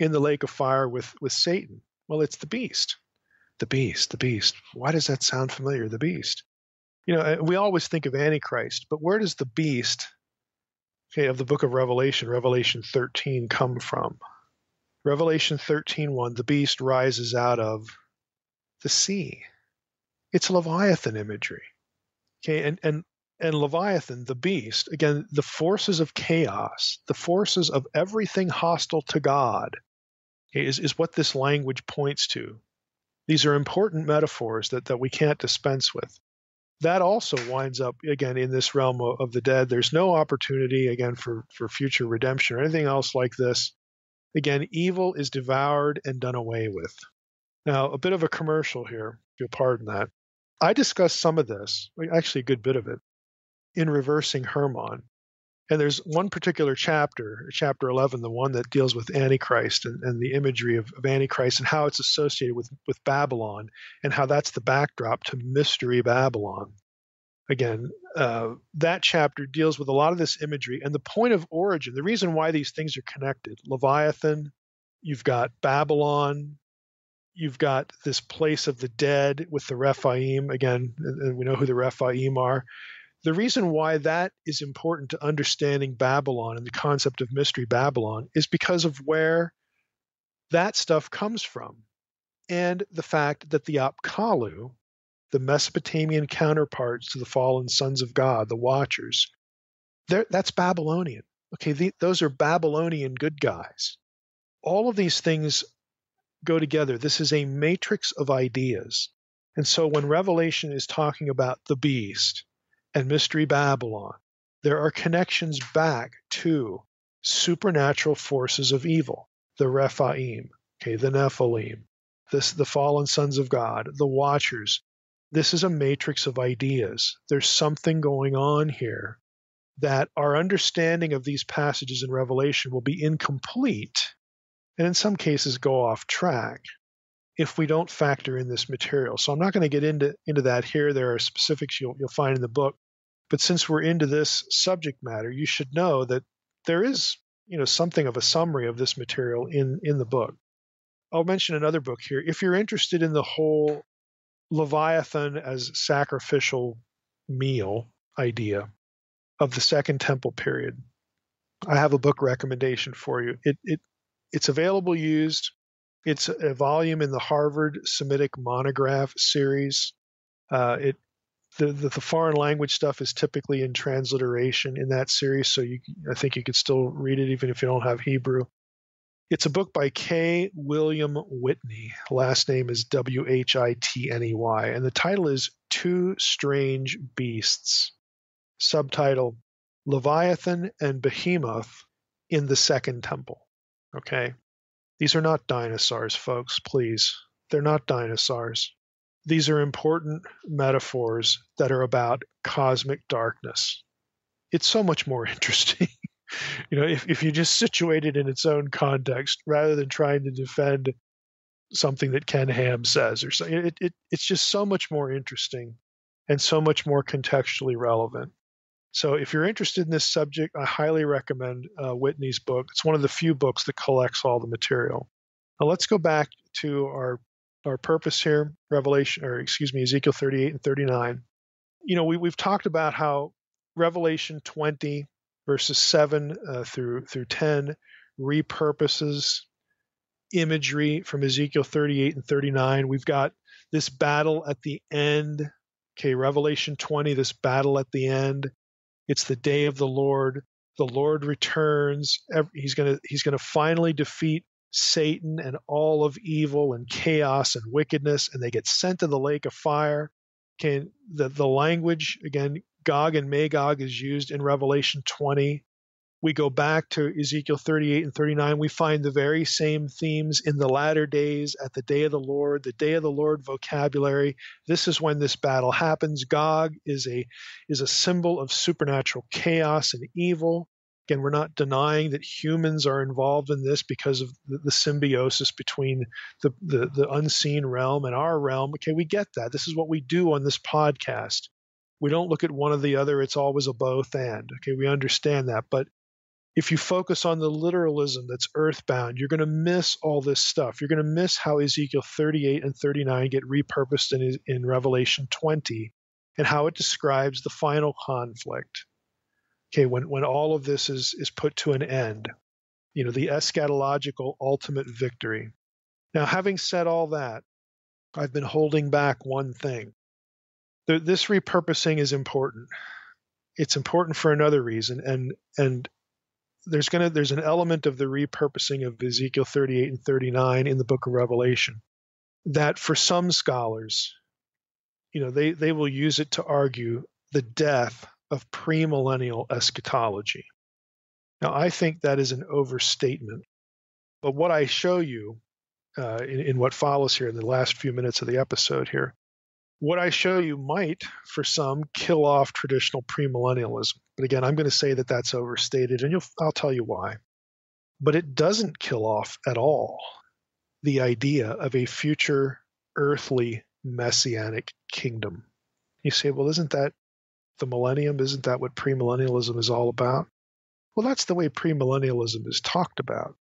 in the lake of fire with with Satan? Well, it's the beast. The beast, the beast. Why does that sound familiar, the beast? You know, we always think of Antichrist, but where does the beast, okay, of the book of Revelation, Revelation thirteen, come from? Revelation thirteen one, the beast rises out of the sea. It's Leviathan imagery. Okay, and and and Leviathan, the beast, again, the forces of chaos, the forces of everything hostile to God, okay, is is what this language points to. These are important metaphors that that we can't dispense with. That also winds up, again, in this realm of, of the dead. There's no opportunity, again, for, for future redemption or anything else like this. Again, evil is devoured and done away with. Now, a bit of a commercial here, if you'll pardon that. I discussed some of this, actually a good bit of it, in Reversing Hermon. And there's one particular chapter, chapter eleven, the one that deals with Antichrist and, and the imagery of, of Antichrist and how it's associated with, with Babylon and how that's the backdrop to Mystery Babylon. Again, uh, that chapter deals with a lot of this imagery and the point of origin, the reason why these things are connected. Leviathan, you've got Babylon, you've got this place of the dead with the Rephaim. Again, and we know who the Rephaim are. The reason why that is important to understanding Babylon and the concept of Mystery Babylon is because of where that stuff comes from and the fact that the Apkallu, the Mesopotamian counterparts to the fallen sons of God, the Watchers, that's Babylonian. Okay, the, those are Babylonian good guys. All of these things go together. This is a matrix of ideas. And so when Revelation is talking about the beast and Mystery Babylon, there are connections back to supernatural forces of evil, the Rephaim, okay, the Nephilim, this, the fallen sons of God, the Watchers. This is a matrix of ideas. There's something going on here that our understanding of these passages in Revelation will be incomplete and in some cases go off track if we don't factor in this material. So I'm not going to get into, into that here. There are specifics you'll, you'll find in the book. But since we're into this subject matter, you should know that there is, you know, something of a summary of this material in, in the book. I'll mention another book here. If you're interested in the whole Leviathan as sacrificial meal idea of the Second Temple period, I have a book recommendation for you. It, it It's available used. It's a volume in the Harvard Semitic Monograph series. Uh, it the, the the foreign language stuff is typically in transliteration in that series, so you, I think you could still read it even if you don't have Hebrew. It's a book by K. William Whitney. Last name is W H I T N E Y, and the title is Two Strange Beasts. Subtitle: Leviathan and Behemoth in the Second Temple. Okay. These are not dinosaurs, folks, please. They're not dinosaurs. These are important metaphors that are about cosmic darkness. It's so much more interesting, you know, if, if you just situate it in its own context rather than trying to defend something that Ken Ham says or something. It, it, it's just so much more interesting and so much more contextually relevant. So if you're interested in this subject, I highly recommend uh, Whitney's book. It's one of the few books that collects all the material. Now let's go back to our our purpose here, Revelation, or excuse me, Ezekiel thirty-eight and thirty-nine. You know, we, we've talked about how Revelation twenty, verses seven uh, through through ten, repurposes imagery from Ezekiel thirty-eight and thirty-nine. We've got this battle at the end. Okay, Revelation twenty, this battle at the end. It's the day of the Lord. The Lord returns. He's gonna he's gonna finally defeat Satan and all of evil and chaos and wickedness, and they get sent to the lake of fire. Okay, the the language again, Gog and Magog is used in Revelation twenty. We go back to Ezekiel thirty-eight and thirty-nine. We find the very same themes in the latter days at the day of the Lord, the day of the Lord vocabulary. This is when this battle happens. Gog is a, is a symbol of supernatural chaos and evil. Again, we're not denying that humans are involved in this because of the, the symbiosis between the, the, the unseen realm and our realm. Okay, we get that. This is what we do on this podcast. We don't look at one or the other. It's always a both and. Okay, we understand that. But if you focus on the literalism that's earthbound, you're going to miss all this stuff. You're going to miss how Ezekiel thirty-eight and thirty-nine get repurposed in, in Revelation twenty and how it describes the final conflict. Okay, when, when all of this is, is put to an end, you know, the eschatological ultimate victory. Now, having said all that, I've been holding back one thing. th- this repurposing is important. It's important for another reason, and and there's gonna there's an element of the repurposing of Ezekiel thirty-eight and thirty-nine in the book of Revelation that, for some scholars, you know, they they will use it to argue the death of premillennial eschatology. Now, I think that is an overstatement, but what I show you uh, in, in what follows here in the last few minutes of the episode here, what I show you might, for some, kill off traditional premillennialism. But again, I'm going to say that that's overstated, and you'll, I'll tell you why. But it doesn't kill off at all the idea of a future earthly messianic kingdom. You say, well, isn't that the millennium? Isn't that what premillennialism is all about? Well, that's the way premillennialism is talked about.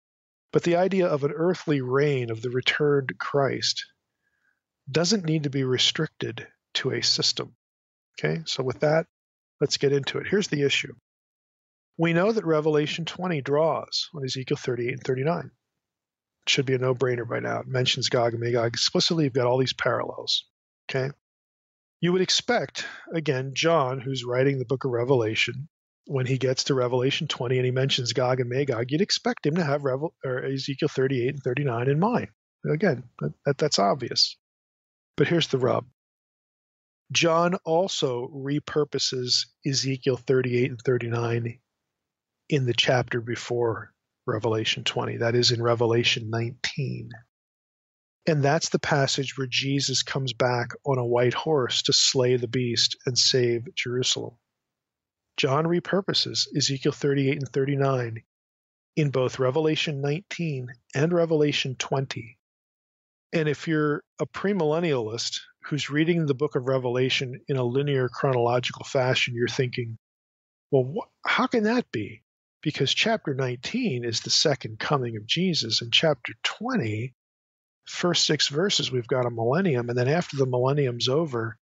But the idea of an earthly reign of the returned Christ doesn't need to be restricted to a system. Okay, so with that, let's get into it. Here's the issue. We know that Revelation twenty draws on Ezekiel thirty-eight and thirty-nine. It should be a no-brainer by now. It mentions Gog and Magog explicitly. You've got all these parallels. Okay, you would expect, again, John, who's writing the book of Revelation, when he gets to Revelation twenty and he mentions Gog and Magog, you'd expect him to have Revel- or Ezekiel thirty-eight and thirty-nine in mind. Again, that, that's obvious. But here's the rub. John also repurposes Ezekiel thirty-eight and thirty-nine in the chapter before Revelation twenty. That is in Revelation nineteen. And that's the passage where Jesus comes back on a white horse to slay the beast and save Jerusalem. John repurposes Ezekiel thirty-eight and thirty-nine in both Revelation nineteen and Revelation twenty. And if you're a premillennialist who's reading the book of Revelation in a linear chronological fashion, you're thinking, well, wh- how can that be? Because chapter nineteen is the second coming of Jesus, and chapter twenty, first six verses, we've got a millennium, and then after the millennium's over,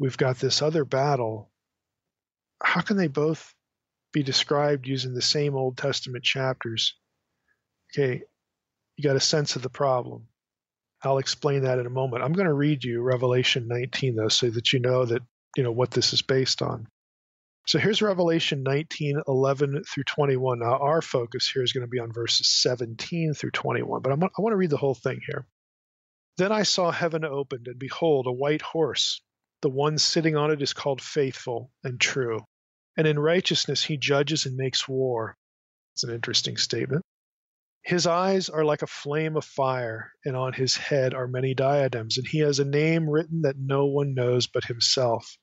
we've got this other battle. How can they both be described using the same Old Testament chapters? Okay, you got a sense of the problem. I'll explain that in a moment. I'm going to read you Revelation nineteen, though, so that you know that you know what this is based on. So here's Revelation nineteen, eleven through twenty-one. Now, our focus here is going to be on verses seventeen through twenty-one, but I'm, I want to read the whole thing here. Then I saw heaven opened, and behold, a white horse. The one sitting on it is called Faithful and True, and in righteousness he judges and makes war. It's an interesting statement. His eyes are like a flame of fire, and on his head are many diadems, and he has a name written that no one knows but himself.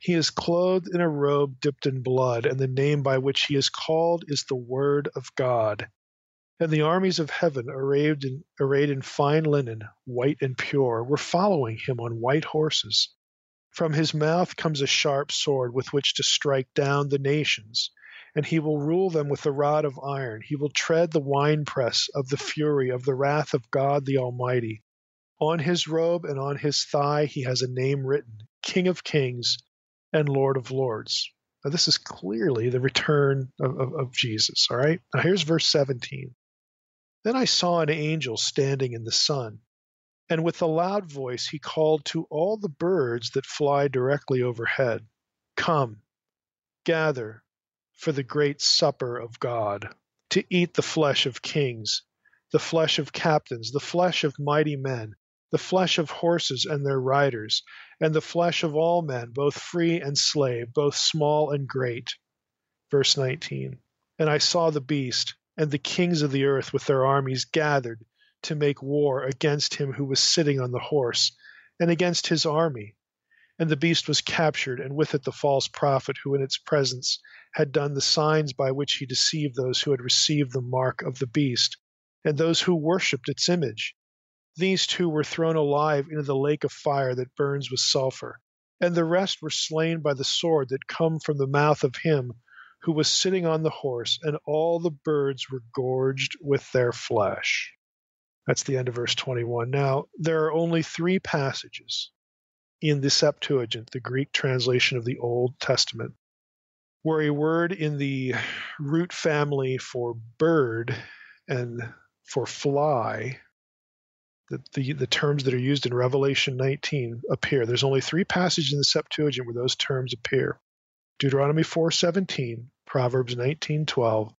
He is clothed in a robe dipped in blood, and the name by which he is called is the Word of God. And the armies of heaven, arrayed in, arrayed in fine linen, white and pure, were following him on white horses. From his mouth comes a sharp sword with which to strike down the nations, and he will rule them with a rod of iron. He will tread the winepress of the fury of the wrath of God the Almighty. On his robe and on his thigh he has a name written, King of Kings and Lord of Lords. Now this is clearly the return of, of, of Jesus, all right? Now here's verse seventeen. Then I saw an angel standing in the sun, and with a loud voice he called to all the birds that fly directly overhead, Come, gather, for the great supper of God, to eat the flesh of kings, the flesh of captains, the flesh of mighty men, the flesh of horses and their riders, and the flesh of all men, both free and slave, both small and great. Verse nineteen, And I saw the beast and the kings of the earth with their armies gathered to make war against him who was sitting on the horse and against his army. And the beast was captured, and with it the false prophet who in its presence had done the signs by which he deceived those who had received the mark of the beast, and those who worshipped its image. These two were thrown alive into the lake of fire that burns with sulfur, and the rest were slain by the sword that come from the mouth of him who was sitting on the horse, and all the birds were gorged with their flesh. That's the end of verse twenty-one. Now, there are only three passages in the Septuagint, the Greek translation of the Old Testament, where a word in the root family for bird and for fly the, the, the terms that are used in Revelation nineteen appear. There's only three passages in the Septuagint where those terms appear: Deuteronomy four seventeen, Proverbs nineteen twelve,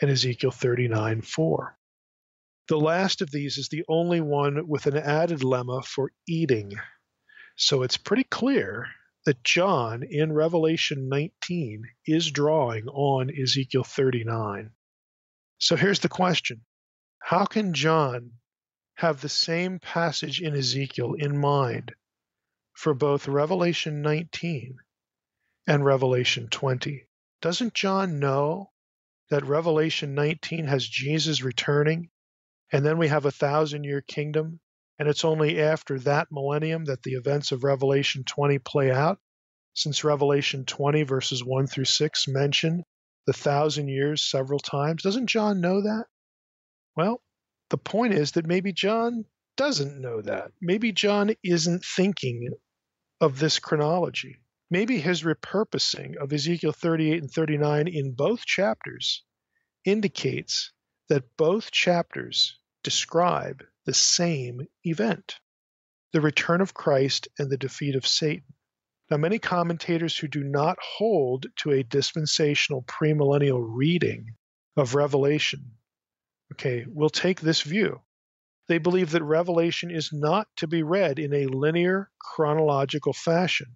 and Ezekiel thirty-nine four. The last of these is the only one with an added lemma for eating. So it's pretty clear that John in Revelation nineteen is drawing on Ezekiel thirty-nine. So here's the question. How can John have the same passage in Ezekiel in mind for both Revelation nineteen and Revelation twenty? Doesn't John know that Revelation nineteen has Jesus returning, and then we have a thousand-year kingdom, and it's only after that millennium that the events of Revelation twenty play out? Since Revelation twenty, verses one through six, mention the thousand years several times, doesn't John know that? Well, the point is that maybe John doesn't know that. Maybe John isn't thinking of this chronology. Maybe his repurposing of Ezekiel thirty-eight and thirty-nine in both chapters indicates that both chapters describe the same event, the return of Christ and the defeat of Satan. Now, many commentators who do not hold to a dispensational premillennial reading of Revelation, okay, will take this view. They believe that Revelation is not to be read in a linear chronological fashion,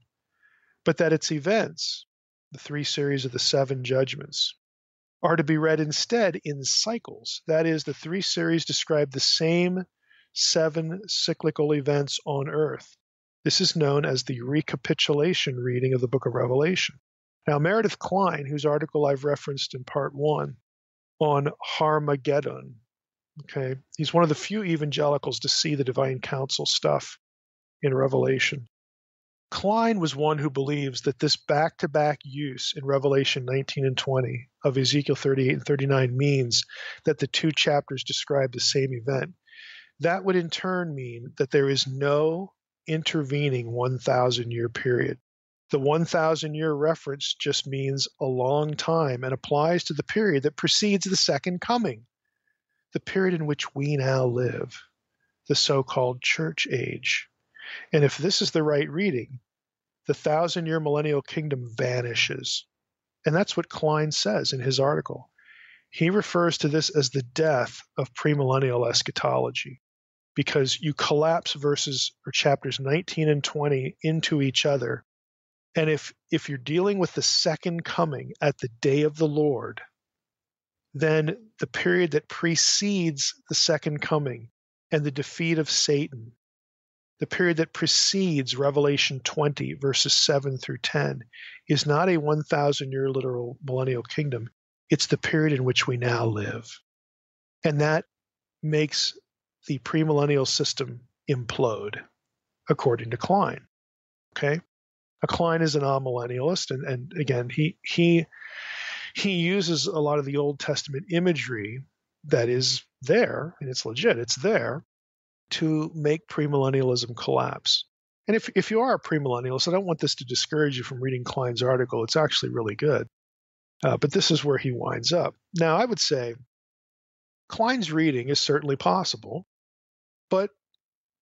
but that its events, the three series of the seven judgments, are to be read instead in cycles. That is, the three series describe the same seven cyclical events on earth. This is known as the recapitulation reading of the book of Revelation. Now, Meredith Klein, whose article I've referenced in part one on Harmageddon, okay, he's one of the few evangelicals to see the divine council stuff in Revelation. Klein was one who believes that this back-to-back use in Revelation nineteen and twenty of Ezekiel thirty-eight and thirty-nine means that the two chapters describe the same event. That would in turn mean that there is no intervening one thousand-year period. The one thousand-year reference just means a long time and applies to the period that precedes the second coming, the period in which we now live, the so-called church age. And if this is the right reading, the thousand-year millennial kingdom vanishes. And that's what Klein says in his article. He refers to this as the death of premillennial eschatology, because you collapse verses or chapters nineteen and twenty into each other. And if, if you're dealing with the second coming at the day of the Lord, then the period that precedes the second coming and the defeat of Satan, the period that precedes Revelation twenty, verses seven through ten, is not a one thousand-year literal millennial kingdom. It's the period in which we now live. And that makes the premillennial system implode, according to Klein. Okay? Now, Klein is an amillennialist, and, and again, he, he, he uses a lot of the Old Testament imagery that is there, and it's legit, it's there, to make premillennialism collapse. And if if you are a premillennialist, I don't want this to discourage you from reading Klein's article. It's actually really good. Uh, but this is where he winds up. Now, I would say Klein's reading is certainly possible, but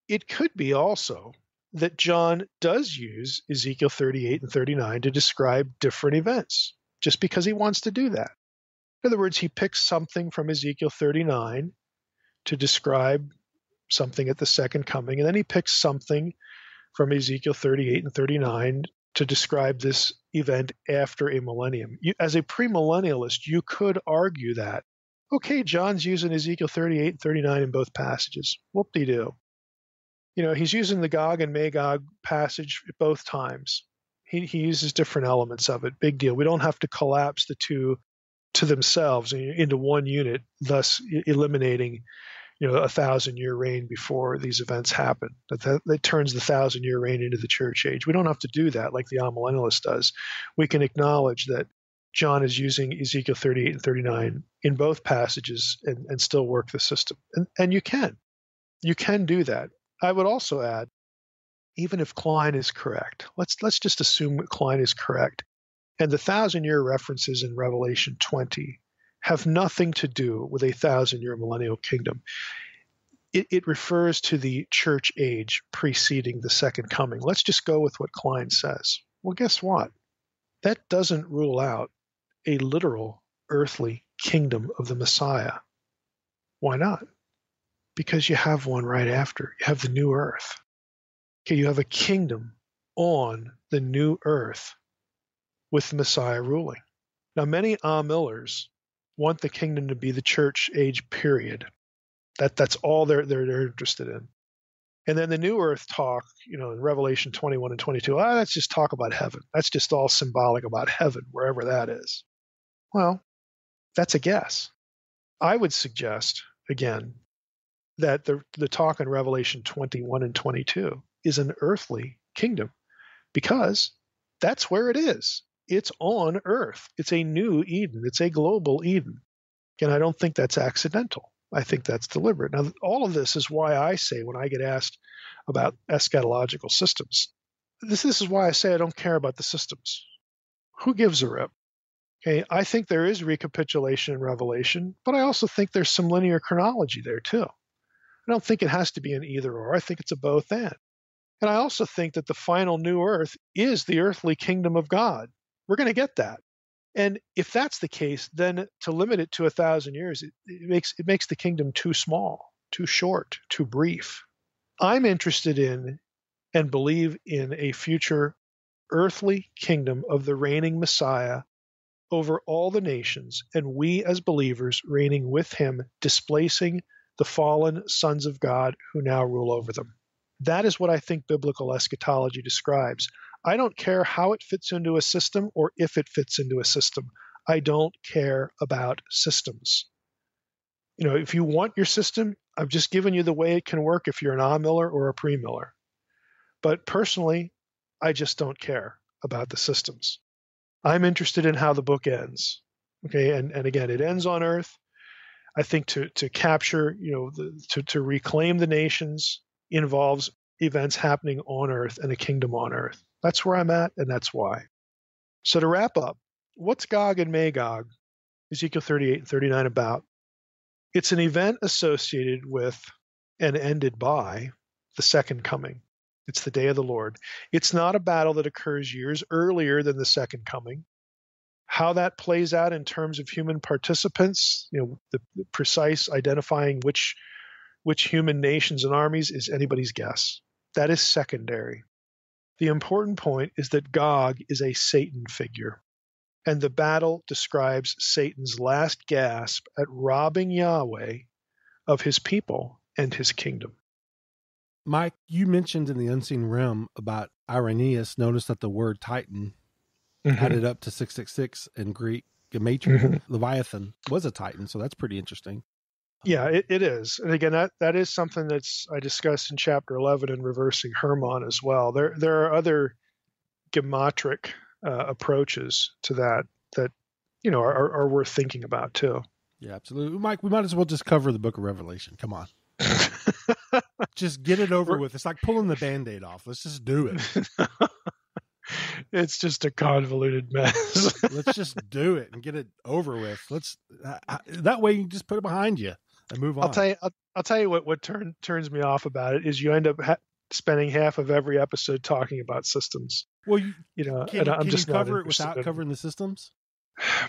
it could be also that John does use Ezekiel thirty-eight and thirty-nine to describe different events just because he wants to do that. In other words, he picks something from Ezekiel thirty-nine to describe something at the second coming, and then he picks something from Ezekiel thirty-eight and thirty-nine to describe this event after a millennium. You, as a premillennialist, you could argue that, okay, John's using Ezekiel thirty-eight and thirty-nine in both passages. Whoop-de-doo. You know, he's using the Gog and Magog passage both times. He, he uses different elements of it. Big deal. We don't have to collapse the two to themselves into one unit, thus eliminating you know, a thousand-year reign before these events happen. That, that, that turns the thousand-year reign into the church age. We don't have to do that like the amillennialist does. We can acknowledge that John is using Ezekiel thirty-eight and thirty-nine in both passages and, and still work the system. And, and you can. You can do that. I would also add, even if Klein is correct, let's, let's just assume that Klein is correct, and the thousand-year references in Revelation twenty have nothing to do with a thousand-year millennial kingdom. it, it refers to the church age preceding the second coming. Let's just go with what Klein says. Well, guess what? That doesn't rule out a literal earthly kingdom of the Messiah. Why not? Because you have one right after. You have the new earth. Okay, you have a kingdom on the new earth with the Messiah ruling. Now, many Ah Millers want the kingdom to be the church age period. That that's all they're they're, they're interested in. And then the new earth talk, you know, in Revelation twenty-one and twenty-two, ah, that's just talk about heaven. That's just all symbolic about heaven, wherever that is. Well, that's a guess. I would suggest, again, that the the talk in Revelation twenty-one and twenty-two is an earthly kingdom, because that's where it is. It's on earth. It's a new Eden. It's a global Eden. And I don't think that's accidental. I think that's deliberate. Now, all of this is why I say, when I get asked about eschatological systems, this, this is why I say I don't care about the systems. Who gives a rip? Okay, I think there is recapitulation in Revelation, but I also think there's some linear chronology there too. I don't think it has to be an either or. I think it's a both and. And I also think that the final new earth is the earthly kingdom of God. We're going to get that. And if that's the case, then to limit it to a thousand years, it, it makes it makes the kingdom too small, too short, too brief. I'm interested in and believe in a future earthly kingdom of the reigning Messiah over all the nations, and we as believers reigning with him, displacing the fallen sons of God who now rule over them. That is what I think biblical eschatology describes. I don't care how it fits into a system or if it fits into a system. I don't care about systems. You know, if you want your system, I'm just giving you the way it can work if you're an Ah Miller or a Pre Miller. But personally, I just don't care about the systems. I'm interested in how the book ends. Okay, and, and again, it ends on earth. I think to to capture, you know, the, to, to reclaim the nations involves events happening on earth and a kingdom on earth. That's where I'm at, and that's why. So to wrap up, what's Gog and Magog, Ezekiel thirty-eight and thirty-nine, about? It's an event associated with and ended by the second coming. It's the day of the Lord. It's not a battle that occurs years earlier than the second coming. How that plays out in terms of human participants, you know, the, the precise identifying which which human nations and armies is anybody's guess. That is secondary. The important point is that Gog is a Satan figure, and the battle describes Satan's last gasp at robbing Yahweh of his people and his kingdom. Mike, you mentioned in the Unseen Realm about Irenaeus. Notice that the word Titan mm-hmm. added up to six six six in Greek gematria. Mm-hmm. Leviathan was a Titan, so that's pretty interesting. Yeah, it, it is. And again, that, that is something that's I discussed in Chapter eleven in Reversing Hermon as well. There there are other gematric uh, approaches to that that, you know, are, are worth thinking about too. Yeah, absolutely. Mike, we might as well just cover the book of Revelation. Come on. Just get it over We're, with. It's like pulling the Band-Aid off. Let's just do it. It's just a convoluted mess. Let's just do it and get it over with. Let's I, I, That way you just put it behind you. And move on. I'll tell you. I'll, I'll tell you what. What turn, turns me off about it is you end up ha- spending half of every episode talking about systems. Well, you, you know, can, and I'm can just you cover it without in... covering the systems.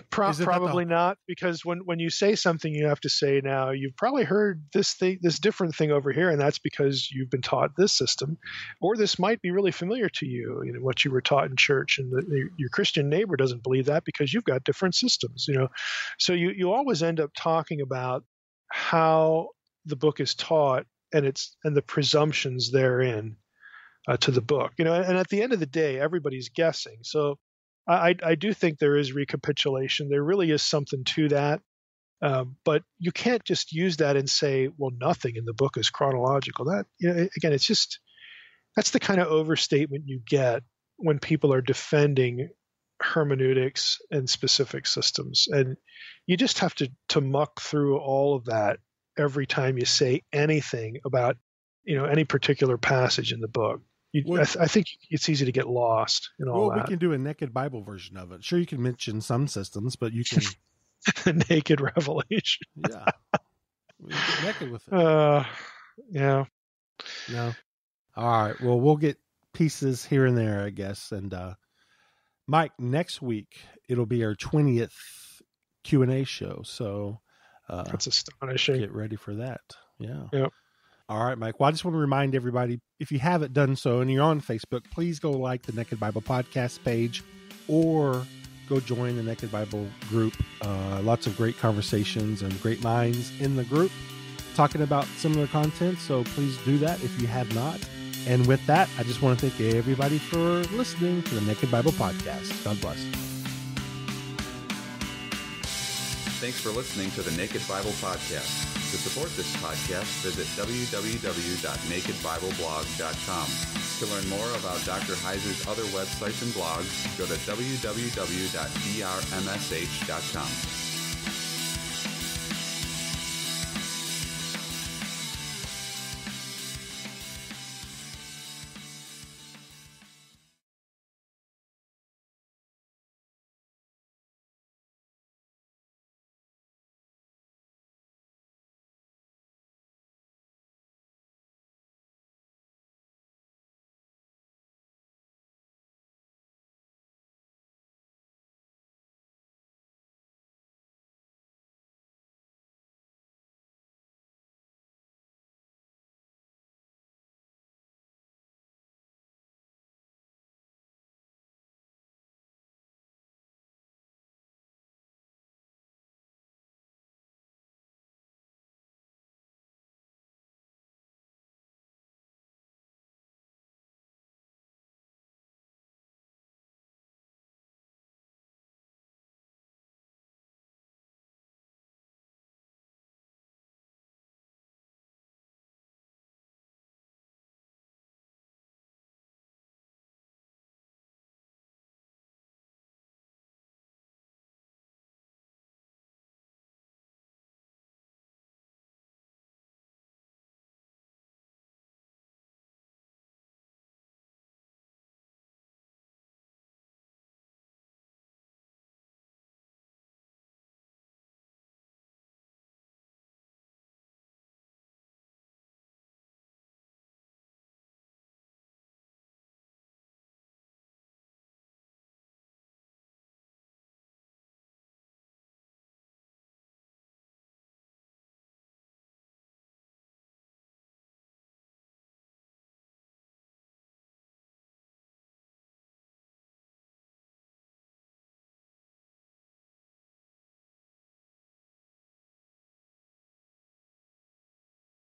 Pro- probably the... not, because when, when you say something, you have to say now you've probably heard this thing, this different thing over here, and that's because you've been taught this system, or this might be really familiar to you. You know what you were taught in church, and the, the, your Christian neighbor doesn't believe that because you've got different systems. You know, so you you always end up talking about how the book is taught and it's and the presumptions therein uh, to the book, you know. And at the end of the day, everybody's guessing. So I, I do think there is recapitulation. There really is something to that, uh, but you can't just use that and say, "Well, nothing in the book is chronological." That, you know, again, it's just that's the kind of overstatement you get when people are defending hermeneutics and specific systems, and you just have to to muck through all of that every time you say anything about, you know, any particular passage in the book. You, well, I, th- I think it's easy to get lost in all well, that. Well, we can do a Naked Bible version of it. Sure, you can mention some systems, but you can the Naked Revelation. Yeah, we get naked with it. Uh, Yeah. No. All right. Well, we'll get pieces here and there, I guess. And uh, Mike, next week it'll be our twentieth Q and A show. So uh, that's astonishing. Get ready for that. Yeah. Yep. All right, Mike. Well, I just want to remind everybody, if you haven't done so and you're on Facebook, please go like the Naked Bible Podcast page or go join the Naked Bible group. Uh, lots of great conversations and great minds in the group talking about similar content. So please do that if you have not. And with that, I just want to thank everybody for listening to the Naked Bible Podcast. God bless. Thanks for listening to the Naked Bible Podcast. To support this podcast, visit w w w dot naked bible blog dot com. To learn more about Doctor Heiser's other websites and blogs, go to w w w dot d r m s h dot com.